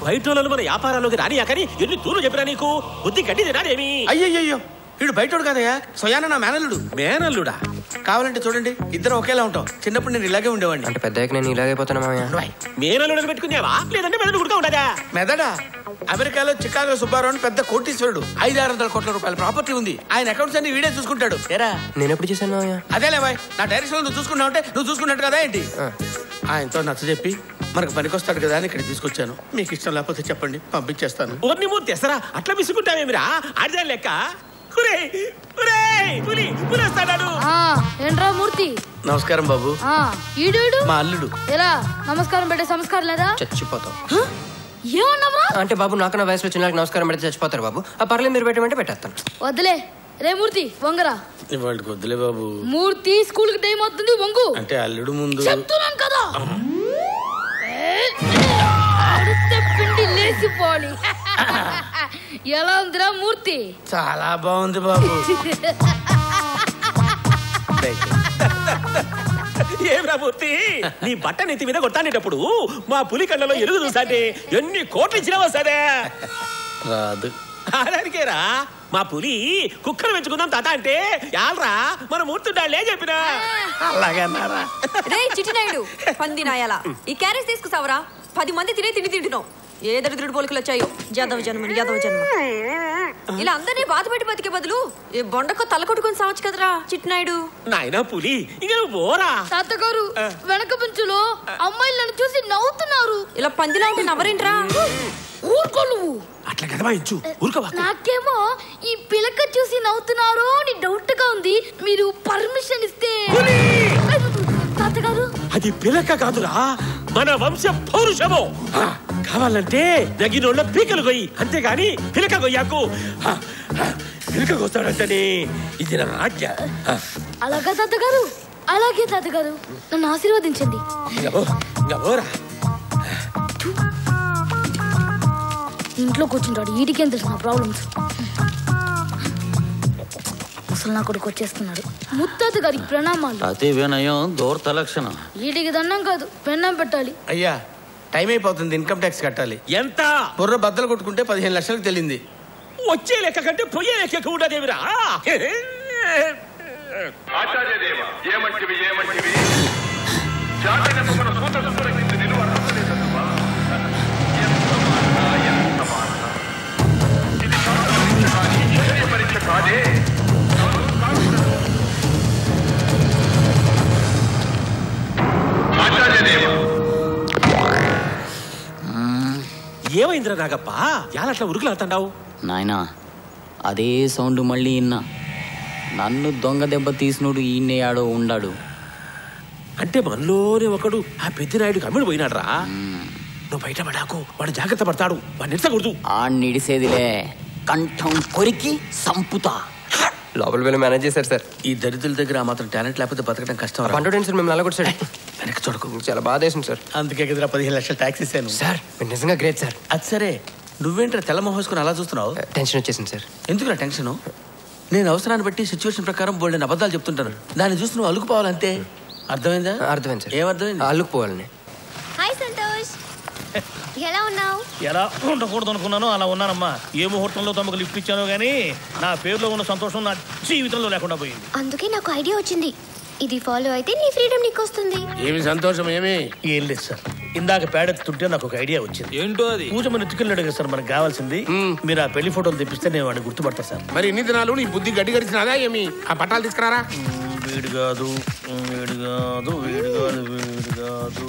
బయట మన వ్యాపారాల్లోకి రాని కానీ ఎన్ని తూర్లు చెప్పినా నీకు బుద్ధి గడ్డి రానేమి? అయ్యయ్యో, వీడు బయటోడు కాదయ్యా, స్వయానా నా మేనల్లుడు. మేనల్లుడా? కావాలంటే చూడండి, ఇద్దరు ఒకేలా ఉంటాం. చిన్నప్పుడు నేను ఇలాగే ఉండేవాడిని. అంటే పెద్ద నేను ఇలాగే పోతున్నా. మేనల్లుడు పెట్టుకునేవా? లేదంటే మెదడు గుడిగా ఉండదా? మెదడా? అమెరికాలో చికాగో సుబ్బారావు అని పెద్ద కోటీశ్వరుడు, 500-600 కోట్ల రూపాయల ప్రాపర్టీ ఉంది. ఆయన అకౌంట్స్ అన్ని వీడే చూసుకుంటాడు. ఏరా నేను ఎప్పుడు చేశాను? అదేలే బాయ్, నా డైరెక్షన్ నువ్వు చూసుకున్నావు అంటే నువ్వు చూసుకున్నట్టు కదా ఏంటి? ఆయనతో నచ్చ చెప్పి మనకు పనికొస్తాడు కదా అని ఇక్కడ తీసుకొచ్చాను. మీకు ఇష్టం లేకపోతే చెప్పండి, పంపించేస్తాను. ఓర్ని మూర్తి ఎసరా, అట్లా విసుకుంటావేమిరా? అదే లెక్క. ఏంట్రా మూర్తి? నమస్కారం బాబు. ఈడు మా అల్లుడు. ఎలా నమస్కారం పెట్టే సంస్కారం లేదా? చచ్చిపోతాం. ఏమన్నావా అంటే బాబు, నాకన్నా వయసు వచ్చిన వాళ్ళకి నమస్కారం పెడితే చచ్చిపోతారు బాబు. ఆ పర్లేదు, మీరు పెట్టమంటే పెట్టేస్తాను. వద్దులే. రే మూర్తి వంగరా. వాళ్ళకి వద్దులే బాబు. మూర్తి స్కూల్ కి టైం అవుతుంది, వంగు. అంటే అల్లుడు ముందు చెప్తున్నాను కదా. ఎలా ఉందిరా మూర్తి? చాలా బాగుంది బాబు. ఏమిరా మూర్తి, నీ బట్ట నెత్తి మీద కొట్టానేటప్పుడు మా పులి కళ్ళలో ఎరుగు చూసాంటే ఎన్ని కోట్లు ఇచ్చినావా సరే? రాదు. అలానికేరా మా పులి కుక్కలు పెంచుకుందాం తాత అంటే యాలరా మన మూర్తుండాలే చెప్పినా. అలాగన్నారా? రే చిట్టినాయుడు పంది నాయాలా, ఈ క్యారేజ్ తీసుకుసావరా. 10 మంది తినే తింటున్నావు. ఏ దరిద్రుడు పోలికలు వచ్చాయో. యాదవ జన్మని, యాదవ జన్మ. ఇలా అందరినీ బాధ పెట్టి బతికే బదులు ఈ బొండకు తల కొట్టుకొని సావచ్చు కదరా చిట్టినాయుడు. నాయనా పులి, ఇంకా పోరా. తాతగారు వెనక పంచులో అమ్మాయిలను చూసి నవ్వుతున్నారు. ఇలా పందిలా ఉంటే నవ్వరేంట్రా? ఊరుకో నువ్వు. అట్లా గదవాయించు, ఊరుకోవా. నాకేమో ఈ పిలక చూసి నవ్వుతున్నారు అని డౌట్ గా ఉంది. మీరు పర్మిషన్ ఇస్తే. తాతగారు అది పిలక కాదురా, మన వంశ పౌరుషము. కావాలంటే దగ్గినోళ్ళ పీకలు కొయ్యి, అంతేగాని పిలక కొయ్యాకు. పిలక కొస్తాడంటే ఇది నా ఆజ్ఞ. అలాగా తాతగారు, అలాగే తాతగారు, నన్ను ఆశీర్వదించండి. ఇంట్లో కూర్చుంటాడు, వీటికేం తెలుసు నా ప్రాబ్లమ్స్. అసలు నా కొడుకు వచ్చేస్తున్నాడు. ముత్తాత గారికి ప్రణామాలు. అతి వినయం దూరత లక్షణం. వీటికి దండం కాదు, పెన్నం పెట్టాలి. అయ్యా టైం అయిపోతుంది, ఇన్కమ్ ట్యాక్స్ కట్టాలి. ఎంత బుర్ర బద్దలు కొట్టుకుంటే 15 లక్షలకు తెలియంది. వచ్చే లెక్క కంటే పోయే లెక్క కూడా దేవిరా. పరీక్ష కాదే. ఏమైందిరా రాగప్ప, ఎలా అట్లా ఉరుకులు అవుతాండావు? నాయనా అదే సౌండ్ మళ్ళీ ఇన్నా. నన్ను దొంగ దెబ్బ తీసినోడు ఈయన్నే ఆడో ఉండాడు. అంటే మనలోనే ఒకడు ఆ పెద్దిరాయుడు కమ్ముడు పోయినాడు రా. నువ్వు బయట పడాకు, వాడు జాగ్రత్త పడతాడు, వాడు నిడతకూడదు. ఆ నిడిసేదిలే, కంఠం కొరికి సంపుతా. లోపల వెళ్ళి మేనేజ్ చేశారు సార్. ఈ దరిద్రుల దగ్గర మాత్రం టాలెంట్ లేకపోతే బతకడం కష్టం. పండు టెన్షన్ మేము నలగొట్టు సార్. వెనక చూడకు, చాలా బాధ వేసింది సార్. అందుకే కదా 15 లక్షలు ట్యాక్స్ ఇస్తాను సార్. మీరు నిజంగా గ్రేట్ సార్. అది సరే, నువ్వేంట్రా తెల్ల మోహేసుకుని అలా చూస్తున్నావు? టెన్షన్ వచ్చేసింది సార్. ఎందుకురా టెన్షన్? నేను అవసరాన్ని బట్టి సిచ్యువేషన్ ప్రకారం బోల్డెన్ అబద్ధాలు చెప్తుంటాను. దాన్ని చూసి నువ్వు అలుకుపోవాలంతే. అర్థమైందా? అర్థమైంది సార్. ఏమర్థమైంది? అల్లుకుపోవాలని. హాయ్ సంతోష్, ఎలా ఉన్నావు? ఎలా ఉండకూడదు అనుకున్నాను, అలా ఉన్నానమ్మా. ఏ ముహూర్తంలో తమకు లిఫ్ట్ ఇచ్చానో కానీ నా పేరులో ఉన్న సంతోషం నా జీవితంలో లేకుండా పోయింది. అందుకే నాకు ఐడియా వచ్చింది, ఇది ఫాలో అయితే నీ ఫ్రీడమ్ నీకు వస్తుంది. ఏమి సంతోషం? ఏమి ఏం లేదు సార్, ఇందాక పేడెత్తుంటే నాకు ఒక ఐడియా వచ్చింది. ఏంటో అది? పూజ మన చికెన్ అడిగారు సార్, మనకు కావాల్సింది. మీరు ఆ పెళ్లి ఫోటోలు తెప్పిస్తే నేను వాడిని గుర్తుపడతా సార్. మరి ఇన్ని దినాలు నీ బుద్ధి గడ్డి గడిచినాదా ఏమి? ఆ పట్టాలు తీసుకురారా. వీడు కాదు, వీడు కాదు, వీడు కాదు, వీడు కాదు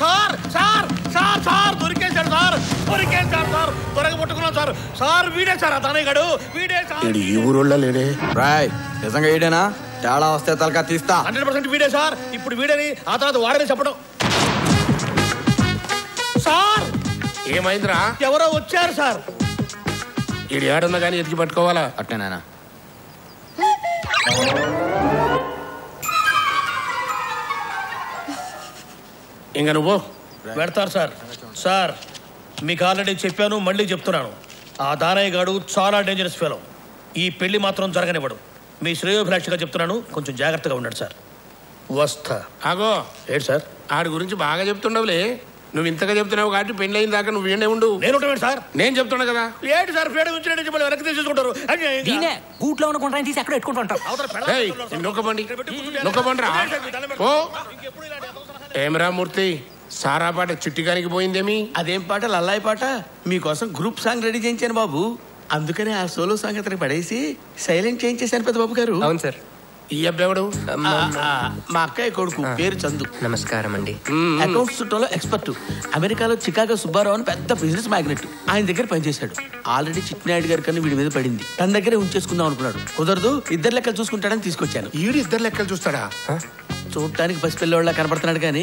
సార్. సార్ సార్ సార్ దొరికేశాడు సార్, దొరికేశాడు సార్, దొరకబట్టుకున్నాం సార్. సార్ వీడే సార్, అతనే గడు, వీడే సార్. ఈ ఊరోళ్ళ లేడే రాయ్, నిజంగా వీడేనా? తేడా వస్తే తలకా తీస్తా. 100% వీడే సార్. ఇప్పుడు వీడని ఆ తర్వాత వాడని చెప్పడం. సార్ ఏమైందిరా? ఎవరో వచ్చారు సార్. ఇది ఏడున్నా కానీ ఎదిగి పట్టుకోవాలా? అట్నే నాయనా. ఇంకా నువ్వు పెడతారు సార్. సార్ మీకు ఆల్రెడీ చెప్పాను, మళ్ళీ చెప్తున్నాను, ఆ దానయ్య గాడు చాలా డేంజరస్ ఫెలో. ఈ పెళ్లి మాత్రం జరగనివ్వడు. మీ శ్రేయోభిలాషిగా చెప్తున్నాను, కొంచెం జాగ్రత్తగా ఉన్నాడు సార్. వస్తా. ఆగో ఏడు సార్, ఆడి గురించి బాగా చెప్తుండవులే. నువ్వు ఇంతగా చెప్తున్నావు కాబట్టి పెళ్లి అయిన దాకా నువ్వు ఏండే ఉండు. నేను ఉంటాను సార్. నేను చెప్తున్నా కదా. ఏడు సార్, పేడ ఉంచినట్టు మళ్ళీ వెనక్కి తీసుకుంటారు. గూట్లో ఉన్న కొంటాన్ని తీసి అక్కడ పెట్టుకుంటాం. నొక్కబండి, నొక్కబండి రా. ఓ ఏమరా మూర్తి, సారా పాట చిట్టికానికి పోయిందేమి? అదేం పాట? లల్లాయి పాట. మీకోసం గ్రూప్ సాంగ్ రెడీ చేయించాను బాబు, అందుకనే ఆ సోలో సంగతిని పడేసి సైలెంట్ చేయించేశాను పెద్ద బాబు గారు. అవును సార్. ఈ అబ్బాయి మా అక్కయ్య కొడుకు, పేరు చందు. నమస్కారం అండి. అకౌంట్స్ చుట్టంలో ఎక్స్పర్ట్, అమెరికాలో చికాగో సుబ్బారావు అని పెద్ద బిజినెస్ మ్యాగ్నెట్, ఆయన దగ్గర పనిచేశాడు. ఆల్రెడీ చిట్టినాయుడు గారి కన్నా వీడి మీద పడింది, తన దగ్గరే ఉంచేసుకుందాం అనుకున్నాడు. కుదరదు, ఇద్దరు లెక్కలు చూసుకుంటాడని తీసుకొచ్చాను. వీడు ఇద్దరు లెక్కలు చూస్తాడా? చూడటానికి పసిపిల్లవాళ్ళ కనపడుతున్నాడు కానీ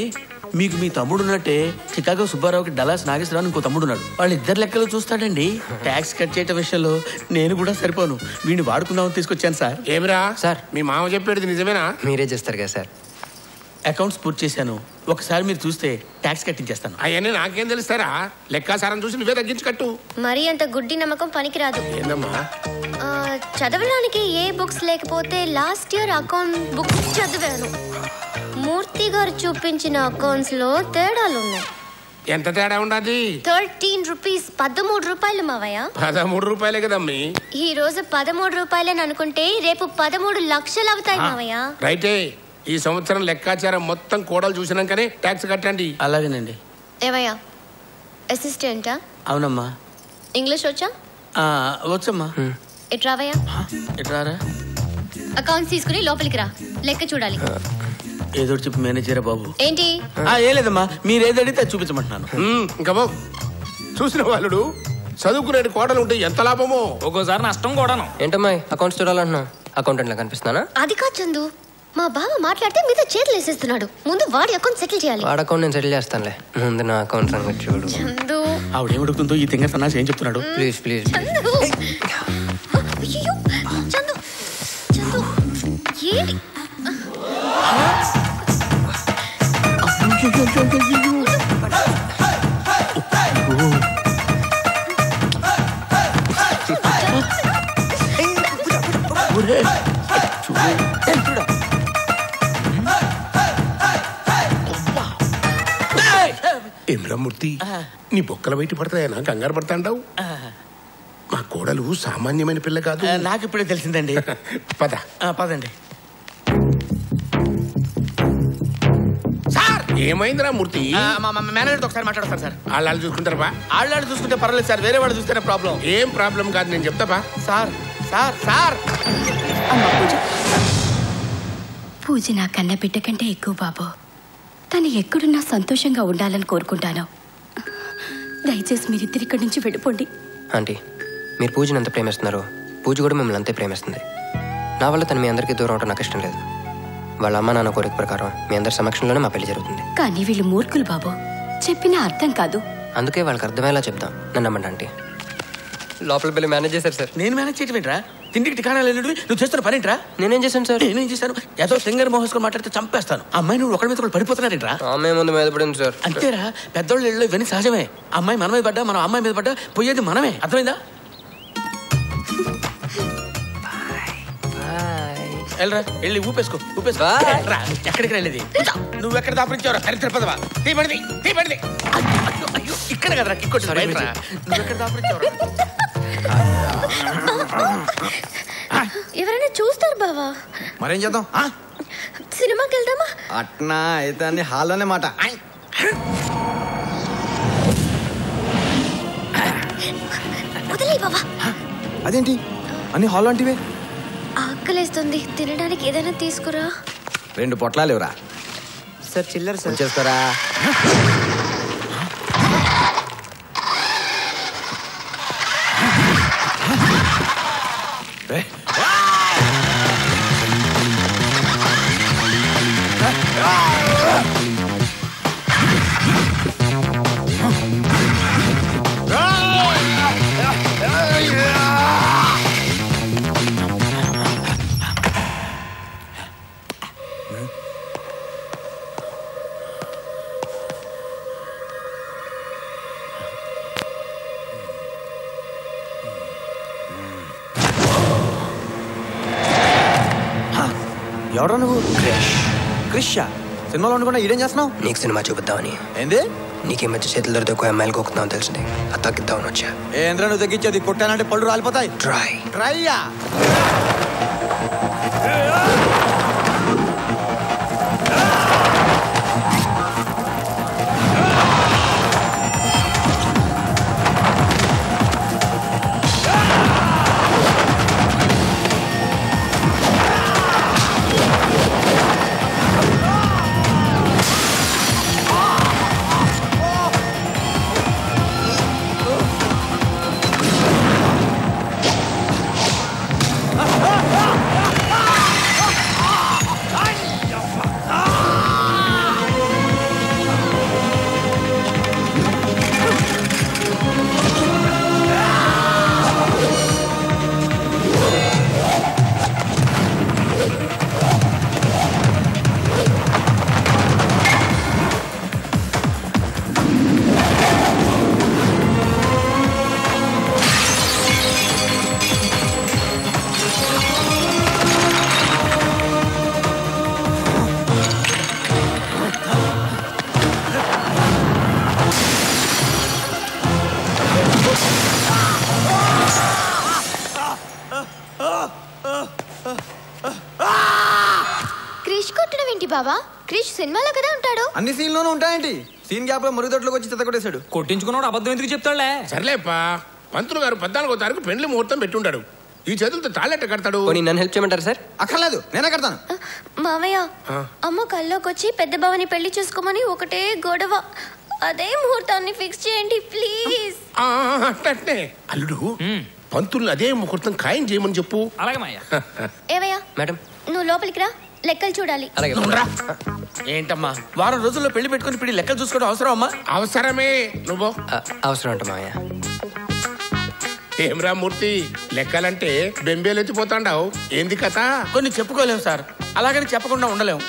మీకు మీ తమ్ముడు ఉన్నట్టే. చికాగో సుబ్బారావుకి డలాస్ నాగేశ్వరరావు ఇంకో తమ్ముడు ఉన్నాడు. వాళ్ళు ఇద్దరు లెక్కలు చూస్తాడండి. ట్యాక్స్ కట్ చేయటం విషయంలో నేను కూడా సరిపోను, వీడిని వాడుకుందామని తీసుకొచ్చాను సార్. ఏమిరా సార్, మీ మామ చెప్పేది నిజమేనా? మీరే చేస్తారు కదా సార్. అకౌంట్స్ పూర్తి చేశాను, ఒకసారి మీరు చూస్తే ట్యాక్స్ కట్టించేస్తాను. అవన్నీ నాకేం తెలుస్తారా? లెక్కాసారం చూసి నువ్వే తగ్గించి కట్టు. మరి అంత గుడ్డి నమ్మకం పనికిరాదు. చదవడానికి ఏ బుక్స్ లేకపోతే లాస్ట్ ఇయర్ అకౌంట్ బుక్స్ చదివాను. మూర్తి గారు చూపించిన అకౌంట్స్ లో తేడాలు ఉన్నాయి. ఎంత తేడా ఉండాలి? 13 రూపీస్ 13 రూపాయలు మావయ్య. 13 రూపాయలే కదమ్మీ. ఈ రోజు 13 రూపాయలని అనుకుంటే రేపు 13 లక్షలు అవుతాయి మావయ్య. రైటే, ఈ సంవత్సరం లెక్కాచారం మొత్తం కోడలు చూసినాకనే ట్యాక్స్ కట్టండి. అలాగేనండి. ఏమయ్యా అసిస్టెంటా? అవునమ్మా. ఇంగ్లీష్ వచ్చా? వచ్చమ్మా. ఎట్రావయ్యా? ఎట్రారా? అకౌంట్స్ తీసుకుని లోపలికి రా, లెక్క చూడాలి. ఏదో చెప్పి మేనేజరా బాబు. ఏంటి? ఏ లేదమ్మా, మీరు ఏది అడిగితే చూపించమంటున్నాను. ఇంకా బాబు చూసిన వాళ్ళు చదువుకునే కోడలు ఉంటే ఎంత లాభమో, ఒక్కోసారి నష్టం కూడాను. ఏంటమ్మా అకౌంట్స్ చూడాలంటున్నా? అకౌంటెంట్ లా కనిపిస్తున్నానా? అది కాదు చందు, మా బావ మాట్లాడితే మీద చేతులు వేసేస్తున్నాడు. ముందు వాడి అకౌంట్ సెటిల్ చేయాలి. వాడి అకౌంట్ నేను సెటిల్ చేస్తానులే, ముందు నా అకౌంట్ సంగతి చూడు. చందు ఆవిడేం అడుగుతుందో ఈ తింగ సన్నాసి ఏం చెప్తున్నాడు? Please please Chandu. చందు చందు ఏంటి ఏమ్రామూర్తి, నీ బొక్కల బయట పడతాయా? నాకు కంగారు పడతా అంటావు. మా కోడలు సామాన్యమైన పిల్ల కాదు. నాకు ఇప్పుడే తెలిసిందండి. పద పదండి. ఏమైందిరా మూర్తి? మేనేజర్ ఒకసారి మాట్లాడతారు సార్. వాళ్ళు చూసుకుంటారా? వాళ్ళు చూసుకుంటే పర్వాలేదు సార్, వేరే వాళ్ళు చూస్తేనే ప్రాబ్లం. ఏం ప్రాబ్లం కాదు, నేను చెప్తాపా. సార్ సార్ సార్, పూజ నా కన్న బిడ్డ కంటే ఎక్కువ బాబు. తను ఎక్కడున్నా సంతోషంగా ఉండాలని కోరుకుంటాను. దయచేసి మీరిద్దరు ఇక్కడి నుంచి వెళ్ళిపోండి. ఆంటీ, మీరు పూజను ఎంత ప్రేమిస్తున్నారో పూజ కూడా మిమ్మల్ని అంతే ప్రేమిస్తుంది. నా వల్ల తను మీ అందరికీ దూరం అవడం నాకు ఇష్టం లేదు. వాళ్ళ అమ్మ నాన్న కోరిక ప్రకారం మీ అందరి సమక్షంలోనే మా పెళ్లి జరుగుతుంది. కానీ వీళ్ళు మూర్ఖులు బాబు, చెప్పినా అర్థం కాదు. అందుకే వాళ్ళకి అర్థమయ్యేలా చెప్తాం, నన్ను అమ్మండి ఆంటీ. లోపల పెళ్లి మేనేజ్ చేశారు సార్. నేను మేనేజ్ చేయటమేంట్రా? తిండికి టికాణాలు వెళ్ళి నువ్వు చేస్తున్న పనేంట్రా? నేనేం చేశాను సార్? నేనేం చేశాను? ఏదో సింగర్ మోహస్కర్ మాట్లాడితే చంపేస్తాను. అమ్మాయి నువ్వు ఒకరి మీద కూడా పడిపోతున్నారేంట్రా? అమ్మాయి ముందు మీద పడింది సార్. అంతేరా, పెద్దోళ్ళు ఇళ్ళు ఇవన్నీ సహజమే. అమ్మాయి మన మీద పడ్డా, మనం అమ్మాయి మీద పడ్డా పోయేది మనమే. అర్థమైందా? వెళ్ళరా, వెళ్ళి ఊపేసుకో. ఊపేసుకో ఎక్కడికి వెళ్ళేది? నువ్వు ఎక్కడ దాపరించావురా చరిత్ర పదవా? తీ పడింది, తీ పడింది. ఇక్కడ కదరా కిక్కొచ్చి నువ్వు ఎక్కడ దాపరించావురా? ఎవరైనా చూస్తారు బావా. మరేం చేద్దాం? సినిమాకి వెళ్దామా? అట్నా అయితే అన్ని హాల్లోనే మాట. అదేంటి అన్ని హాల్ లాంటివే? ఆకలేస్తుంది, తినడానికి ఏదైనా తీసుకురా. రెండు పొట్లాలు ఇవ్వరా సార్? చిల్లర సార్ చేస్తారా? ఎవరా నువ్వు? క్రిష్. క్రిష్ సినిమాలో ఉండకుండా ఇదేం చేస్తున్నావు? నీకు సినిమా చూపిద్దామని. ఏంది? నీకే మధ్య చేతులు దొరికితే ఒక అమ్మాయిలు కొక్కుతామని తెలిసింది, అది తగ్గిద్దామని వచ్చా. ఏంద్రా నువ్వు తగ్గించేది? కొట్టానంటే పళ్ళు రాలిపోతాయి. ట్రై ట్రైయా సినిమాలో కదా ఉంటాడు. అన్ని సీన్లోనూ ఉంటాయండి. సీన్ గ్యాప్ లో మరుగుదొడ్లోకి వచ్చి చెత్త కొట్టేశాడు. కొట్టించుకున్నాడు, అబద్ధం ఎందుకు చెప్తాడులే? సర్లేపా, పంతులు గారు 14వ తారీఖు పెళ్లి ముహూర్తం పెట్టుంటాడు. ఈ చేతులతో తాళెట్ట కడతాడు. నన్ను హెల్ప్ చేయమంటారు సార్? అక్కర్లేదు, నేనే కడతాను. మామయ్య, అమ్మ కల్లోకి వచ్చి పెద్ద బావని పెళ్లి చేసుకోమని ఒకటే గొడవ. అదే ముహూర్తాన్ని ఫిక్స్ చేయండి ప్లీజ్. అల్లుడు, పంతుల్ని అదే ముహూర్తం ఖాయం చేయమని చెప్పు. ఏవయ్యా మేడం, నువ్వు లోపలికి రా, లెక్కలు చూడాలి. ఏంటమ్మా, వారం రోజుల్లో పెళ్లి పెట్టుకుని పెళ్లి లెక్కలు చూసుకోవడం అవసరం అమ్మా? అవసరమే. నువ్వు అవసరం అంటమ్మా? ఏం రామూర్తి, లెక్కలంటే బెంబేలు ఎత్తిపోతాండావు, ఏంది కథ? కొన్ని చెప్పుకోలేము సార్, అలాగని చెప్పకుండా ఉండలేము.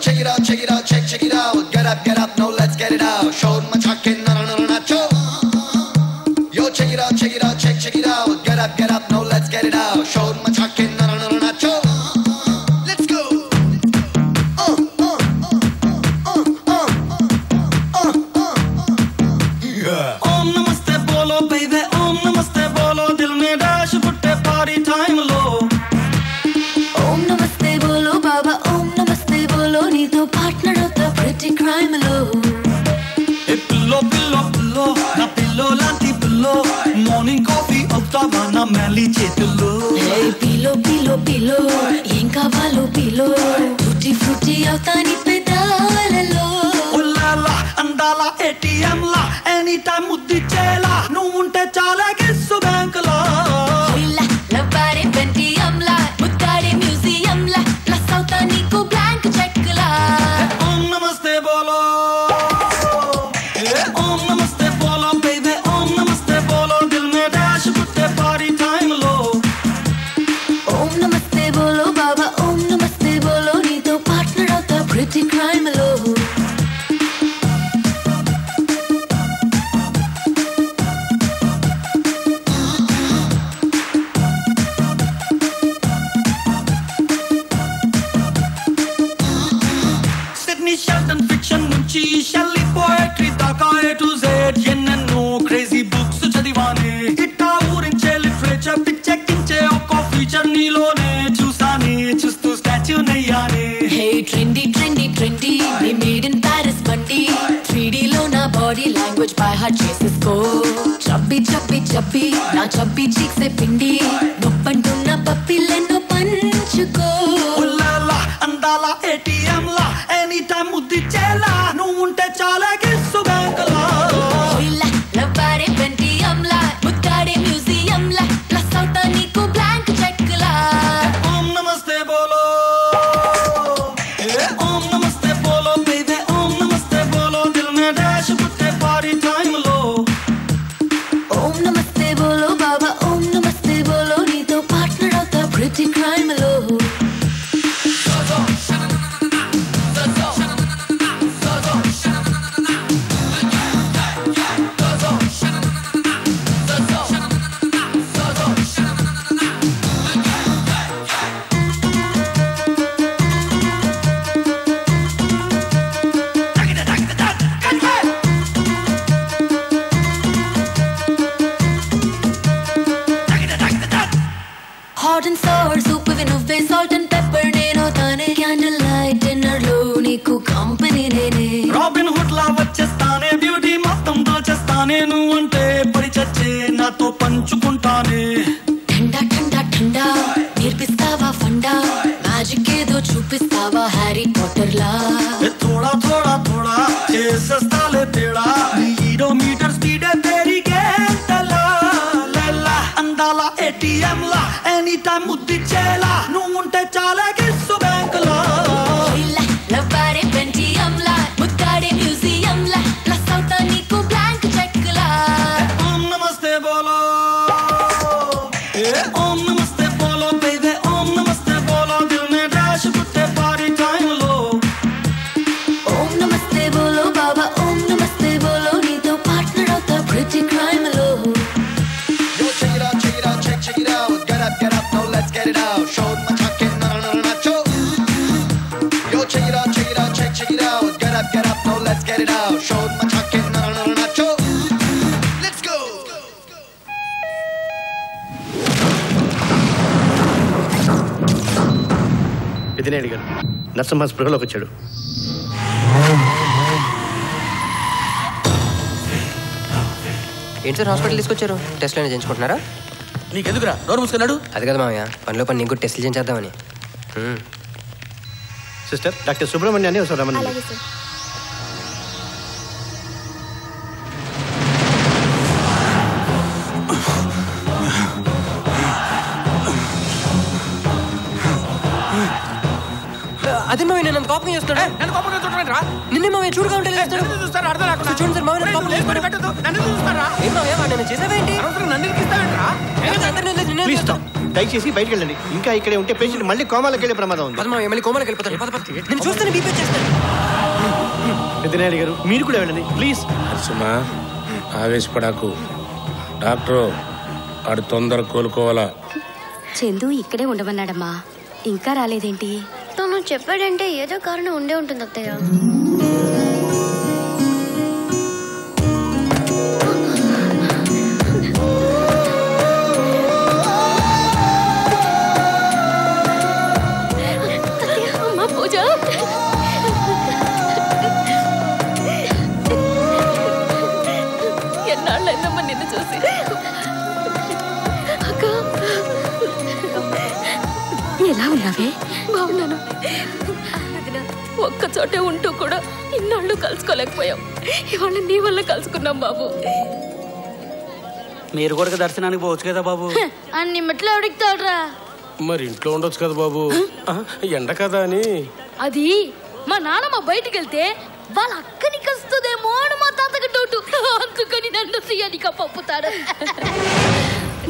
check it out, check it out, check, check it out. Get up, now let's get it out. Show my chakin, na na na na cho. Yo, check it out, check it out, check, check it out. Get up, now let's get it out. Show my chakin, na na na na cho. Let's go. Yeah. Om namaste bolo, baby. Om namaste bolo. Dil mein dash putte party time lo. Om namaste bolo, baba. Om namaste bolo. Needo partner hota pretty crime lo. E pillow, pillow, pillow. Na pillow lanti pillow. Morning coffee hota bana meli chetlo. Hey pillow, pillow, pillow. Inka balu pillow. Tutti frutti hota ni pedalalo. Ulla la, andala ATM la. Anytime muddi chela, nu unte chala kissu bank la. Hilla, na pare penti amla, mudkari museum la, plus sauta niku blank check la. Om namaste bolo, om namaste bolo, baby, om namaste bolo, dil mein dash putte party time lo. Om namaste bolo, baba, om namaste bolo, ni to partner hota pretty crime lo. Sheldon fiction nunchi Shelley poetry daaka A to Z yennu crazy books chadivane itta urinche literature picheckinche okko feature neelone chusane chustu statue neyane. Hey trendy trendy trendy, we made in Paris bundy, 3D lo na body language by heart chases ko. Chubby chubby chubby, na chubby cheek se pindi, noppanduna puppy lenno panchuko. Ulla la andala ATM la. Anytime muddi chela, nu unte chala kissu bank la. Hilla, na pare penti amla, mudkari museum la, plus sauta niku blank check la. Om namaste bolo, om namaste bolo, baby, om namaste bolo, dil mein dash putte party time lo. Om namaste bolo, baba, om namaste bolo, ni to partner hota pretty crime lo. Hot and sour soup with nuve, salt and pepper neno tane, candlelight dinner lo niku company nene. Robin Hood la vachestane, beauty mattam dochestane, nu ante parichache na to panchukuntane. Thanda thanda thanda, neerpistava fanda, magic edo chupistava Harry Potter la. E thoda thoda thoda, Jesus tale tela, speedometer speed hai teri gatala. Lala andala ATM la. Anytime muddi chela, nu unte chala kissu bank la. Hilla, na pare pentium la, mudkari museum la, plus sauta niku blank check la. Om namaste bolo, om namaste bolo, baby, om namaste bolo, dil mein dash putte party time lo. Om namaste bolo, baba, om namaste bolo, ni to partner hota pretty crime lo. Yo, check it out, check it out, check, check it out. Get up, now let's get it out. Show my chakin, na na na na cho. Yo, check it out, check it out, check, check it out. Get up, now let's get it out. Show my chakin, na na na na cho. Let's go. Idine adigaru. Narsama sprigaloku vachadu. ఏంటి సార్ హాస్పిటల్ తీసుకొచ్చారు? టెస్ట్లు అని చేయించుకుంటున్నారా? నీకెందుకురా నోరు మూసుకున్నాడు? అది కదా మామయ్య, పనిలో పని నీకు టెస్ట్లు చేయించేద్దామని. సిస్టర్, డాక్టర్ సుబ్రహ్మణ్యాన్ని ఒకసారి రమ్మని. అదే మామయ్య, నేను అంత కోపం చేస్తున్నాడు. నన్ను కోపం చేస్తున్నాడు రా. నిన్నే మామయ్య చూడగా ఉంటే చూస్తారు అర్థం లేకుండా. చూడండి సార్ మామయ్య కోపం చేస్తున్నాడు. నన్ను చూస్తారా? ఏ మామయ్య, నన్ను చేసేవేంటి? అవసరం నన్ను ఇస్తావేంట్రా? Please stop. దయచేసి బయటకు వెళ్ళండి. ఇంకా ఇక్కడే ఉంటే పేషెంట్ మళ్ళీ కోమాలకు వెళ్ళే ప్రమాదం ఉంది. కోమాలకు పెద్దనాయుడు గారు మీరు కూడా వెళ్ళండి ప్లీజ్. సుమా ఆవేశపడాకు, డాక్టరు ఆడు తొందర కోలుకోవాలా. చందు ఇక్కడే ఉండమన్నాడమ్మా, ఇంకా రాలేదేంటి? తను చెప్పాడంటే ఏదో కారణం ఉండే ఉంటుంది అత్తయ్య. ఎలా ఉన్నావే? బాగున్నాను. ఒక్కచోటే ఉంటూ కూడా ఇన్నాళ్ళు కలుసుకోలేకపోయాం, ఇవాళ నీ వల్ల కలుసుకున్నాం బాబు. మీరు కూడా దర్శనానికి పోవచ్చు కదా బాబు? అన్ని మెట్లు ఎవడెక్తావురా? మరి ఇంట్లో ఉండొచ్చు కదా బాబు, ఎండ కదా అని. అది మా నాన్నమ్మ బయటకు వెళ్తే వాళ్ళ అక్కని కలుస్తుందేమో అని మా తాతకి డౌట్, అందుకని నన్ను సీఎనిక పంపుతారు.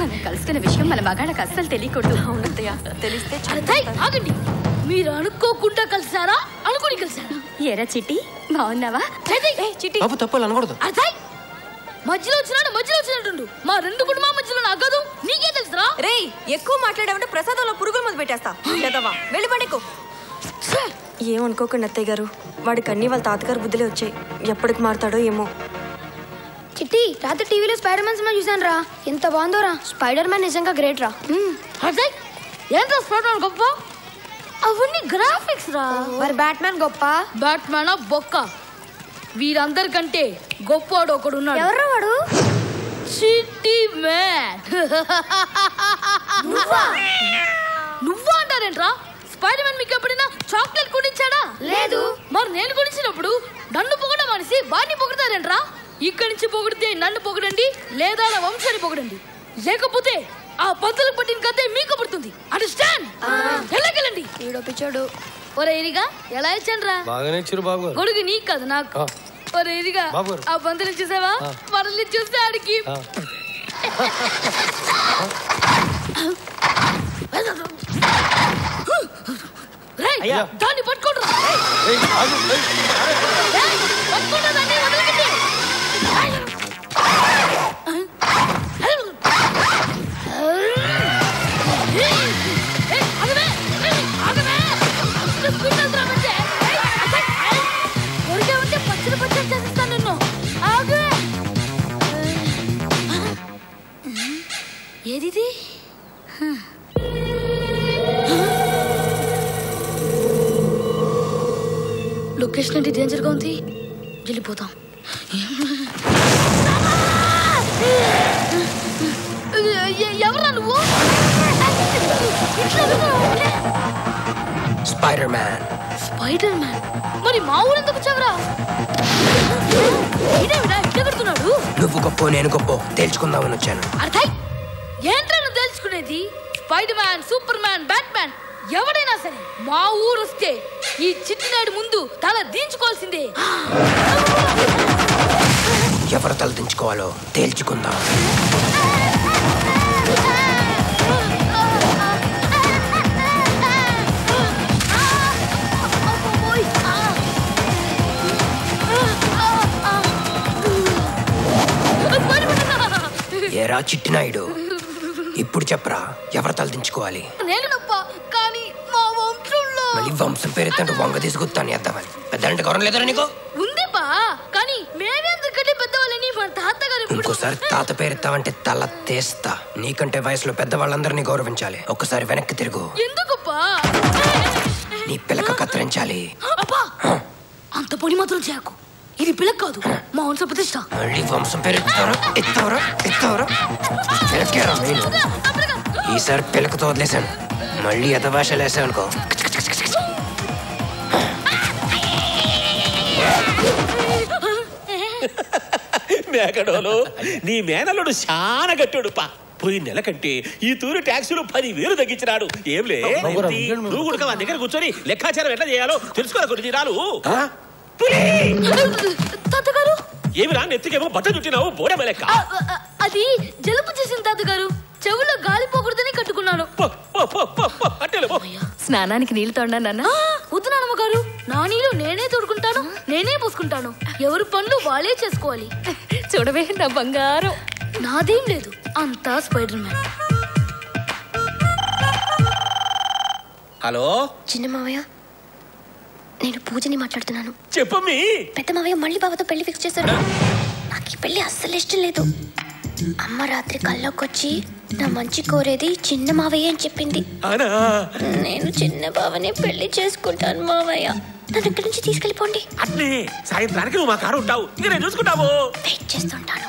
మనం కలుసుకున్న విషయం మన మగాళ్ళకి అస్సలు తెలియకూడదు. అవునయ్యా, తెలిస్తే ఆగండి. మీరు అనుకోకుండా కలిసారా? అనుకుని కలిసారా? ఏరా చిట్టి బాగున్నావా? తప్పులు అనకూడదు. మధ్యలో వచ్చినాడు మధ్యలో వచ్చినట్టు మా రెండు కుటుంబా మధ్యలో అగదు. నీకే తెలుసురా? రే ఎక్కువ మాట్లాడామంటే ప్రసాదంలో పురుగుల మొదలు పెట్టేస్తా. వెళ్ళి పండుకో. ఏమనుకోకండి అత్తయ్య గారు, వాడికి అన్ని వాళ్ళ తాతగారు బుద్ధులే వచ్చాయి, ఎప్పటికి మారుతాడో ఏమో. చిట్టి రాత్రి టీవీలో స్పైడర్ మ్యాన్ సినిమా చూసాను రా, ఎంత బాగుందోరా. స్పైడర్ మ్యాన్ నిజంగా గ్రేట్ రా. ఏంట్రా స్పైడర్ మ్యాన్ గొప్ప? అవన్నీ గ్రాఫిక్స్ రా. మరి బ్యాట్ మ్యాన్ గొప్ప? బ్యాట్ మ్యాన్ బొక్క, వీరందరికంటే గొప్పవాడు ఒకడు ఉన్నాడు. ఎవరు వాడు? చిట్టి మ్యాన్. నువ్వా అంటారేంట్రా? స్పైడర్ మ్యాన్ మీకు ఎప్పుడైనా చాక్లెట్ కొనిచ్చాడా? లేదు. మరి నేను కొనిచ్చినప్పుడు నన్ను పొగడం మనిషి బాడీ పొగుతారేంట్రా? ఇక్కడి నుంచి పొగిడితే నన్ను పొగడండి, లేదా నా వంశాన్ని పొగడండి, లేకపోతే ఆ పంతులకు పట్టిన కథే మీకు పడుతుంది. అండర్స్టాండ్? ఎలాగెళ్ళండి. వీడో పిచ్చాడు. ఒరే ఇరిగా ఎలా ఇచ్చాను రా? బాగానే ఇచ్చారు బాబు. గొడుగు నీకు కదా నాకు. ఒరే ఇరిగా ఆ పంతులు చూసావా? మనల్ని చూస్తే ఆడికి దాన్ని పట్టుకోండి. ఏది లొకేషన్ అంటే డేంజర్గా ఉంది, వెళ్ళిపోతాం. ఎవరా నువ్వు? Spider man. స్పైడర్ మ్యాన్ మరి మా ఊరెందుకు వచ్చావరా? ఎక్కడుతున్నాడు? నువ్వు గొప్ప నేను గొప్ప తేల్చుకుందామని వచ్చాను. అర్థై ఏంట్రా నువ్వు తేల్చుకునేది? Spiderman, Superman, Batman ఎవడైనా సరే మా ఊరు వస్తే ఈ చిట్టినాడు ముందు తల దించుకోవాల్సిందే. ఎవరు తల దించుకోవాలో తేల్చుకుందాం. ఏరా చిట్టినాయుడు, ఇప్పుడు చెప్పరా ఎవరు తలదించుకోవాలి? మళ్ళీ వంశం పేరెత్తంటే వంగ తీసుకొస్తాను అద్దామని. పెద్ద గౌరవం లేదా నీకు? ఇంకోసారి తాత పేరెత్తావంటే తల తీస్తా. నీకంటే వయసులో పెద్దవాళ్ళందరినీ గౌరవించాలి. ఒక్కసారి వెనక్కి తిరుగు. నీ పిల్లక కత్తిరించాలి. అంత పొడి మాత్రం చేయకు, ఇది పిల్ల కాదు, మా వంశ ప్రతిష్ట. మళ్ళీ వంశం పేరెత్తారా ఎత్తారా ఎత్తారా పిలకేరా. ఈసారి పిల్లకతో వదిలేశాను, మళ్ళీ యథభాషలు వేసావనుకో. మేకడోలు నీ మేనల్లుడు చాలా గట్టాడు పా. పోయిన నెల కంటే ఈ తూరు ట్యాక్సీలు 10,000 తగ్గించినాడు. ఏం లేదు కూడా వాళ్ళ దగ్గర కూర్చొని లెక్కాచారం ఎట్లా చేయాలో తెలుసుకోవాలి. కొన్ని తీరాలు ఏమిరా? నెత్తికేమో బట్ట చుట్టినావు బోడె. అది జలుపు చేసిన తాతగారు, చెవుల్లో గాలి పోకూడదని కట్టుకున్నాను. స్నానానికి నీళ్లు తోడినా నాన్న? వద్దు నానమ్మ గారు, నా నీళ్ళు నేనే తోడుకుంటాను, నేనే పోసుకుంటాను. ఎవరి పనులు వాళ్ళే చేసుకోవాలి. చూడవే నా బంగారం, నాదేం లేదు, అంతా స్పైడర్ మ్యాన్. హలో చిన్న మావయ్య, నేను పూజని మాట్లాడుతున్నాను. చెప్పమ్మీ. పెద్ద మావయ్య మళ్ళీ బావతో పెళ్లి ఫిక్స్ చేశాడు. నాకు ఈ పెళ్లి అస్సలు ఇష్టం లేదు. అమ్మ రాత్రి కళ్ళకొచ్చి నా మంచి కోరేది చిన్న మావయ్య అని చెప్పింది. నేను చిన్న బావని పెళ్లి చేసుకుంటాను మావయ్య, నా దగ్గర నుంచి తీసుకెళ్ళిపోండి. అట్లే సాయంత్రానికి నువ్వు మా కారు ఉంటావు, ఇంకా నేను చూసుకుంటావు. వెయిట్ చేస్తుంటాను.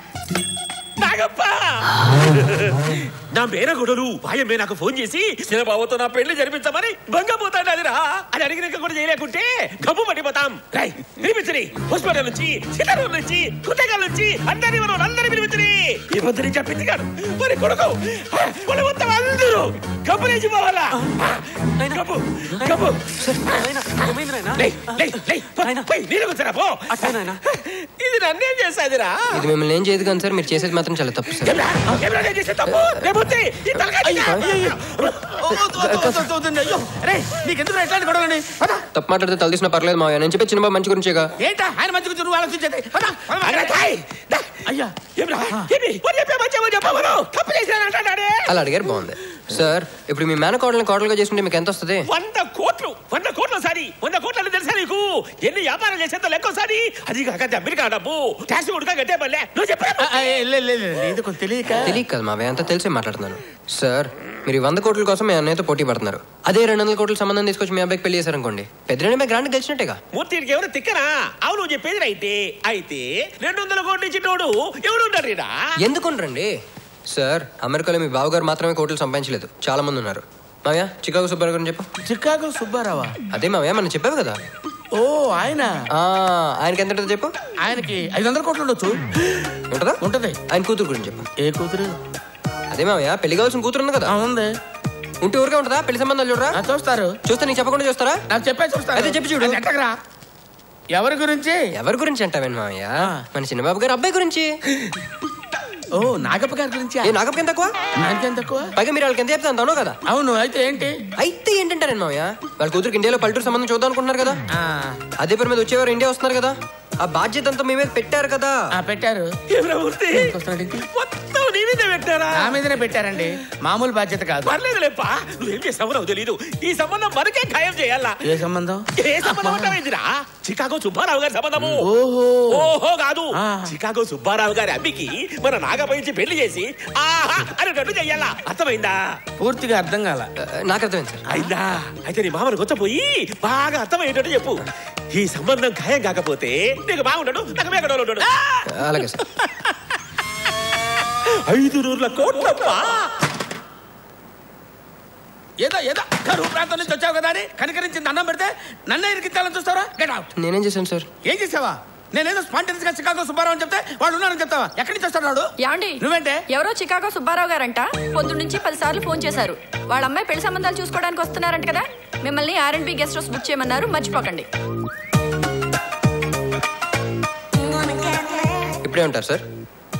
నా మేనగొడలు వాయమే నాకు ఫోన్ చేసి చిన్నబాబుతో నా పెళ్లి జరిపించమని భంగపోతాడు. అదిరా అది అడిగినాక కూడా చేయలేకుంటే గబ్బు పట్టిపోతాం. రై వినిపించని హాస్పిటల్ నుంచి, సీతారాం నుంచి, కుట్టకాల నుంచి అందరినీ మనం అందరినీ వినిపించని. ఈ పొద్దు నుంచి చెప్పించాడు మరి కొడుకు వాళ్ళు మొత్తం అందరూ గబ్బు లేచిపోవాలా? గబ్బు గబ్బు ఇది నన్నేం చేస్తాదిరా? ఇది మిమ్మల్ని ఏం చేయదు కానీ సార్, మీరు చేసేది మాత్రం చాలా తప్పు సార్. తప్పు మాట్లాడితే తల తీసిన పర్లేదు మా ఆయన చెప్పి చిన్న మంచి గురించి అలా అడిగారు. బాగుంది సార్. ఇప్పుడు మీ మేన కోడల్ని కోడలుగా చేసుకుంటే మీకు ఎంత వస్తుంది? 100 కోట్లు. సారీ 100 కోట్లు తెలుసా నీకు? ఎన్ని వ్యాపారం చేసేంత లెక్క సారి. అది కాక అమెరికా డబ్బు ట్యాక్సీ కొడుక గట్టే పల్లె నువ్వు చెప్పలేదు. తెలియదు కదా మావే, అంతా తెలిసే మాట్లాడుతున్నాను సార్. మీరు 100 కోట్ల కోసం మీ అన్నయ్యతో పోటీ పడుతున్నారు. అదే 200 కోట్ల సంబంధం తీసుకొచ్చి మీ అబ్బాయికి పెళ్లి చేశారనుకోండి, పెద్దనే మీ గ్రాండ్ గెలిచినట్టేగా. మూర్తికి ఎవరు తిక్కరా? అవును చెప్పేది రైతే. అయితే 200 కోట్లు ఇచ్చినోడు ఎవరు ఉంటారు? ఎందుకుంటారండి సార్, అమెరికాలో మీ బావగారు మాత్రమే కోట్లు సంపాదించలేదు, చాలా మంది ఉన్నారు. మావయ్య చికాగో సుబ్బారావు గురించి చెప్పు. చికాగో సుబ్బారావా? అదే మావయ్య మనం చెప్పావు కదా. ఓ ఆయన, ఆయనకి ఎంత చెప్పు? ఆయనకి 500 కోట్లు ఉండొచ్చు. ఉంటదా? ఉంటది. ఆయన కూతురు గురించి చెప్పు. ఏ కూతురు? అదే మావయ్య పెళ్లి కావాల్సిన కూతురు ఉంది కదా. ఉంది. ఉంటే ఊరికే ఉంటదా? పెళ్లి సంబంధాలు చూడరా? చూస్తారు. చూస్తే నీకు చెప్పకుండా చూస్తారా? నాకు చెప్పే చూస్తారు. అదే చెప్పి చూడు. ఎట్టకరా. ఎవరి గురించి? ఎవరి గురించి అంటావేను మావయ్య? మన చిన్నబాబు గారు అబ్బాయి గురించి. ఓ నాగప్ప గారి గురించి. నాగప్ప ఎంత తక్కువ? పైగా మీరు వాళ్ళకి ఎంత చెప్తా అంటాను కదా. అవును. అయితే ఏంటి? అయితే ఏంటంటారు మావయ్య, వాళ్ళ కూతురికి ఇండియాలో పల్లెటూరు సంబంధం చూద్దాం అనుకుంటున్నారు కదా. అదే పేరు మీద వచ్చేవారు ఇండియా వస్తున్నారు కదా. ఆ బాధ్యత అంతా మీ మీద పెట్టారు కదా. పెట్టారు. పెట్టారండి, మామూలు బాధ్యత కాదు. తెలీదు ఈ సంబంధం మనకే ఖాయం చేయాలా? ఏ సంబంధం? ఏ సంబంధం? చికాగో సుబ్బారావు గారి సంబంధము. ఓహో కాదు, చికాగో సుబ్బారావు గారి అమ్మికి మన నాగపైంచి పెళ్లి చేసి ఆహా అనేటట్టు చెయ్యాలా? అర్థమైందా? పూర్తిగా అర్థం కాల. నాకు అర్థమైంది సార్. అయిందా? అయితే నీ మామను కొత్తపోయి బాగా అర్థమయ్యేటట్టు చెప్పు. ఈ సంబంధం ఖాయం కాకపోతే నీకు బాగుండడు, నాకు మేకడోలు ఉంటాడు. అలాగే సార్. 500 కోట్లప్పా. ఏదో కరువు ప్రాంతం నుంచి వచ్చావు కదా అని కనికరించి అన్నం పెడితే నన్నే ఇరికించాలని చూస్తారా? Get out. నేనేం చేశాను సార్? ఏం చేసావా? నేనేదో స్పాంటేనియస్ గా చికాగో సుబ్బారావు అని చెప్తే వాడు ఉన్నారని చెప్తావా? ఎక్కడి నుంచి వస్తాడు? ఏమండి నువ్వేంటే? ఎవరో చికాగో సుబ్బారావు గారంట పొద్దు నుంచి 10 సార్లు ఫోన్ చేశారు. వాళ్ళ అమ్మాయి పెళ్లి సంబంధాలు చూసుకోవడానికి వస్తున్నారంట కదా. మిమ్మల్ని R&B గెస్ట్ హౌస్ బుక్ చేయమన్నారు, మర్చిపోకండి. ఇప్పుడే ఉంటారు సార్.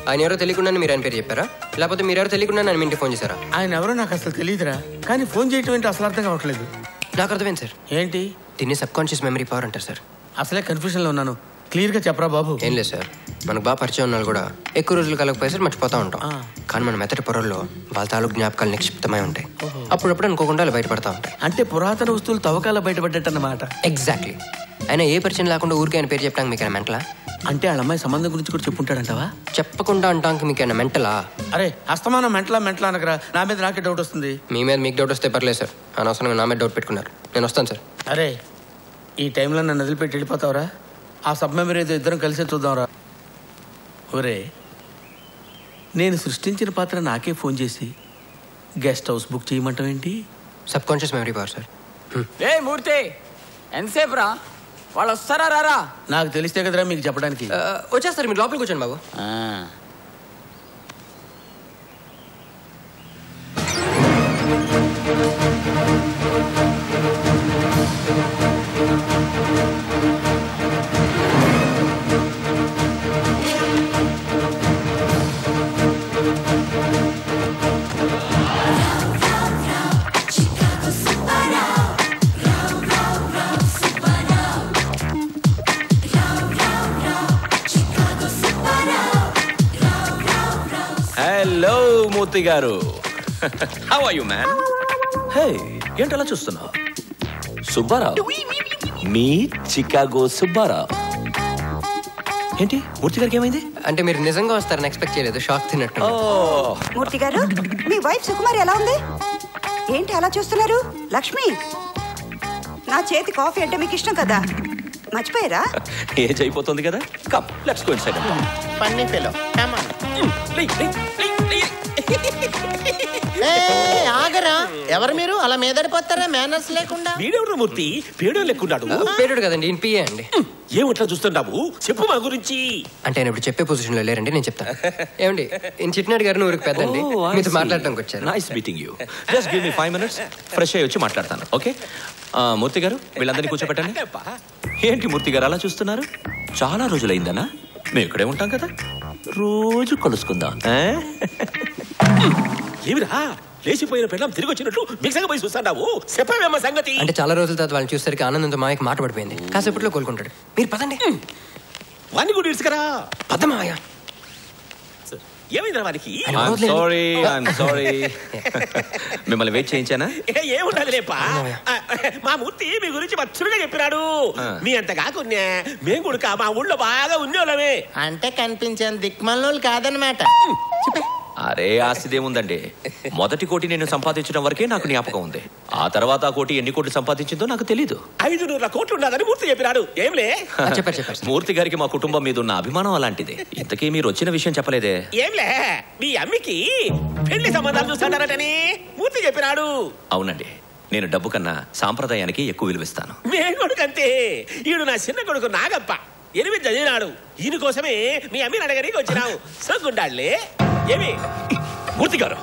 ఆయన ఎవరో తెలియకుండా మీరు ఆయన పేరు చెప్పారా? లేకపోతే మీరెవరో తెలియకుండా నన్ను ఇంటికి ఫోన్ చేశారా? ఆయన ఎవరో నాకు అసలు తెలియదురా, కానీ ఫోన్ చేయటం ఏంటో అసలు అర్థం కావట్లేదు. నాకు అర్థమైంది సార్. ఏంటి? దీన్ని సబ్కాన్షియస్ మెమరీ పవర్ అంటారు సార్. అసలే కన్ఫ్యూజన్లో ఉన్నాను, క్లియర్గా చెప్పరా బాబు. ఏం లేదు సార్, మనకు బాగా పరిచయం ఉన్నాళ్ళు కూడా ఎక్కువ రోజులు కలగకపోయి సార్ మర్చిపోతూ ఉంటాం. కానీ మన మెత్తటి పొరల్లో వాళ్ళ తాలూకు జ్ఞాపకాలు నిక్షిప్తమై ఉంటాయి. అప్పుడప్పుడు అనుకోకుండా అలా బయటపడతా ఉంటాయి. అంటే పురాతన వస్తువులు తవ్వకాల బయటపడ్డట్టు అన్నమాట. ఎగ్జాక్ట్లీ. అయినా ఏ పరిచయం లేకుండా ఊరికే ఆయన పేరు చెప్పడానికి మీకు ఆయన మెంటలా? అంటే వాళ్ళ అమ్మాయి సంబంధం గురించి కూడా చెప్పుంటాడంటావా? చెప్పకుండా అంటానికి మీకు ఆయన మెంటలా? అరే అస్తమానం మెంటలా అనకరా, నా మీద నాకే డౌట్ వస్తుంది. మీ మీద మీకు డౌట్ వస్తే పర్లేదు సార్, అనవసరంగా నా మీద డౌట్ పెట్టుకున్నారు. నేను వస్తాను సార్. అరే ఈ టైంలో నన్ను వదిలిపెట్టి వెళ్ళిపోతావురా? ఆ సబ్ మెమరీ ఏదో ఇద్దరం కలిసే చూద్దాంరా. ఒరే నేను సృష్టించిన పాత్ర నాకే ఫోన్ చేసి గెస్ట్ హౌస్ బుక్ చేయమంటాం ఏంటి? Subconscious memory power sir. ఏ మూర్తి ఎంతసేపు రా, వాళ్ళు వస్తారా రారా? నాకు తెలిస్తే కదరా మీకు చెప్పడానికి. వచ్చేస్తారు, మీరు లోపలికి వచ్చాను బాబు. Ramurthy garu. How are you, man? Hey, yentala chustuna. Subbara. Me, Chicago Subbara. ఏంటి మూర్తి గారికి ఏమైంది అంటే మీరు నిజంగా వస్తారని ఎక్స్పెక్ట్ చేయలేదు, షాక్ తిన్నట్టు. మూర్తి గారు, మీ వైఫ్ సుకుమారి ఎలా ఉంది? ఏంటి అలా చూస్తున్నారు? లక్ష్మి, నా చేతి కాఫీ అంటే మీకు ఇష్టం కదా, మర్చిపోయారా? ఏజ్ అయిపోతుంది కదా. Come, let's go inside. Funny fellow, come on. ఏయ్ ఆగరా, ఎవరు మీరు? అలా మీదడిపోతారా మేనర్స్ లేకుండా? వీడెవరు మూర్తి? పేడో లేకున్నాడు. పేడోడు కదండి, ఈయన పిఏ అండి. ఏమిట్లా చూస్తుంటావు, చెప్పు మా గురించి. అంటే ఆయన ఇప్పుడు చెప్పే పొజిషన్ లో లేరండి, నేను చెప్తాను. ఏమండి, ఈయన చిట్నాడు గారిని ఊరికి పెద్దండి, మీతో మాట్లాడడానికి వచ్చారు. Nice meeting you. Just give me 5 నిమిషస్, ఫ్రెష్ అయ్యి వచ్చి మాట్లాడతాను. ఓకే మూర్తి గారు, వీళ్ళందరినీ కూర్చోబెట్టండి. ఏంటి మూర్తి గారు అలా చూస్తున్నారు? చాలా రోజులైందనా? మేము ఇక్కడే ఉంటాం కదా, రోజు కలుసుకుందాం. ఏమిరా, లేచిపోయిన పెళ్ళం తిరిగి వచ్చినట్లు మిక్సగా పోయి చూస్తాడావు, చెప్పవేమ సంగతి? అంటే చాలా రోజుల తర్వాత వాళ్ళని చూసేసరికి ఆనందంతో మాయకి మాట పడిపోయింది, కాసేపట్లో కోలుకుంటాడు. మీరు పదండి, వాడిని కూడా ఇడ్చుకరా. పద మాయా. ఏమైందా వానికి? Sorry, I'm sorry. మిమ్మల్ని వెయిట్ చేయించానా? ఏముండదు లేపా, మా మూర్తి మీ గురించి మచ్చులుగా చెప్పినాడు. మీ అంత కాకుండా మేము కూడా మా ఊళ్ళో బాగా ఉండేవాళ్ళమే. అంటే కనిపించాను, దిక్మల్లోళ్ళు కాదనమాట. అరే ఆస్తిదేముందండి, మొదటి కోటి నేను సంపాదించడం వరకే నాకు జ్ఞాపకం ఉంది. ఆ తర్వాత ఆ కోటి ఎన్ని కోట్లు సంపాదించిందో నాకు తెలీదు. 500 కోట్లు ఉండాలని మూర్తి చెప్పినారు. ఏంలే మూర్తి గారికి మా కుటుంబం మీద ఉన్న అభిమానం అలాంటిది. ఇంతకీ మీరు వచ్చిన విషయం చెప్పలేదే? ఏంలే, మీ అమ్మికి పెళ్లి సంబంధాలు చూస్తాడారటని మూర్తి చెప్పినాడు. అవునండి, నేను డబ్బు కన్నా సాంప్రదాయానికి ఎక్కువ విలువిస్తాను. మీ కొడుకంతే, ఈడు నా చిన్న కొడుకు నాగప్ప, 8 చదివినాడు. ఈయన కోసమే మీ అమ్మిని అడగడానికి వచ్చినావు. సగ్గుండాళ్ళే. ఏమి మూర్తి గారు,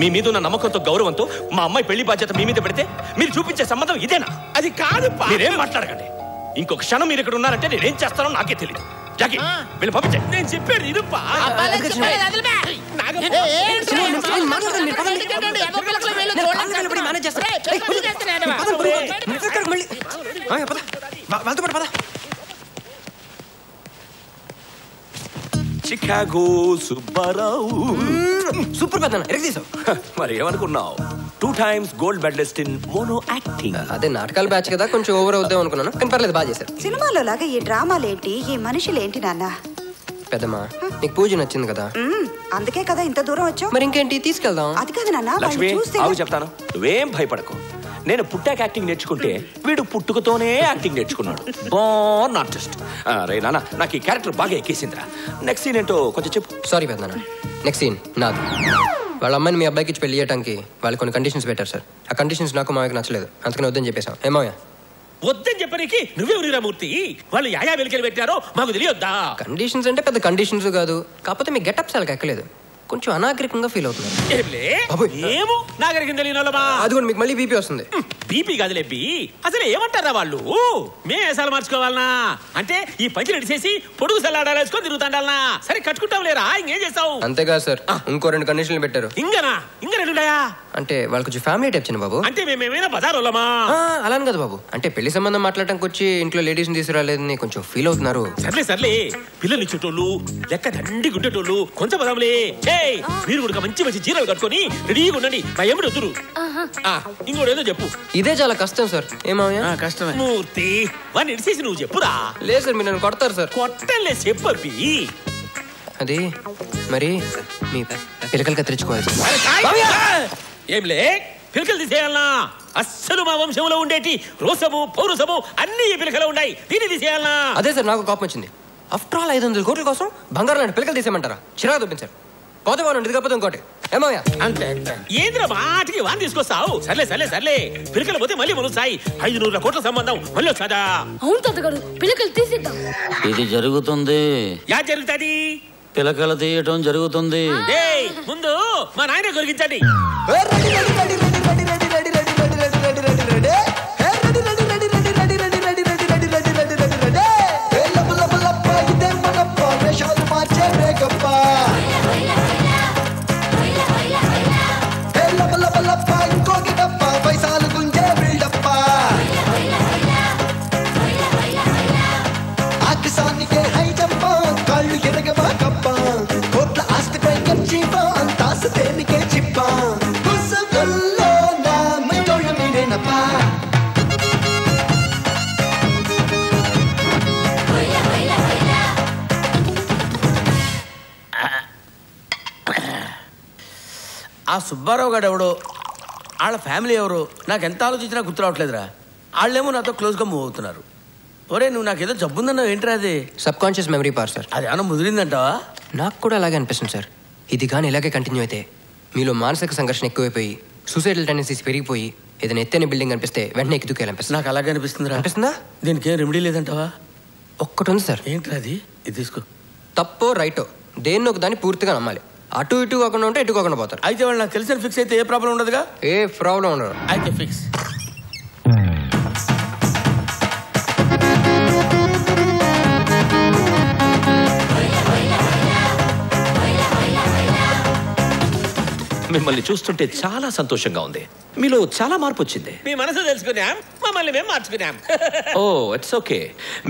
మీ మీద ఉన్న నమ్మకంతో గౌరవంతో మా అమ్మాయి పెళ్లి బాధ్యత మీ మీద పెడితే మీరు చూపించే సంబంధం ఇదేనా? అది కాదు, మీరేం మాట్లాడకండి. ఇంకొక క్షణం మీరు ఇక్కడ ఉన్నారంటే నేనేం చేస్తానో నాకే తెలియదు. జాకి, వీళ్ళు పంపించండి. నేను చెప్పాను ఇనుపా. చికాగో సుబ్బారావు సూపర్ పదన ఎరగదీసావు. మరి ఏమనుకున్నావు? 2 times gold medalist in mono acting. అదే నాటకాల బ్యాచ్ కదా, కొంచెం ఓవర్ అవుద్దాం అనుకున్నాను, కానీ పర్లేదు, బాగా చేశారు. సినిమాలో లాగా ఈ డ్రామాలేంటి, ఈ మనుషులేంటి నాన్న? పెద్దమ్మా, నీకు పూజ నచ్చింది కదా, అందుకే కదా ఇంత దూరం వచ్చావు. మరి ఇంకేంటి, తీసుకెళ్దాం. అది కాదు నాన్న, అవి చెప్తాను, నువ్వేం భయపడకు. నేను పుట్టాక యాక్టింగ్ నేర్చుకుంటే వీడు పుట్టుకతోనే యాక్టింగ్ నేర్చుకున్నాడు. బాన్ ఆర్టిస్ట్. రే నాన్న, నాకు ఈ క్యారెక్టర్ బాగా ఎక్కేసిందిరా. నెక్స్ట్ సీన్ ఏంటో కొంచెం చెప్పు. సారీ పెద్ద, నెక్స్ట్ సీన్ నాది. వాళ్ళ అమ్మాయిని మీ అబ్బాయికి పెళ్లి చేయడానికి వాళ్ళు కొన్ని కండిషన్స్ పెట్టారు సార్. ఆ కండిషన్స్ నాకు మావికి నచ్చలేదు, అందుకని వద్దని చెప్పేశాం. ఏమయ్యా వద్దని చెప్పడానికి నువ్వెవరిరా మూర్తి? వాళ్ళు యాయా వెలికెళ్ళి పెట్టారో మాకు తెలియొద్దా? కండిషన్స్ అంటే పెద్ద కండిషన్స్ కాదు, కాకపోతే మీ గెటప్స్ వాళ్ళకి ఎక్కలేదు, కొంచెం అనాగరికంగా ఫీల్ అవుతుంది. బీపీ వస్తుంది. బీపీ కాదు లేపి, అసలు ఏమంటారా వాళ్ళు? మేము ఏసాలు మార్చుకోవాలనా అంటే ఈ పంచి నడిచేసి పొడుగు సలాడాలేసుకొని తిరుగుతాడాలనా? సరే కట్టుకుంటాం లేరా, ఇంకేం చేస్తావు? అంతేగా సార్, ఇంకో 2 కండిషన్లు పెట్టారు. ఇంకనా? ఇంకా 2 ఉన్నాయా? అంటే వాళ్ళు కొంచెం ఫ్యామిలీ టైప్ చిన్న బాబు. అంటే మేమేమైనా బజార్ వాళ్ళమా? అలానే కదా బాబు, అంటే పెళ్లి సంబంధం మాట్లాడటానికి వచ్చి ఇంట్లో లేడీస్ ని తీసుకురాలేదని కొంచెం ఫీల్ అవుతున్నారు. సర్లే సర్లే, పిల్లలు ఇచ్చేటోళ్ళు లెక్క దండి గుండేటోళ్ళు కొంచెం బదాములే. మీరు కూడా మంచి మంచి చీరలు కట్టుకొని రెడీగా ఉండండి, భయం వద్దురు. ఇంకోటేదో చెప్పు. ఇదే చాలా కష్టం సార్. ఏమయ్యా కష్టమే మూర్తి, వాడిని ఇడిసేసి నువ్వు చెప్పురా. లేదు సార్, మీరు నన్ను కొడతారు సార్. కొట్టలే, చెప్పి అది మరి మీ పిలకలు కత్తిరించుకోవాలి. ఏంలే పిలకలు తీసేయాలనా? అస్సలు మా వంశంలో ఉండేటి రోసము పౌరుసము అన్ని ఈ పిలకలు ఉన్నాయి, దీన్ని తీసేయాలనా? అదే సార్ నాకు కోపం వచ్చింది. ఆఫ్టర్ ఆల్ 500 కోట్ల కోసం బంగారం లాంటి పిలకలు తీసేయమంటారా? చిరాకు తప్పించారు. పోతేవాడు దిగపోతే ఇంకోటి. ఏమయ్యా అంతే ఏంద్ర మాటికి వాడిని తీసుకొస్తావు? సర్లే సర్లే సర్లే, పిలకలు పోతే మళ్ళీ మలుస్తాయి. 500 కోట్ల సంబంధం మళ్ళీ వచ్చాదా? అవును తాతగారు, పిలకలు తీసేద్దాం. ఇది జరుగుతుంది. యా జరుగుతుంది? పిలకలు తీయటం జరుగుతుంది. ముందు మా నాయన కొరిగించండి. That's the thing. ఆ సుబ్బారావు గారు ఎవడో వాళ్ళ ఫ్యామిలీ ఎవరో నాకు ఎంత ఆలోచించినా గుర్తు రావట్లేదురా. వాళ్ళేమో నాతో క్లోజ్గా మూవ్ అవుతున్నారు. ఒరే నువ్వు నాకేదో జబ్బుందన్నావు ఏంట్రా? అది సబ్కాన్షియస్ మెమరీ పవర్ సార్. అది ఏమన్నా ముదిరిందంటావా? నాకు కూడా అలాగే అనిపిస్తుంది సార్. ఇది కానీ ఇలాగే కంటిన్యూ అయితే మీలో మానసిక సంఘర్షణ ఎక్కువైపోయి సూసైడల్ టెండెన్సీస్ పెరిగిపోయి ఏదైనా ఎత్తైన బిల్డింగ్ అనిపిస్తే వెంటనే ఎక్కుదుకేయాలనిపిస్తుంది. నాకు అలాగే అనిపిస్తుంది. అనిపిస్తుందా? దీనికి ఏం రెమెడీ లేదంటావా? ఒక్కటి ఉంది సార్. ఏంట్రా అది? ఇది తీసుకో. తప్పో రైటో దేన్ని ఒక దాన్ని పూర్తిగా నమ్మాలి. అటు ఇటు కాకుండా ఉంటే ఇటు కాకుండా పోతారు. అయితే వాళ్ళు నాకు తెలిసిన ఫిక్స్ అయితే ఏ ప్రాబ్లం ఉండదుగా? ఏ ప్రాబ్లం ఉండదు. అయితే ఫిక్స్. మిమ్మల్ని చూస్తుంటే చాలా సంతోషంగా ఉంది. మీలో చాలా మార్పు వచ్చింది. మీ మనసు తెలుసుకున్నాం, మమ్మల్ని మేము మార్చుకున్నాం. Oh it's okay.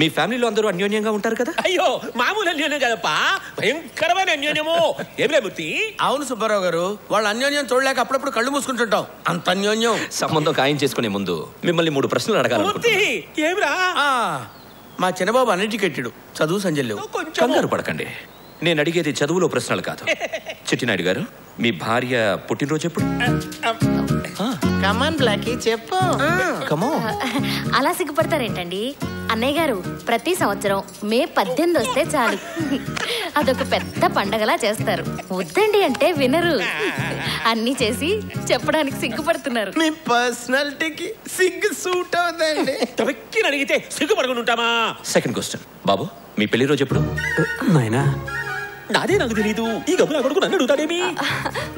మీ ఫ్యామిలీలో అందరూ అన్యోన్యంగా ఉంటారు కదా? అయ్యో మామూలు అన్యోన్యం కదప్పా, భయంకరమైన అన్యోన్యము. ఏమిరామూర్తి? అవును సుబ్బారావు గారు, వాళ్ళ అన్యోన్యం చూడలేక అప్పుడప్పుడు కళ్ళు మూసుకుంటుంటాం. అంత అన్యోన్యం. సంబంధం ఖాయం చేసుకునే ముందు మిమ్మల్ని 3 ప్రశ్నలు అడగాలి. ఏమిరా? మా చిన్నబాబు అన్ఎడ్యుకేటెడ్, చదువు సంజలు. కంగారు పడకండి, నేను అడిగేది చదువులో ప్రశ్నలు కాదు. చిట్టినాయుడు గారు, మీ భార్య పుట్టినరోజు ఎప్పుడు? అలా సిగ్గుపడతారేంటండి అన్నయ్య గారు? ప్రతి సంవత్సరం మే 18 వస్తే చాలు, అదొక పెద్ద పండగలా చేస్తారు. వద్దండి అంటే వినరు. అన్ని చేసి చెప్పడానికి సిగ్గుపడుతున్నారు. మీ పర్సనాలిటీకి సిగ్గు సూట్ అవుతుంది. తొక్కిన అడిగితే సిగ్గుపడకుండా ఉంటామా? సెకండ్ క్వశ్చన్, బాబు మీ పెళ్లి రోజు ఎప్పుడు? నాదే నాకు తెలీదు. ఈ గబ్బులు అడుగు నన్ను అడుగుతాడేమి?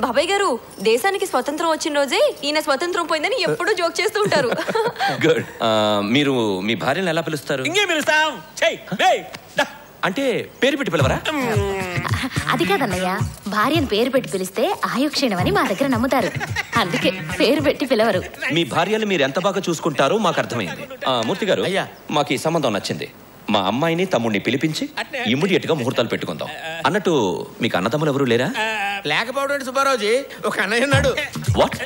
బాబాయ్ గారు, దేశానికి స్వతంత్రం వచ్చిన రోజే ఈయన స్వతంత్రం పోయిందని ఎప్పుడూ జోక్ చేస్తూ ఉంటారు. గుడ్. మీరు మీ భార్యను ఎలా పిలుస్తారు? ఇంకే పిలుస్తాం. అంటే పేరు పెట్టి పిలవరా? అది కాదన్నయ్య, భార్యను పేరు పెట్టి పిలిస్తే ఆయుక్షీణం అని మా దగ్గర నమ్ముతారు, అందుకే పేరు పెట్టి పిలవరు. మీ భార్యను మీరు ఎంత బాగా చూసుకుంటారో మాకు అర్థమైంది. మూర్తి గారు, అయ్యా మాకు ఈ సంబంధం నచ్చింది. మా అమ్మాయిని తమ్ముడిని పిలిపించి ఇమ్మీడియట్ గా ముహూర్తాలు పెట్టుకుందాం. అన్నట్టు మీకు అన్నదమ్ములు ఎవరు లేరా? లేకపోవడం సుబ్బారావుజీ, ఒక అన్నయ్య ఉన్నాడు. వాట్?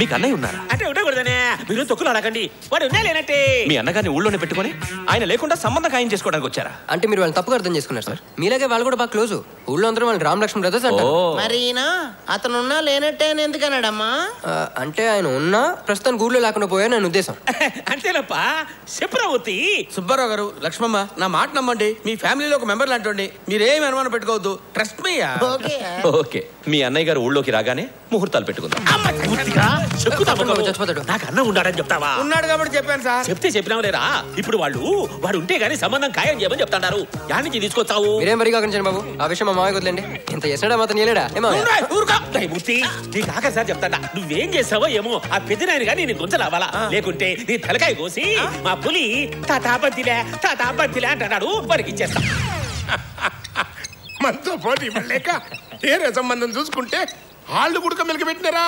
మీకు అన్నయ్య ఉన్నారా? అంటే ఉండకూడదనే మీరు తొక్కులు అడగండి. వాడు ఉన్నా లేనట్టే. మీ అన్నగారిని ఊళ్ళోనే పెట్టుకుని ఆయన లేకుండా సంబంధం ఖాయం చేసుకోవడానికి వచ్చారా? అంటే మీరు వాళ్ళని తప్పుగా అర్థం చేసుకున్నారు సార్. మీలాగే వాళ్ళు కూడా బాగా క్లోజ్. ఊళ్ళో అందరూ వాళ్ళు రామ్ లక్ష్మణ్ బ్రదర్స్ అంటారు. మరి అతను ఉన్నా లేనట్టే అని ఎందుకన్నాడమ్మా? అంటే ఆయన ఉన్నా ప్రస్తుతానికి ఊళ్ళో లేకుండా పోయా నేను ఉద్దేశం. అంతేనప్ప చెప్పరావుతి. సుబ్బారావు గారు, లక్ష్మమ్మ, నా మాట నమ్మండి. మీ ఫ్యామిలీలో ఒక మెంబర్ లాంటి మీరేమి అనుమానం పెట్టుకోవద్దు. Trust me. ఓకే, మీ అన్నయ్య గారు ఊళ్ళోకి రాగానే ముహూర్తాలు పెట్టుకుందాం. నాకు అన్న ఉన్నాడని చెప్తావా? ఉన్నాడు కాబట్టి చెప్పాను సార్. చెప్తే చెప్పినా లేరా? ఇప్పుడు వాడు ఉంటే గానీ సంబంధం ఖాయం చేయమని చెప్తాడారు. దాని నుంచి తీసుకొస్తావు. మీరేం మరిగా బాబు ఆ విషయం మా మామయ్య వదిలేండి. ఇంత చేసాడా మాత్రం చేయలేడా? నీకు ఆఖరిసారి చెప్తాడా, నువ్వేం చేస్తావో ఏమో. ఆ పెద్దనాయన గానీ నేను గుంచలావాలా, లేకుంటే నీ తలకాయ కోసి మా పులి తాపత్తిలే అంటాడు. వారికి ఇచ్చేస్తా. మనతో పోటీ లేక వేరే సంబంధం చూసుకుంటే వాళ్ళు గుడక మెలికి పెట్టినారా?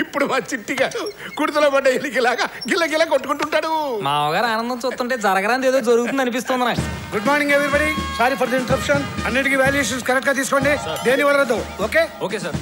ఇప్పుడు మా చిట్టిగా కుడతలో పడ్డ ఇలికిలాగా గిల్లగిలా కొట్టుకుంటుంటాడు. మామగారు ఆనందం చూస్తుంటే జరగరాని ఏదో జరుగుతుంది అనిపిస్తుంది నాకు. Good morning everybody. Sorry for the interruption. అన్నిటికీ వాల్యుయేషన్స్ కరెక్ట్ గా తీసుకోండి, దేని వదలదు. Okay? Okay sir.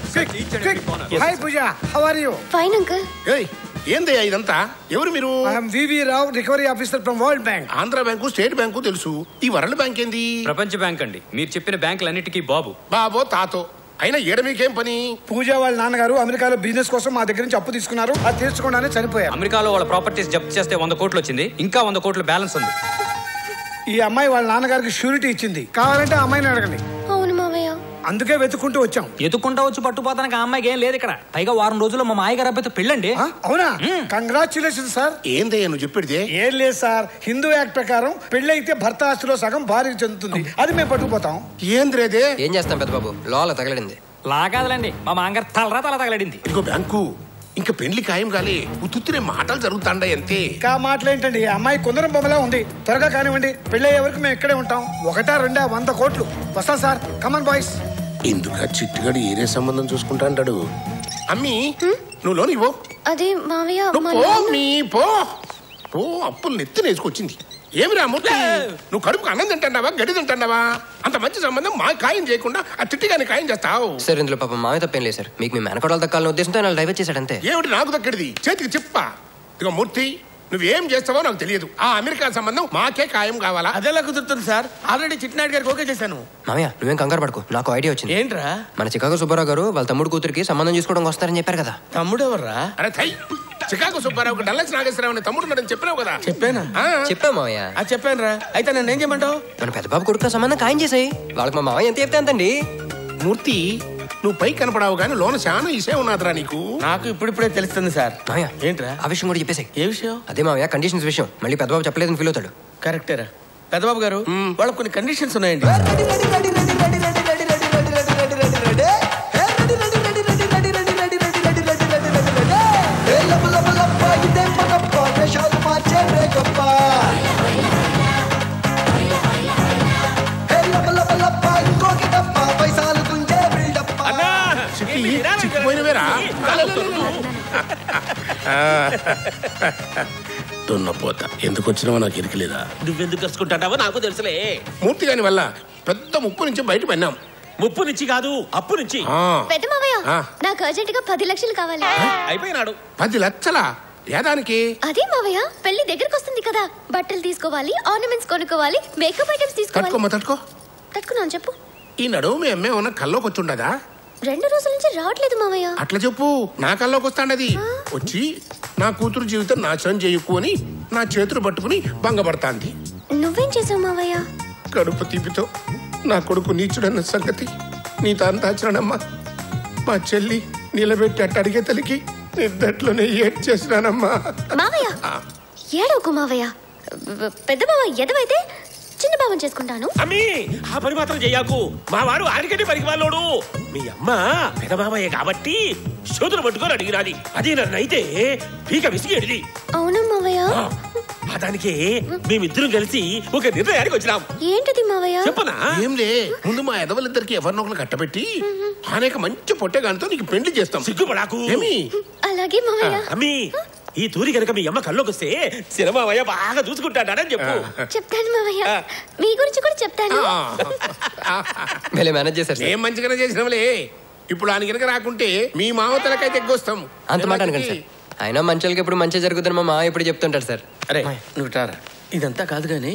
Hi Pooja, how are you? Fine uncle. ఏయ్ ఏందయ్యా ఇదంతా? ఎవరు మీరు? I'm V V Rao, recovery officer from World Bank. Andhra bank, state bank తెలుసు. ఈ వరల్డ్ బ్యాంక్ ఏంది? ప్రపంచ బ్యాంక్ అండి. మీరు చెప్పిన బ్యాంకులన్నిటికీ బాబు బాబో తాతో. అయినా ఏడ మీకేం పని? పూజ వాళ్ళ నాన్నగారు అమెరికాలో బిజినెస్ కోసం మా దగ్గర నుంచి అప్పు తీసుకున్నారు. అది తీర్చకుండానే చనిపోయారు. అమెరికాలో వాళ్ళ ప్రాపర్టీస్ జప్తు చేస్తే 100 కోట్లు వచ్చింది. ఇంకా 100 కోట్లు బ్యాలెన్స్ ఉంది. ఈ అమ్మాయి వాళ్ళ నాన్నగారికి షూరిటీ ఇచ్చింది. కావాలంటే అమ్మాయిని అడగండి. అవును మామయ్య, అందుకే వెతుక్కుంటూ వచ్చాం. ఎత్తుకుంటా వచ్చి పట్టుపోతానికి ఆ అమ్మాయికి ఏం లేదు ఇక్కడ. పైగా వారం రోజుల్లో మా మాయగారు అబ్బాయితో పెళ్ళండి. అవునా? Congratulation sir. ఏందే నువ్వు చెప్పేది? ఏం లేదు సార్, హిందూ యాక్ట్ ప్రకారం పెళ్ళైతే భర్త ఆస్తిలో సగం భార్యకి చెందుతుంది. అది మేము పట్టుకుపోతాం. ఏంద్రేదే? ఏం చేస్తాం పెద్ద బాబు, లాలో తగలడింది. లా కాదులండి, మా మాంగారు తల తగలడింది. ఇంకో బ్యాంకు ఇంకా పెళ్లి ఖాయం కాలే. ఉత్తునే మాటలు జరుగుతాండే అంతే. ఇంకా మాటలేంటండి, అమ్మాయి కుందరం బొమ్మలా ఉంది. త్వరగా కానివ్వండి, పెళ్ళయ్యే వరకు మేము ఇక్కడే ఉంటాం. 1, 2, 100 కోట్లు వస్తా సార్. Come on boys. ఎందుక చిట్టుగాడు ఏరే సంబంధం చూసుకుంటా అంటాడు. అమ్మి నువ్వు లోన్ ఇవ్వు. అదే మావయ్య పో అప్పులు నెత్తినేసుకొచ్చింది. ఏమి రామూర్తి, నువ్వు కడుపుకు అన్నం తింటావా గడి తింటావా? అంత మంచి సంబంధం మా ఖాయం చేయకుండా ఆ చిట్టిగాని ఖాయం చేస్తావు. సార్ ఇందులో పాప మావి తప్పేం లేదు సార్. మీకు మీ మేనకోడలు దక్కాలని ఉద్దేశంతో డైవర్ట్ చేశాడు అంతే. ఏమిటి నాకు దక్కడిది? చేతికి చెప్పా. ఇదిగో మూర్తి, నువ్వేం చేస్తావో నాకు తెలియదు. ఆ అమెరికా సంబంధం మాకే ఖాయం కావాలా? అదేలా కుదురుతుంది సార్, ఆల్రెడీ చిట్నాయుడు గారికి ఓకే చేశాను. మామయ్య నువ్వేం కంగారు పడుకో, నాకు ఐడియా వచ్చింది. ఏంట్రా? మన చికాగో సుబ్బారావు గారు వాళ్ళ తమ్ముడు కూతురికి సంబంధం చేసుకోవడానికి వస్తారని చెప్పారు కదా. తమ్ముడు ఎవర్రా? అరే చికాగో సుబ్బారావు డల్లాస్ నాగేశ్వరరావు తమ్ముడు ఉన్నాడని చెప్పావు కదా. చెప్పాను రా. అయితే నన్ను ఏం చేయమంటావు? మన పెద్ద బాబు కొడుకుతో సంబంధం ఖాయం చేసాయి. వాళ్ళకి మా మామయ్య ఎంత చెప్తే అంతండి. మూర్తి నువ్వు పై కనపడావు కానీ లోన చాలా ఇసే ఉన్నాదిరా నీకు. నాకు ఇప్పుడిప్పుడే తెలుస్తుంది సార్. ఏంట్రా ఆ విషయం కూడా చెప్పేసాయి. ఏ విషయం? అదే మామయ్య కండిషన్స్ విషయం. మళ్ళీ పెద్దబాబు చెప్పలేదని ఫీల్ అవుతాడు. కరెక్టేరా పెద్దబాబు గారు, వాళ్ళకి కొన్ని కండిషన్స్ ఉన్నాయండి. దున్నపోత ఎందుకు వచ్చినావో నాకు ఎరికలేదా? నువ్వెందుకు కలుసుకుంటావో నాకు తెలుసులే. మూర్తి గాని వల్ల పెద్ద ముప్పు నుంచి బయట పడినాం. ముప్పు నుంచి కాదు, అప్పు నుంచి. పెద్ద మామయ్య నాకు అర్జెంట్ గా 10 లక్షలు కావాలి. అయిపోయినాడు. 10 లక్షలా? ఏదానికి? అదే మావయ్య పెళ్లి దగ్గరకు వస్తుంది కదా, బట్టలు తీసుకోవాలి, ఆర్నమెంట్స్ కొనుక్కోవాలి, మేకప్ ఐటమ్స్ తీసుకోవాలి. తట్టుకున్నాను చెప్పు. ఈ నడువు మీ అమ్మే ఉన్న కల్లోకి వచ్చి ఉండదా? 2 రోజుల నుంచి రావట్లేదు మావయ్య. అట్లా చెప్పు, నా కల్లోకి వస్తాండది. వచ్చి నా కూతురు జీవితం నాశనం చేయకు అని నా చేతులు పట్టుకుని భంగపడతాంది. నువ్వేం చేసావు మావయ్య? కడుపు తీపితో నా కొడుకు నీచుడన్న సంగతి నీ తాంతాచరణమ్మా. మా చెల్లి నిలబెట్టి అట్టడిగే తలికి నిద్దట్లోనే ఏడ్ చేసినానమ్మా. మావయ్య ఏడవకు మావయ్య. పెద్ద బావ ఎదవైతే చిన్న బావం చేసుకుంటాను. అమ్మీ ఆ పని మాత్రం చెయ్యకు. మా వారు అడిగటి పనికి వాళ్ళోడు. మీ అమ్మ పెద్ద మావయ్య కాబట్టి శోధన పట్టుకొని అడిగిరాలి. అదే నన్నైతే పీక విసిగి ఎడిది. అవునమ్మ మావయ్య. దానికే మేమిద్దరం కలిసి ఒక నిర్ణయానికి వచ్చినాం. ఏంటది మావయ్య? చెప్పనా? ఏంలే ముందు మా ఎదవలిద్దరికి ఎవరినొకరు కట్టబెట్టి అనేక మంచి పొట్టేగానితో నీకు పెళ్లి చేస్తాం. సిగ్గుపడాకు. అలాగే మావయ్య. అమ్మీ ఈ తూరి కనుక మీ అమ్మ కల్లోకి వస్తే సినిమావయ్య బాగా చూసుకుంటాడని చెప్పు. చెప్తాను మావయ్య, మీ గురించి కూడా చెప్తాను. మేనేజ్ చేశారు. ఏం మంచిగానే చేసినాంలే. ఇప్పుడు ఆయన కనుక రాకుంటే మీ మామతలకైతే ఎగ్గొస్తాం. అంత మాట అనకండి సార్. అయినా మంచోళ్ళకి ఇప్పుడు మంచి జరుగుతుంది మా మామ ఇప్పుడు చెప్తుంటాడు సార్. అరే నువ్వు టారా. ఇదంతా కాదు కానీ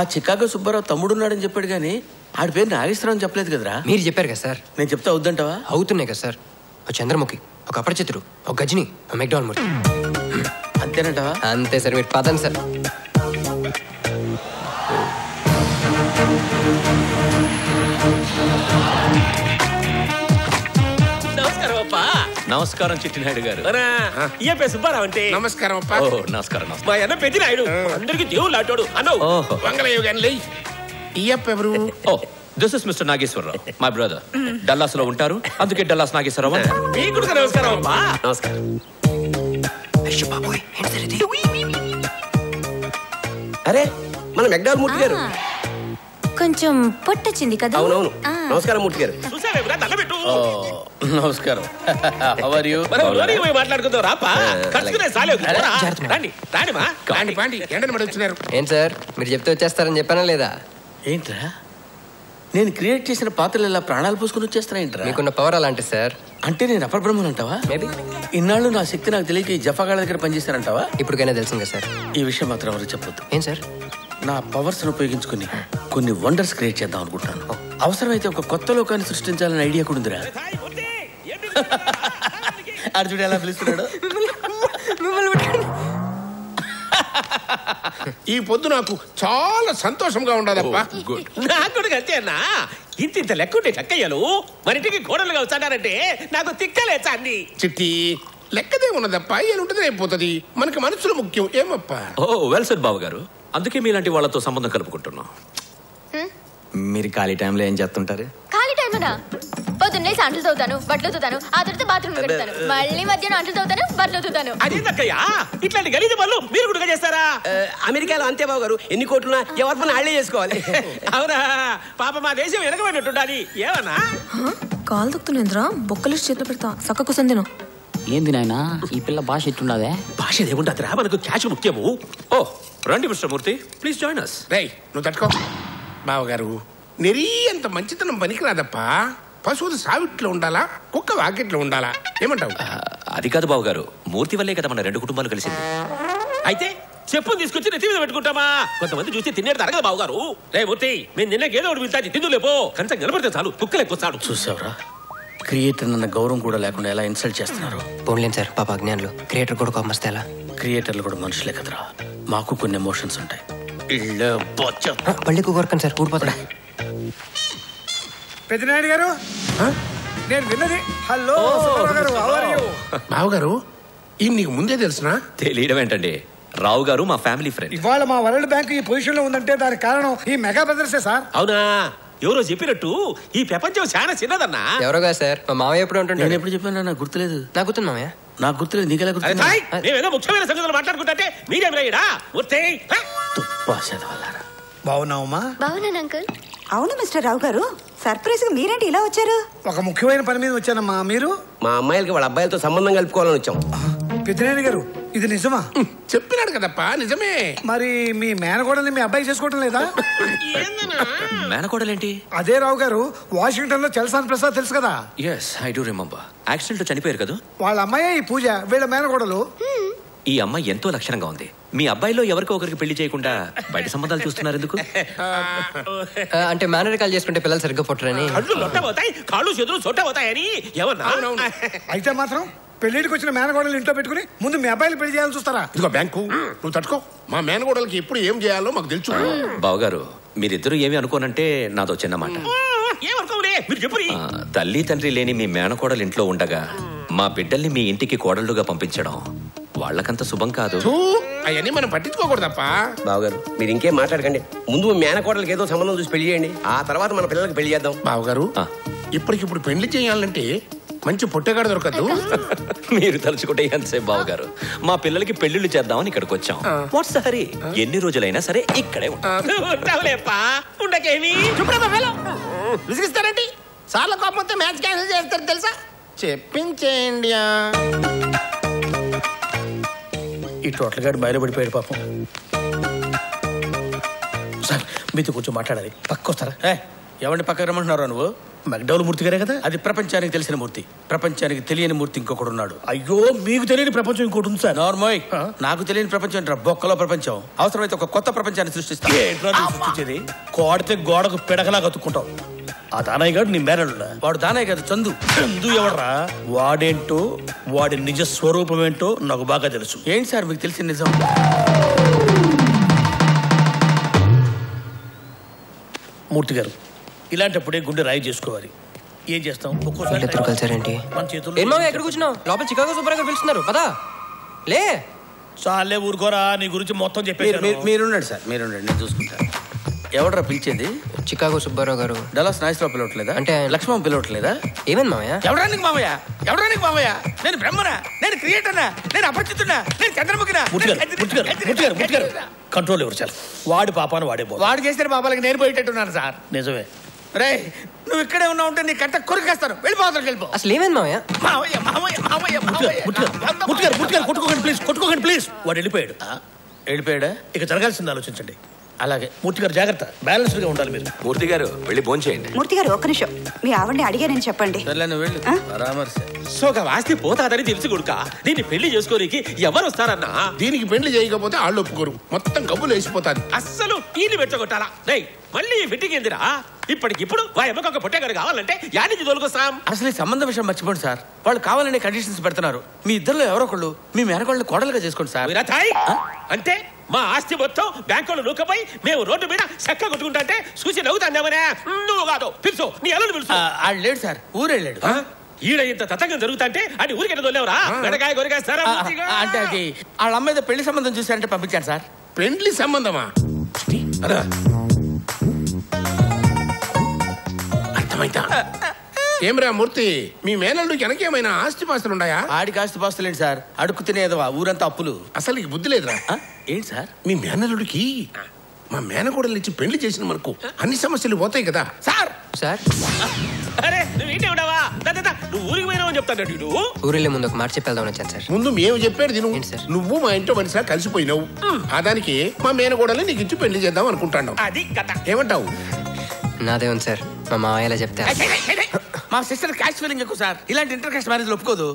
ఆ చికాగో సుబ్బారావు తమ్ముడు ఉన్నాడని చెప్పాడు కానీ ఆడి పేరు నాగేశ్వరరావు చెప్పలేదు కదరా. మీరు చెప్పారు కదా సార్. నేను చెప్తా అవుద్దంటావా? అవుతున్నాయి కదా సార్. ఒక చంద్రముఖి, ఒక అపరిచితుడు, ఒక గజని, ఒక మెక్డాల్ మూర్తి. అంతేనంటావా? అంతే సార్. మీరు పదండి సార్. నమస్కారం చిట్టినాయుడు గారు. సుబ్బారావు అంటే నమస్కారం. నమస్కారం. మా అన్న పెద్దినాయుడు అందరికి దేవుళ్ళు అంటాడు. అన్నో this is mister Nageswararao, my brother. Dallas లో ఉంటారు, అందుకే డల్లాస్ నాగేశ్వరరావు. నమస్కారం. నమస్కారం. అరే మన మెక్డాల్ మూర్తి గారు కొంచెం పొట్టొచ్చింది కదా. అవునవును. నమస్కారం మూర్తి గారు. నమస్కారం. ఏంటి సార్ మీరు చెప్తే వచ్చేస్తారని చెప్పానా లేదా? ఏంట్రా నేను క్రియేట్ చేసిన పాత్రలు ఇలా ప్రాణాలు పోసుకుని వచ్చేస్తాను ఏంట్రా? మీకున్న పవర్ అలాంటిది సార్. అంటే నేను అపర బ్రహ్మను అంటావా? మేబీ ఇన్నాళ్ళు నా శక్తి నాకు తెలియక జఫాగాళ్ళ దగ్గర పనిచేస్తానంటావా? ఇప్పటికైనా తెలుసు కదా సార్. ఈ విషయం మాత్రం ఎవరు చెప్పొద్దు. ఏం సార్? నా పవర్స్ ఉపయోగించుకుని కొన్ని వండర్స్ క్రియేట్ చేద్దాం అనుకుంటాను. అవసరమైతే ఒక కొత్త లోకాన్ని సృష్టించాలని ఐడియా కూడా ఉందిరా. అర్జుడు ఎలా పిలుస్తున్నాడు. ఈ పొద్దు నాకు చాలా సంతోషంగా ఉండదప్పా. నాకు కూడా అంతేనా? ఇంత లెక్కుంటే చక్కయ్యలు మరింటికి కోడలుగా వచ్చాడారంటే నాకు తిక్కలేచాంది. చిట్టి లెక్కదే ఉన్నదప్ప, ఏముంటుంది అయిపోతుంది. మనకి మనసులు ముఖ్యం ఏమప్పా. ఓ వెల్ సార్ బాబు గారు, అందుకే మీలాంటి వాళ్ళతో సంబంధం కలుపుకుంటున్నాం. మీరు ఖాళీ టైంలో ఏం చేస్తుంటారు? ఖాళీ టైంనా పొద్దున్నే అంటలు తోతాను, బట్టలు తోతాను, ఆ తర్వాత బాత్రూమ్ కడతాను, మళ్ళీ మధ్యాహ్నం అంటలు తోతాను, బట్టలు తోతాను. అదేందక్కయ్యా ఇట్లాంటి గలీజ పనులు మీరు కూడా చేస్తారా? అమెరికాలో అంతే బాబు గారు, ఎన్ని కోట్లున్నా ఎవరి పని వాళ్ళే చేసుకోవాలి. అవునా? పాప మా దేశం వెనకబడినట్టు ఉండాలి. ఏమన్నా కాలు తొక్కుతుందిరా బొక్కలు చేతులు పెడతా సక్కకు సందిన. ఏంది నాయన ఈ పిల్ల భాష ఎట్టుండదే? భాష ఏముండదురా, మనకు క్యాష్ ముఖ్యము. ఓ రండి mister Murthy, please join us. రై నువ్వు తట్టుకో బావగారు. నెరీ అంత మంచితనం పనికిరాదప్పా. పశువులు సావిట్లో ఉండాలా, కుక్క వాకిట్లో ఉండాలా, ఏమంటావు? అది కాదు బావగారు, మూర్తి వల్లే కదా మన 2 కుటుంబాలు కలిసింది. అయితే చెప్పుని తీసుకొచ్చి నెత్తి మీద పెట్టుకుంటామా? కొంతమంది చూస్తే తినేది తరగదు బాబు గారు. రే మూర్తి, నేను నిన్నకేదో ఒకటి పిలిచాను, తిందులేపో. కంచం నిలబడితే చాలు కుక్కలేకొస్తాడు. చూసావరా, క్రియేటర్ అన్న గౌరవం కూడా లేకుండా ఎలా ఇన్సల్ట్ చేస్తున్నారు. పోన్లేం సార్, పాప అజ్ఞానులు. క్రియేటర్ కూడా కోపమస్తే ఎలా? క్రియేటర్లు కూడా మనుషులే కదరా, మాకు కొన్ని ఎమోషన్స్ ఉంటాయి. పళ్ళికి కోరకండి సార్, కూడిపోతాడా. పెద్దనాయుడు గారు, నేను విన్నది. హలో రావు గారు, ఈ నీకు ముందే తెలుసునా? తెలియడం ఏంటండి, రావు గారు మా ఫ్యామిలీ ఫ్రెండ్. ఇవాళ మా వరల్డ్ బ్యాంక్ ఈ పొజిషన్ లో ఉందంటే దానికి కారణం ఈ మెగా బ్రదర్సే సార్. అవునా, ఎవరో చెప్పినట్టు ఈ ప్రపంచం చాలా చిన్నదన్నా. ఎవరోగా సార్, మా మామయ్య ఎప్పుడు ఉంటాడు. నేను ఎప్పుడు చెప్పాను, నాకు గుర్తులేదు. నాకు గుర్తుంది మామయ్య, నాకు గుర్తులేదు. నీకెలా గుర్తుంది? మేమేదో ముఖ్యమైన సంగతులు మాట్లాడుకుంటే మీరేమిరా బావున్నావమ్మా? బావున్నాను అంకుల్. అవును మిస్టర్ రావు గారు, సర్ప్రైజ్ గా మీరేంటి ఇలా వచ్చారు? ఒక ముఖ్యమైన పని మీద వచ్చానమ్మా. మీరు మా అమ్మాయిలకి వాళ్ళ అబ్బాయిలతో సంబంధం కలుపుకోవాలని వచ్చాం. పెద్దనాయుడు గారు, ఇది నిజమా? చెప్పినాడు కదప్పా, నిజమే. మరి మీ మేనకోడల్ని మీ అబ్బాయి చేసుకోవటం లేదా? మేనకోడలేంటి? అదే రావు గారు, వాషింగ్టన్ లో చల్సాన్ ప్రసాద్ తెలుసు కదా? Yes, I do remember. Accident లో చనిపోయారు కదా? వాళ్ళ అమ్మాయే ఈ పూజ, వీళ్ళ మేనకోడలు. ఈ అమ్మాయి ఎంతో లక్షణంగా ఉంది. మీ అబ్బాయిలో ఎవరికో ఒకరికి పెళ్లి చేయకుండా బయట సంబంధాలు చూస్తున్నారు ఎందుకు? అంటే మేనరికాలు చేసుకుంటే పిల్లలు సరిగ్గా పుట్టరని. అయితే మాత్రం పెళ్లికి వచ్చిన మేనగోడలు ఇంట్లో పెట్టుకుని ముందు మీ అబ్బాయిలు పెళ్లి చేయాలని చూస్తారా? ఇదిగో బ్యాంకు, నువ్వు తట్టుకో. మా మేనగోడలకి ఎప్పుడు ఏం చేయాలో మాకు తెలుసు. బావగారు, మీరిద్దరూ ఏమి అనుకోనంటే నాతో చిన్నమాట. తల్లి తండ్రి లేని మీ మేనకోడలు ఇంట్లో ఉండగా మా బిడ్డల్ని మీ ఇంటికి కోడళ్ళుగా పంపించడం వాళ్ళకంత శుభం కాదు. అవన్నీ మనం పట్టించుకోకూడదప్పా. బావగారు, మీరు ఇంకేం మాట్లాడకండి. ముందు మేనకోడలకి ఏదో సంబంధం చూసి పెళ్లి చేయండి, ఆ తర్వాత మన పిల్లలకి పెళ్లి చేద్దాం. బావగారు, ఇప్పటికిప్పుడు పెళ్లి చేయాలంటే మంచి పొట్టగాడ దొరకదు. మీరు తలుచుకుంటే అంతే బావగారు, మా పిల్లలకి పెళ్లిళ్ళు చేద్దామని ఇక్కడికి వచ్చాం. What's the hurry? ఎన్ని రోజులైనా సరే ఇక్కడే ఉంటావులేపాస్తారండి. చాలా కోపంతో మ్యాచ్ క్యాన్సిల్ చేస్తారు తెలుసా? చెప్పించేయండి. ఈ టోటల్ గాడు బయలుపడిపోయాడు పాపం. సార్, మీతో కొంచెం మాట్లాడాలి. పక్కొస్తారా? ఎవరిని పక్కకు రమ్మంటున్నారా? నువ్వు మెక్డౌల్ మూర్తి గారే కదా? అది ప్రపంచానికి తెలిసిన మూర్తి. ప్రపంచానికి తెలియని మూర్తి ఇంకొకడు ఉన్నాడు. అయ్యో, మీకు తెలియని ప్రపంచం ఇంకోటి ఉంది సార్. నార్మల్, నాకు తెలియని ప్రపంచం అంటే బొక్కలో ప్రపంచం. అవసరమైతే ఒక కొత్త ప్రపంచాన్ని సృష్టిస్తాను. సృష్టించేది కోడితే గోడకు పిడకలా కతుక్కుంటావు. ఆ దానయ్య గారు నీ మేనల్లుడా? వాడు దానయ్య గారు చందు. చందు ఎవడరా? వాడేంటో, వాడి నిజ స్వరూపం ఏంటో నాకు బాగా తెలుసు. ఏంటి సార్ మీకు తెలిసిన నిజం? మూర్తి గారు, ఇలాంటప్పుడే గుండె రాయి చేసుకోవాలి. ఏం చేస్తాం, ఒక్కోసారి ఎక్కడ కూర్చున్నావు? లోపల చికాగో సూపర్ గా పిలుస్తున్నారు కదా. లే చాలే, ఊరుకోరా, నీ గురించి మొత్తం చెప్పేసి. మీరుండండి సార్, మీరుండండి, నేను చూసుకుంటాను. ఎవడరా పిలిచేది? చికాగో సుబ్బారావు గారు. డలాస్ నాయసరావు పిలవట్లేదా? అంటే లక్ష్మణ్ పిలవట్లేదా? ఏమైంది మామయ్య? ఎవడానికి మామయ్య, ఎవడానికి మామయ్య? నేను బ్రహ్మనా, నేను క్రియేటర్నా, నేను అపరిచితున్నా, నేను చంద్రముఖినా? కంట్రోల్ ఎవరు సార్? వాడి పాపాను వాడే పోయి, వాడు చేసిన పాపాలకి నేను పోయేటట్టున్నాను సార్. నిజమే రే, నువ్వు ఇక్కడే ఉన్నావు అంటే నీ కట్ట కొరికేస్తాను. వెళ్ళిపోతాను, వెళ్ళిపో. అసలు ఏమైంది మామయ్య? మామయ్య మామయ్య మామయ్య మామయ్య కొట్టుకోకండి ప్లీజ్, కొట్టుకోకండి ప్లీజ్. వాడు వెళ్ళిపోయాడు. వెళ్ళిపోయాడా? ఇక జరగాల్సింది ఆలోచించండి. అలాగే మూర్తి గారు, జాగ్రత్త, బ్యాలెన్స్డ్ గా ఉండాలి. మీరు మూర్తి గారు వెళ్ళి భోజనం చేయండి. మూర్తి గారు ఒక్క నిమిషం, మీ ఆవిడని అడిగానని చెప్పండి. ఆస్తి పోతాదని తెలిసి కొడుక దీన్ని పెళ్లి చేసుకోనికి ఎవరు వస్తారన్నా? దీనికి పెళ్లి చేయకపోతే వాళ్ళు ఒప్పుకోరు, మొత్తం కబులు వేసిపోతారు. అస్సలు ఈలు పెట్టగొట్టాలా? మళ్ళీ ఫిట్టింగ్ ఏందిరా? ఇప్పటికిప్పుడు వాయమ్మకొక పొట్టగారు కావాలంటే యానికి తోలుకొస్తాం? అసలు ఈ సంబంధం విషయం మర్చిపోండి సార్, వాళ్ళు కావాలనే కండిషన్స్ పెడుతున్నారు. మీ ఇద్దరులో ఎవరొకళ్ళు మీ మేనకోళ్ళని కోడలుగా చేసుకోండి సార్. అంటే మా ఆస్తి మొత్తం బ్యాంకులో నూకపోయి మేము రోడ్డు మీద చెక్క కొట్టుకుంటా అంటే చూసి నవ్వుతాందేమనే? నువ్వు కాదు, పిలుచు, నీ అల్లుడు పిలుచు. ఆడు లేడు సార్, ఊరెళ్ళాడు. ఈడ ఇంత తతంగం జరుగుతా అంటే అది ఊరికెట దొల్లేవరా? గడకాయ గొరికేస్తారా? అంటే అది వాళ్ళ అమ్మాయి పెళ్లి సంబంధం చూసారంటే పంపించాను సార్. పెళ్లి సంబంధమా? అర్థమైందా? ఏమ్రా మూర్తి, మీ మేనల్లు వెనకేమైనా ఆస్తిపాస్తులు ఉన్నాయా? ఆడికి ఆస్తిపాస్తులు ఏంటి సార్, అడుక్కు తినేదవా, ఊరంతా అప్పులు. అసలు నీకు బుద్ధి లేదురా. ఏంటి సార్? మీ మేనల్లుడికి మా మేనకోడలు ఇచ్చి పెళ్లి చేసిన మనకు అన్ని సమస్యలు పోతాయి కదా సార్. సార్, అరే నువ్వు ఏంటి ఉండవా? నువ్వు ఊరికి పోయినావు అని చెప్తాడు. ఊరిలో ముందు ఒక మాట చెప్పేద్దామని వచ్చాను సార్. ముందు మేము చెప్పాడు తిను. నువ్వు మా ఇంట్లో మనిషిలా కలిసిపోయినావు, ఆ దానికి మా మేనకోడలు నీకు ఇచ్చి పెళ్లి చేద్దాం అనుకుంటాను. అది ఏమంటావు? నాదే ఉంది సార్, మా మావయ్యలా చెప్తారు. మా సిస్టర్ క్యాస్ట్ ఫీలింగ్ ఎక్కువ సార్, ఇలాంటి ఇంటర్ క్యాస్ట్ మ్యారేజ్ ఒప్పుకోదు.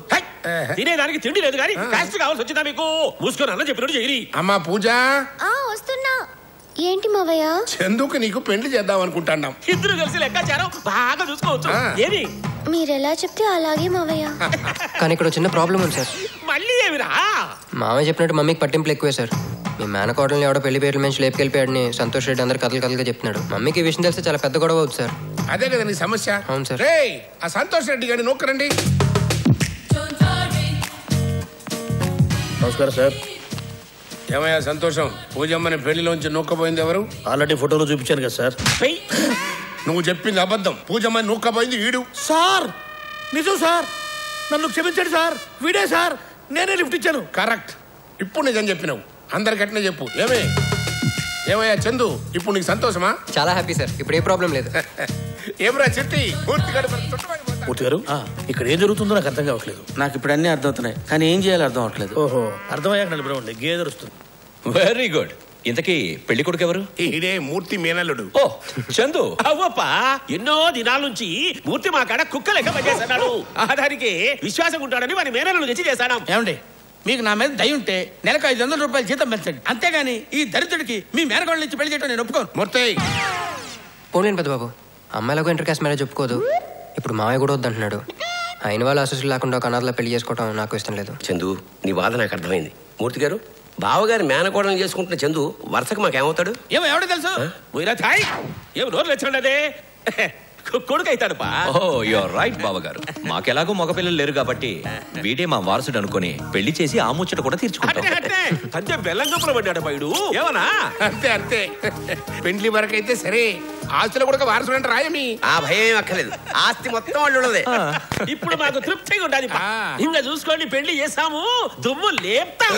తినేదానికి తిండి లేదు కానీ క్యాస్ట్ కావాల్సి వచ్చిందా మీకు? మూసుకొని అన్న చెప్పినట్టు చెయ్యి. అమ్మా పూజ వస్తున్నా. ఏంటి మావయ్య? చందుకు నీకు పెళ్లి చేద్దాం అనుకుంటాం. ఇద్దరు కలిసి లెక్కాచారం బాగా చూసుకోవచ్చు. ఏది మీరెలా చెప్తే అలాగే మావయ్య. కానీ ఇక్కడ చిన్న ప్రాబ్లం ఉంది సార్. మళ్ళీ ఏమిరా? మావయ్య చెప్పినట్టు మమ్మీకి పట్టింపులు ఎక్కువే సార్. మీ మేనకోడల్ని ఎవడో పెళ్లి పేర్ల మనిషి లేపుకెళ్ళిపోయాడని సంతోష్ రెడ్డి అందరు కథలు కథలుగా చెప్తున్నాడు. మమ్మీకి ఈ విషయం తెలిస్తే చాలా పెద్ద గొడవ అవుతుంది సార్. అదే కదా నీ సమస్య. అవును సార్. ఆ సంతోష్ రెడ్డి గారిని నొక్కరండి. నమస్కారం సార్. ఏమయ్యా సంతోషం, పూజమ్మని పెళ్లిలోంచి నూక్కపోయింది ఎవరు? ఆల్రెడీ ఫోటోలో చూపించారు కదా సార్. నువ్వు చెప్పింది అబద్ధం, పూజమ్మని నూక్కపోయింది వీడు. సార్ నిజం సార్, నన్ను క్షమించండి సార్, వీడే సార్, నేనే లిఫ్ట్ ఇచ్చాను. కరెక్ట్, ఇప్పుడు నిజం చెప్పినావు. అందరికట్నే చెప్పు. ఏమయ్యా చందు, ఇప్పుడు నీకు సంతోషమా? చాలా హ్యాపీ సార్, ఇప్పుడు ఏ ప్రాబ్లం లేదు. ఏమరా చెట్టి పూర్తి గారు, ఇక్కడ ఏం జరుగుతుందో నాకు అర్థం కావట్లేదు. నాకు ఇప్పుడు అన్నీ అర్థమవుతున్నాయి కానీ ఏం చేయాలో అర్థం అవ్వట్లేదు. ఓహో, అర్థమయ్యాక నలుపురండి గేదె వస్తుంది. Very good. ఇంతకీ పెళ్లి కొడుకు ఎవరు? ఈడే మూర్తి మేనల్లుడు. ఓ చందు, అవ్వప్పా, ఎన్నో దినాల నుంచి మూర్తి మా కాడ కుక్క లెక్క పనిచేస్తున్నాడు. ఆధారికి విశ్వాసం ఉంటాడని మన మేనల్లుడు తెచ్చి చేశాను. ఏమండి, మీకు నా మీద దయ ఉంటే నెలకు 500 రూపాయలు జీతం పెంచండి, అంతేగాని ఈ దరిద్రుడికి మీ మేనగోళ్ళ నుంచి పెళ్లి చేయడం నేను ఒప్పుకోను. మూర్తి పోలేను పెద్ద బాబు, అమ్మాయిలకు ఇంటర్ క్యాస్ట్ మ్యారేజ్ ఒప్పుకోదు. ఇప్పుడు మావయ్య కూడా వద్దంటున్నాడు. అయిన వాళ్ళ ఆశస్సులు లేకుండా ఒక అనాథలా పెళ్లి చేసుకోవటం నాకు ఇష్టం లేదు. చందు, నీ వాద నాకు అర్థమైంది. మూర్తి గారు, బావగారి మేనకోడలను చేసుకుంటున్న చందు వరుసకు మాకేమవుతాడు? ఏమో ఎవడో తెలుసు, ఏమి రోజులు వచ్చాడే కొడుకు అవుతాడు. బావగారు మాకెలాగో మగపిల్లలు లేరు కాబట్టి వీడే మా వారసుడు అనుకుని పెళ్లి చేసి ఆ ముచ్చట కూడా తీర్చుకుంటాడు. బెల్లం గొప్పలు పడ్డాడు పైడు. ఏమన్నా అంతే అంతే, పెండ్లి వరకు అయితే సరే, ఆస్తులు కూడా వారసుడు అంటే రాయమి. ఆ భయం అక్కర్లేదు, ఆస్తి మొత్తం వాళ్ళున్నదే. ఇప్పుడు మాకు తృప్తిగా ఉండాలి. ఇంకా చూసుకోండి, పెళ్లి చేసాము, దుమ్ము లేపుతాం.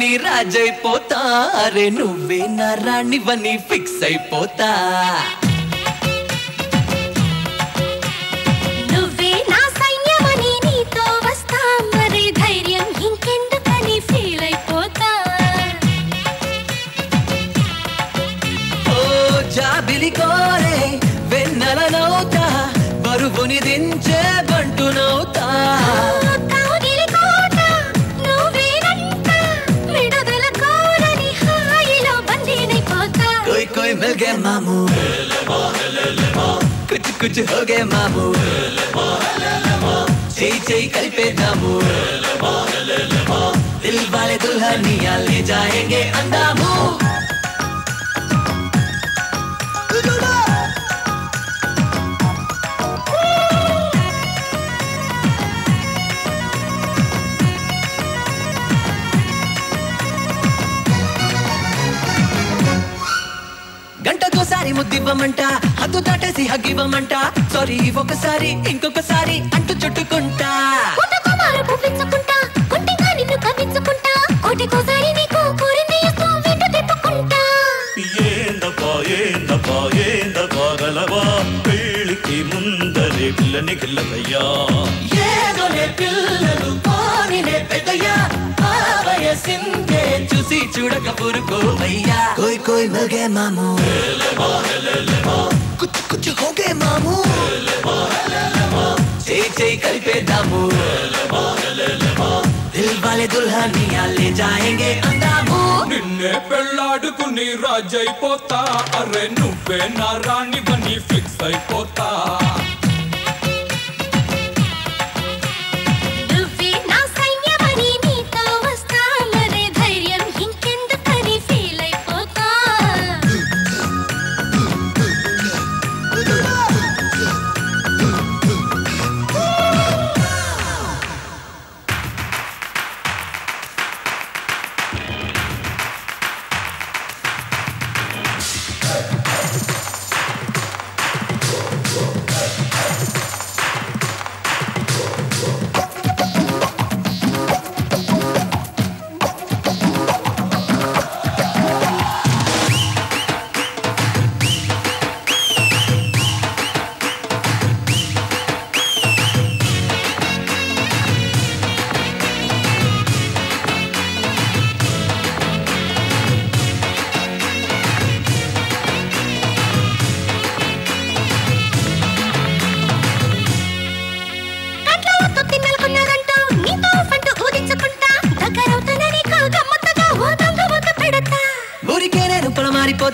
నీ రాజైపోతా, అరే నువ్వే నా రాణివని ఫిక్స్ అయిపోతా. నువ్వే నా సైన్యమని నీతో వస్తా, మరి ధైర్యం ఇంకెందుకని ఫీల్ అయిపోతా. ఓ జాబిలి కోరే వెన్నెల నౌతా, బరువుని దించే బంటు నౌతా. मिल गए मामू, कुछ कुछ हो गए मामू, चई चई कल पे दामू, दिल वाले दुल्हनिया ले जाएंगे अंदामू. ముద్దివ్వమంట, హద్దు దాటేసి హగ్గివ్వమంట, సారీ ఒకసారి ఇంకొకసారి అంటూ చుట్టుకుంటా. పెళ్లికి ముందరే పిల్లని గిల్లయ్యా, ఏదోనే పిల్లలు పోనినే పెద్దయ్యా, సిందే చూసి చూడక పురుకోవయ్యా. కోయి కోయి మిల్ గే మామూ, కుచ్ కుచ్ హో గే మామూ, చేయి చేయి కలిపే దాము, దిల్ వాలే దుల్హనియా లే జాయేంగే అందాము. నిన్నే పెళ్ళాడుకుని రాజైపోతా, అరే నువ్వే నా రాణివని ఫిక్స్ అయిపోతా.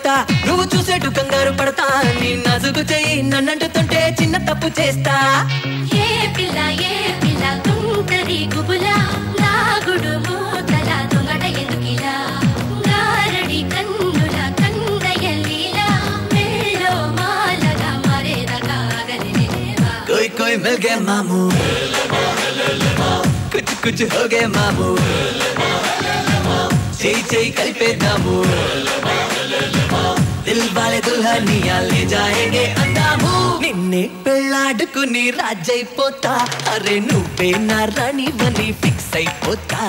పడతా, నువ్వు చూసేటు కంగారు పడతా, నీ నాజుకు చెయ్యి నన్నంటుతుంటే చిన్న తప్పు చేస్తా. ఏ పిల్ల ఏ పిల్ల గుంటరి గుబులా, నా గుడుము తల దొంగట ఎందుకిలా, గారడి కన్నుల కందయ లీల, మెల్లో మాలగా మరేదగా గలినేవా. కోయి కోయి మిల్ గే మామూ, కుచ్ కుచ్ హో గే మామూ, చేయి చేయి కలిపేద్దాము. దిల్వాలే దుల్హనియా లే జాయేంగే అందాము. నిన్నే పెళ్ళాడుకుని రాజైపోతా, అరే నువ్వే నా రాణివని ఫిక్స్ అయిపోతా.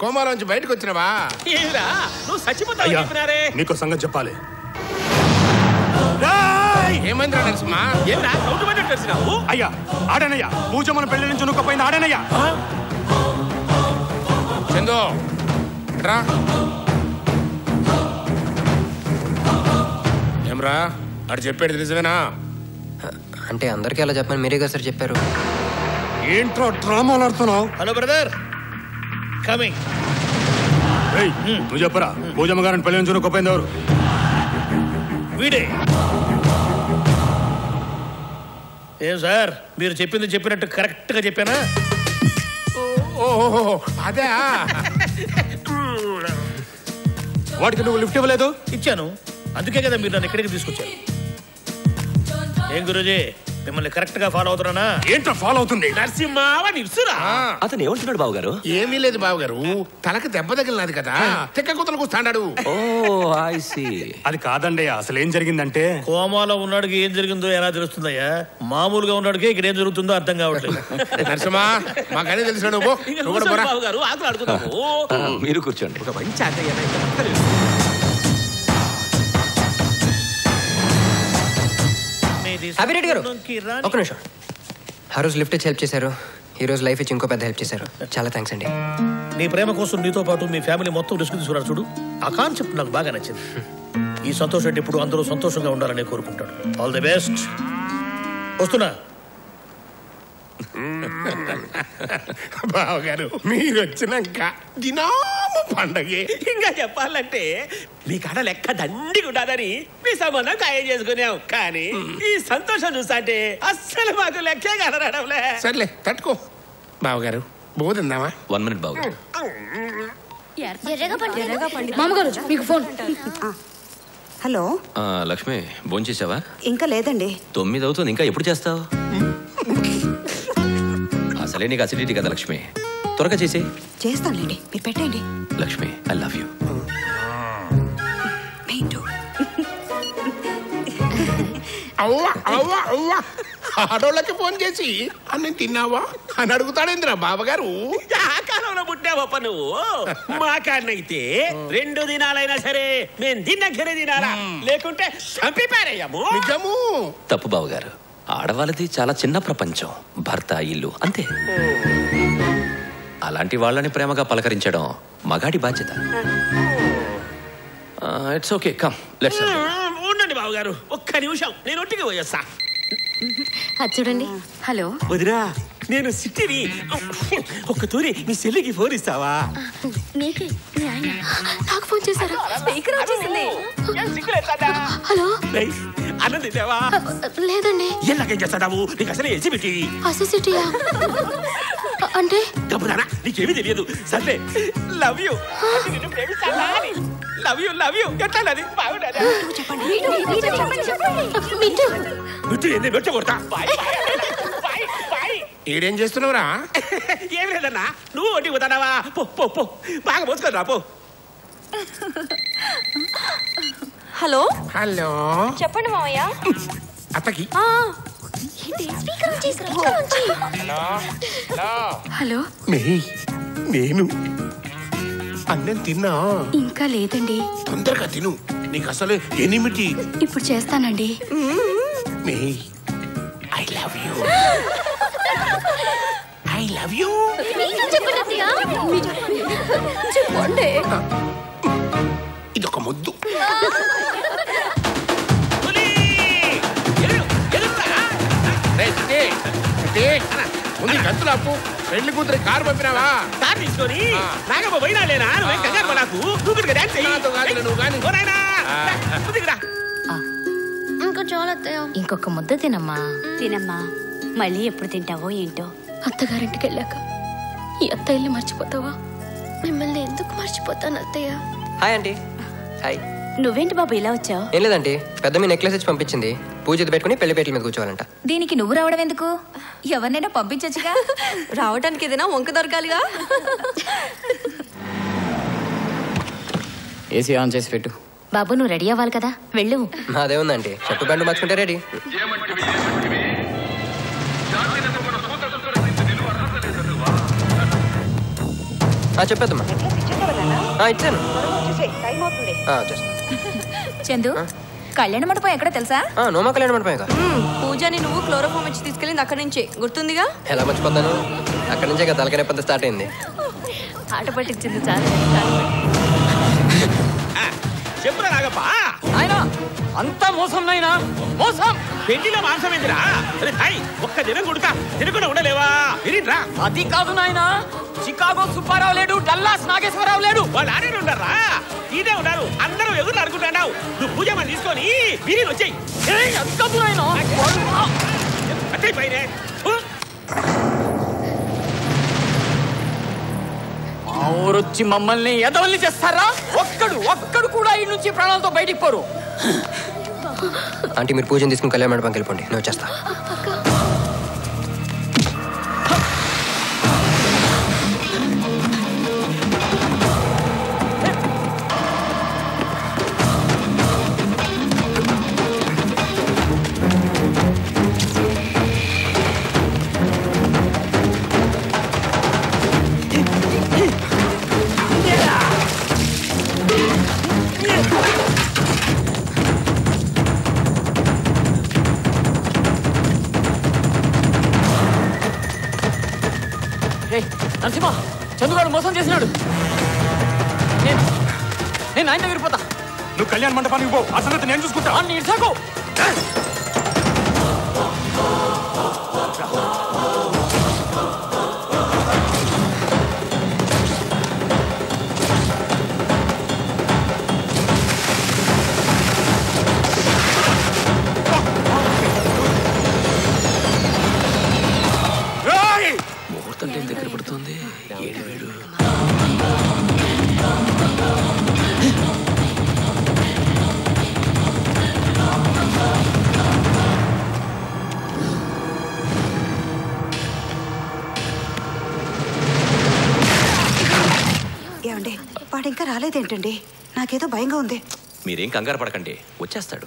కోమాలోంచి బయటకు వచ్చినవా? నీకో సంగతి చెప్పాలి. ఏమైందిరా నరసింహ? అయ్యా ఆడనయ్యా, పూజమ్మను పెళ్లి నుంచి నుక్కపోయింది ఆడనయ్యా. చందో రా. ఏమ్రా అటు చెప్పాడు నిజమేనా? అంటే అందరికీ అలా చెప్పాను, మీరే కదా సార్ చెప్పారు. ఏంట్రా డ్రామాలు ఆడుతున్నావు? హలో బ్రదర్, నువ్వు చెప్పరా పూజమ్మ గారిని పెళ్లి నుంచి గొప్పైంది ఎవరు? వీడే. ఏం సార్ మీరు చెప్పింది చెప్పినట్టు కరెక్ట్ గా చెప్పానా? ఓహో అదే, వాడికి నువ్వు లిఫ్ట్ ఇవ్వలేదు. ఇచ్చాను, అందుకే కదా మీరు నన్ను ఇక్కడికి తీసుకొచ్చారు. ఏం గురూజీ మిమ్మల్ని కరెక్ట్ గా ఫాలో అవుతున్నా? ఏంటో ఫాలో అవుతుంది అతను. ఏమంటున్నాడు బాబు గారు? ఏమీ లేదు బాబు గారు, తనకు దెబ్బ తగిలినది కదా, తెక్క కూతలకు తాండాడు. అది కాదండి, అసలు ఏం జరిగిందంటే కోమాలో ఉన్నాడుకి ఏం జరిగిందో ఎలా తెలుస్తుందయ్యా? మామూలుగా ఉన్నాడుకి ఇక్కడ ఏం జరుగుతుందో అర్థం కావట్లేదు. నరసింహా మాకనే తెలిసాడు గారు, ఆకలి ఆడుకున్నావు. మీరు కూర్చోండి. ఒక మంచి ఆటయ్య, అభిరెడ్డి గారు ఒక నిమిషం. ఆ రోజు లిఫ్ట్ ఇచ్చి హెల్ప్ చేశారు, ఈ రోజు లైఫ్ ఇచ్చి ఇంకో పెద్ద హెల్ప్ చేశారు. చాలా థ్యాంక్స్ అండి. నీ ప్రేమ కోసం నీతో పాటు మీ ఫ్యామిలీ మొత్తం రిస్క్ తీసుకున్నారు చూడు, ఆ కాన్సెప్ట్ నాకు బాగా నచ్చింది. ఈ సంతోషం ఇప్పుడు అందరూ సంతోషంగా ఉండాలని కోరుకుంటాడు. All the best. వస్తున్నా. బాబు గారు మీరు వచ్చినాక దినాము పండగే. ఇంకా చెప్పాలంటే మీ కాడ లెక్క దండిగా ఉండాలని మీ సంబంధం ఖాయం చేసుకున్నాం, కానీ ఈ సంతోషం చూసా అంటే అస్సలు మాకు లెక్కే కదరాడంలే. సర్లే తట్టుకో. బాబు గారు బోధిందామా? 1 minute బాబు గారు. హలో లక్ష్మి, భోన్ చేసావా? ఇంకా లేదండి. 9 అవుతుంది, ఇంకా ఎప్పుడు చేస్తావు? అసలే నీకు అసిడిటీ కదా లక్ష్మి, త్వరగా చేసే. చేస్తానులేండి, మీరు పెట్టండి. Lakshmi I love you. ఆడోళ్ళకి ఫోన్ చేసి అన్ని తిన్నావా అని అడుగుతాడేంద్రా బాబగారు. ఆ కాలంలో పుట్టావప్ప నువ్వు. మా కాడనైతే 2 దినాలైనా సరే నేను తిన్నగరే తినాలా, లేకుంటే చంపి పారేయము. నిజము తప్పు బాబగారు, ఆడవాళ్ళది చాలా చిన్న ప్రపంచం, భర్త ఇల్లు అంతే. అలాంటి వాళ్ళని ప్రేమగా పలకరించడం మగాడి బాధ్యత. It's okay, come let's. ఉండండి బాబు గారు ఒక్క నిమిషం, నేను ఒట్టిగా పోయేస్తా. చూడండి. హలో వదిరా, నేను సిట్టిని ఒక తోరి మీ చెల్లికి ఫోన్ ఇస్తావా? నీకే మీ ఆయన నాకు ఫోన్ చేశారు. స్పీకర్ ఆన్ చేసింది. హలో అన్నది దేవా? లేదండి. ఎలాగేం చేస్తావు? నీకు అసలు ఎలిజిబిలిటీ అసోసియేటియా అంటే గబురానా నీకేమీ తెలియదు. సరే లవ్ యూ నిన్ను ప్రేమిస్తానా అని లవ్ యూ గట్లా అది బాగుండదా? చెప్పండి చెప్పండి మిట్టు మిట్టు ఎన్ని పెట్టకూడదా? ఏం చేస్తున్నావురా? ఏం లేదన్నా నువ్వు ఒడ్డీ పోతావా? పో పో పో బాగా పోసుకొని రా పో. హలో హలో చెప్పండి మామయ్య అత్తకి. హలో నేను అన్నం తిన్నా ఇంకా లేదండి. తొందరగా తిను నీకు అసలు ఎనిమిది. ఇప్పుడు చేస్తానండి. I love you. I love you. చెప్పండి. ఇదొక ముద్దు. ముందు గంతులు అప్పు పెళ్లి కూతురు కారు పంపినావా? కారు తీసుకొని నాగమ్మ పోయినా లేనా? కంగారు నాకు కూతురుగా డాన్స్ నువ్వు కానీ ఇంకొక ముద్ద తినమ్మా. తినమ్మా మళ్ళీ ఎప్పుడు తింటావో ఏంటో. అత్తగారింటికి వెళ్ళాక ఈ అత్తయ్యని మర్చిపోతావా? మిమ్మల్ని ఎందుకు మర్చిపోతాను అత్తయ్య. Hi aunty. హాయ్. నువ్వేంటి బాబు ఇలా వచ్చావు? ఏం లేదంటే పెద్ద మీ నెక్లెస్ వచ్చి పంపించింది. పూజ పెట్టుకుని పెళ్లి పేటల మీద కూర్చోవాలంట. దీనికి నువ్వు రావడం ఎందుకు? ఎవరినైనా పంపించచ్చుగా. రావడానికి ఏదైనా వంక దొరకాలిగా. ఏసీ ఆన్ చేసి పెట్టు బాబు. నువ్వు రెడీ అవ్వాలి కదా వెళ్ళు. అదే ఉందండి చెట్టు బండు మార్చుకుంటే రెడీ. చెప్పేద్దమ్మా ఇచ్చాను. చందు కళ్యాణ మండపం ఎక్కడ తెలుసా? నోమా కళ్యాణ మండపం. పూజని నువ్వు క్లోరోఫామ్ ఇచ్చి తీసుకెళ్ళింది అక్కడి నుంచే గుర్తుందిగా? ఎలా మర్చిపోతాను అక్కడి నుంచే కదా తలకనే పెద్ద స్టార్ట్ అయింది. ఆట పట్టించింది చెప్పురా నాగప్పా. ఆయన అంతా మోసం నాయనా మోసం. పెళ్లిలో మాంసం ఏందిరా? అరే హాయ్ ఒక్క దినం కొడుతా తినకుండా ఉండలేవా? తిరిగిరా. అది కాదు నాయనా చికాగో సుబ్బారావు లేడు, డల్లాస్ నాగేశ్వరరావు లేడు, వాళ్ళు ఆడే ఉన్నారా? ఇదే ఉన్నారు అందరూ ఎగురు అనుకుంటున్నావు. నువ్వు పూజ మనం తీసుకొని బిర్యానీ వచ్చాయి. అది కాదు నాయనా అదే పైనే ఊరొచ్చి మమ్మల్ని ఎదవల్ని చేస్తారా? ఒక్కడు ఒక్కడు కూడా ఈ నుంచి ప్రాణాలతో బయటికి పోరు. అంటే మీరు పూజను తీసుకుని కళ్యాణ మండపం వెళ్ళిపోండి నేను వచ్చేస్తా. నరసింహ చందుగాడు మోసం చేసినాడు. నేను ఆయన దగ్గర పోతా. నువ్వు కళ్యాణ మండపానికి పో, ఆ సంగతి నేను చూసుకుంటా. ఇడ్సాకు ఇంకా రాలేదేంటండి? నాకేదో భయంగా ఉంది. మీరేం కంగారు పడకండి వచ్చేస్తాడు.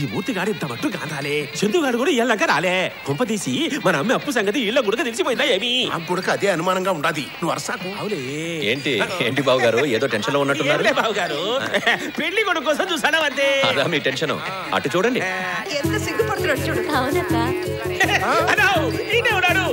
ఈ మూతిగాడు ఇంత మట్టు కాదాలే, చందుగాడు కూడా ఇళ్ళక రాలే. కుంపతీసి మన అమ్మ అప్పు సంగతి ఇళ్ళ గుడక తెలిసిపోయిందా ఏమి? ఆ గుడక అదే అనుమానంగా ఉండాది. నువ్వు అరసాకు అవులే. ఏంటి ఏంటి బావు గారు ఏదో టెన్షన్ లో ఉన్నట్టున్నారు. బావు గారు పెళ్లి కొడుకు కోసం చూసానా అంతే. అదా మీ టెన్షన్? అటు చూడండి ఎంత సిగ్గుపడుతున్నాడు చూడు. అవునక్క అన్నావు ఈయనే ఉన్నాడు.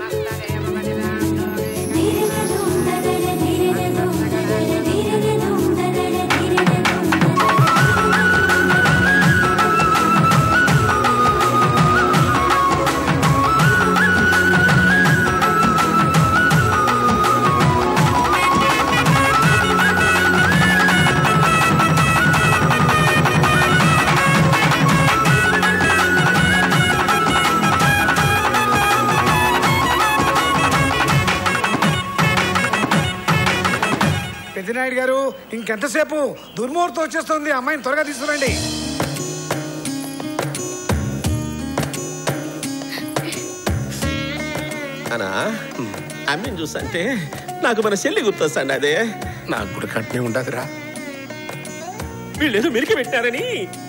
నాయుడు గారు ఇంకెంతసేపు, దుర్ముహూర్తం వచ్చేస్తుంది, అమ్మాయిని త్వరగా తీసుకురండి. అనా అమ్మాయిని చూసంటే నాకు మన చెల్లి గుర్తొస్తాండి. అదే నాకు కూడా కట్నే ఉండదురా. వీళ్ళేదో మెరికి పెట్టారని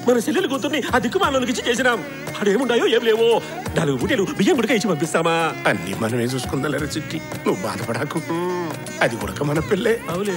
మన చెల్లెలు గుర్తుని ఆ దిక్కుమాలకి ఇచ్చి చేసినాం. అడేముండాయో ఏం లేవో, నాలుగు బూటలు బియ్యం గుడిక ఇచ్చి పంపిస్తామా? అన్ని మనమే చూసుకుందా లేదా చిట్టి, నువ్వు బాధపడకు. అది కూడా మన పిల్లే. అవులే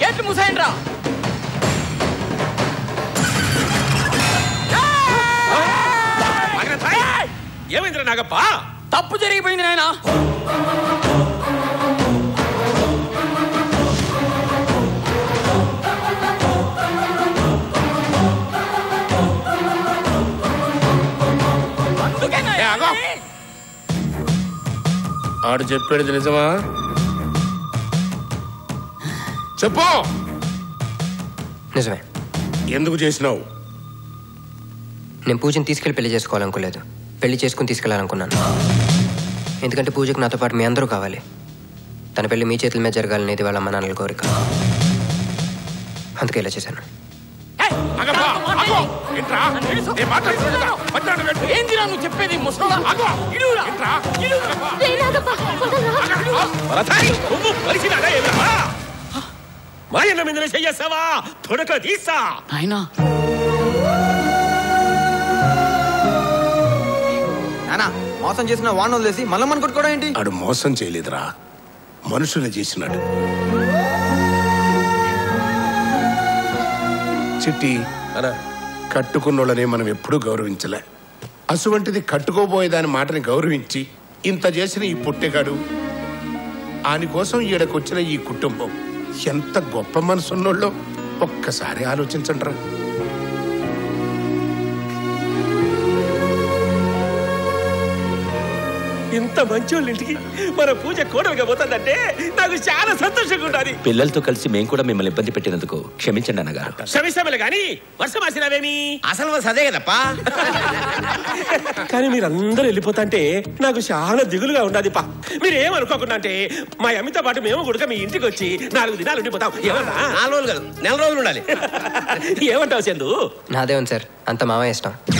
గేట్లు మూసేయండి రా. ఏమైందిరా నాగప్ప? తప్పు జరిగిపోయింది నాయనా. ఆడు చెప్పేది నిజమా చెప్పు. నిజమే. ఎందుకు చేసినావు? నేను పూజని తీసుకెళ్ళి పెళ్లి చేసుకోవాలనుకోలేదు, పెళ్లి చేసుకుని తీసుకెళ్ళాలనుకున్నాను. ఎందుకంటే పూజకు నాతో పాటు మీ అందరూ కావాలి. తన పెళ్లి మీ చేతుల మీద జరగాలనేది వాళ్ళ అమ్మ నాన్నల కోరిక. అందుకే ఇలా చేశాను. మోసం చేసిన వాణ్ణి వదిలేసి మళ్ళీ మనం కొట్టుకోవడం ఏంటి? వాడు మోసం చేయలేదురా, మనుషులు చేసినాడు. చిట్టి అలా కట్టుకున్నోళ్ళనే మనం ఎప్పుడూ గౌరవించలే. అటువంటిది కట్టుకోబోయేదాని మాటని గౌరవించి ఇంత చేసిన ఈ పుట్టెగాడు, ఆనికోసం ఈడకొచ్చిన ఈ కుటుంబం ఎంత గొప్ప మనసున్నోళ్ళో ఒక్కసారి ఆలోచించండి రా. ఇంత మంచోళ్ళ ఇంటికి మన పూజ కోడలుగా పోతుందంటే నాకు చాలా సంతోషంగా ఉంటుంది. పిల్లలతో కలిసి మేము కూడా మిమ్మల్ని ఇబ్బంది పెట్టినందుకు క్షమించండి అన్నగా. క్షమిస్తామలే కానీ వర్షం ఆసినావేమి? అసలు అదే కదప్పా. కానీ మీరందరూ వెళ్ళిపోతాంటే నాకు చాలా దిగులుగా ఉండాది పా. మీరు ఏమనుకోకుండా అంటే మా అమ్మితో పాటు మేము కూడా మీ ఇంటికి వచ్చి 4 దినాలు ఉండిపోతాం. ఏమన్నా 4 రోజులు కాదు, నెల రోజులు ఉండాలి. ఏమంటావు చందు? నాదేమో సార్, అంత మావే ఇష్టం.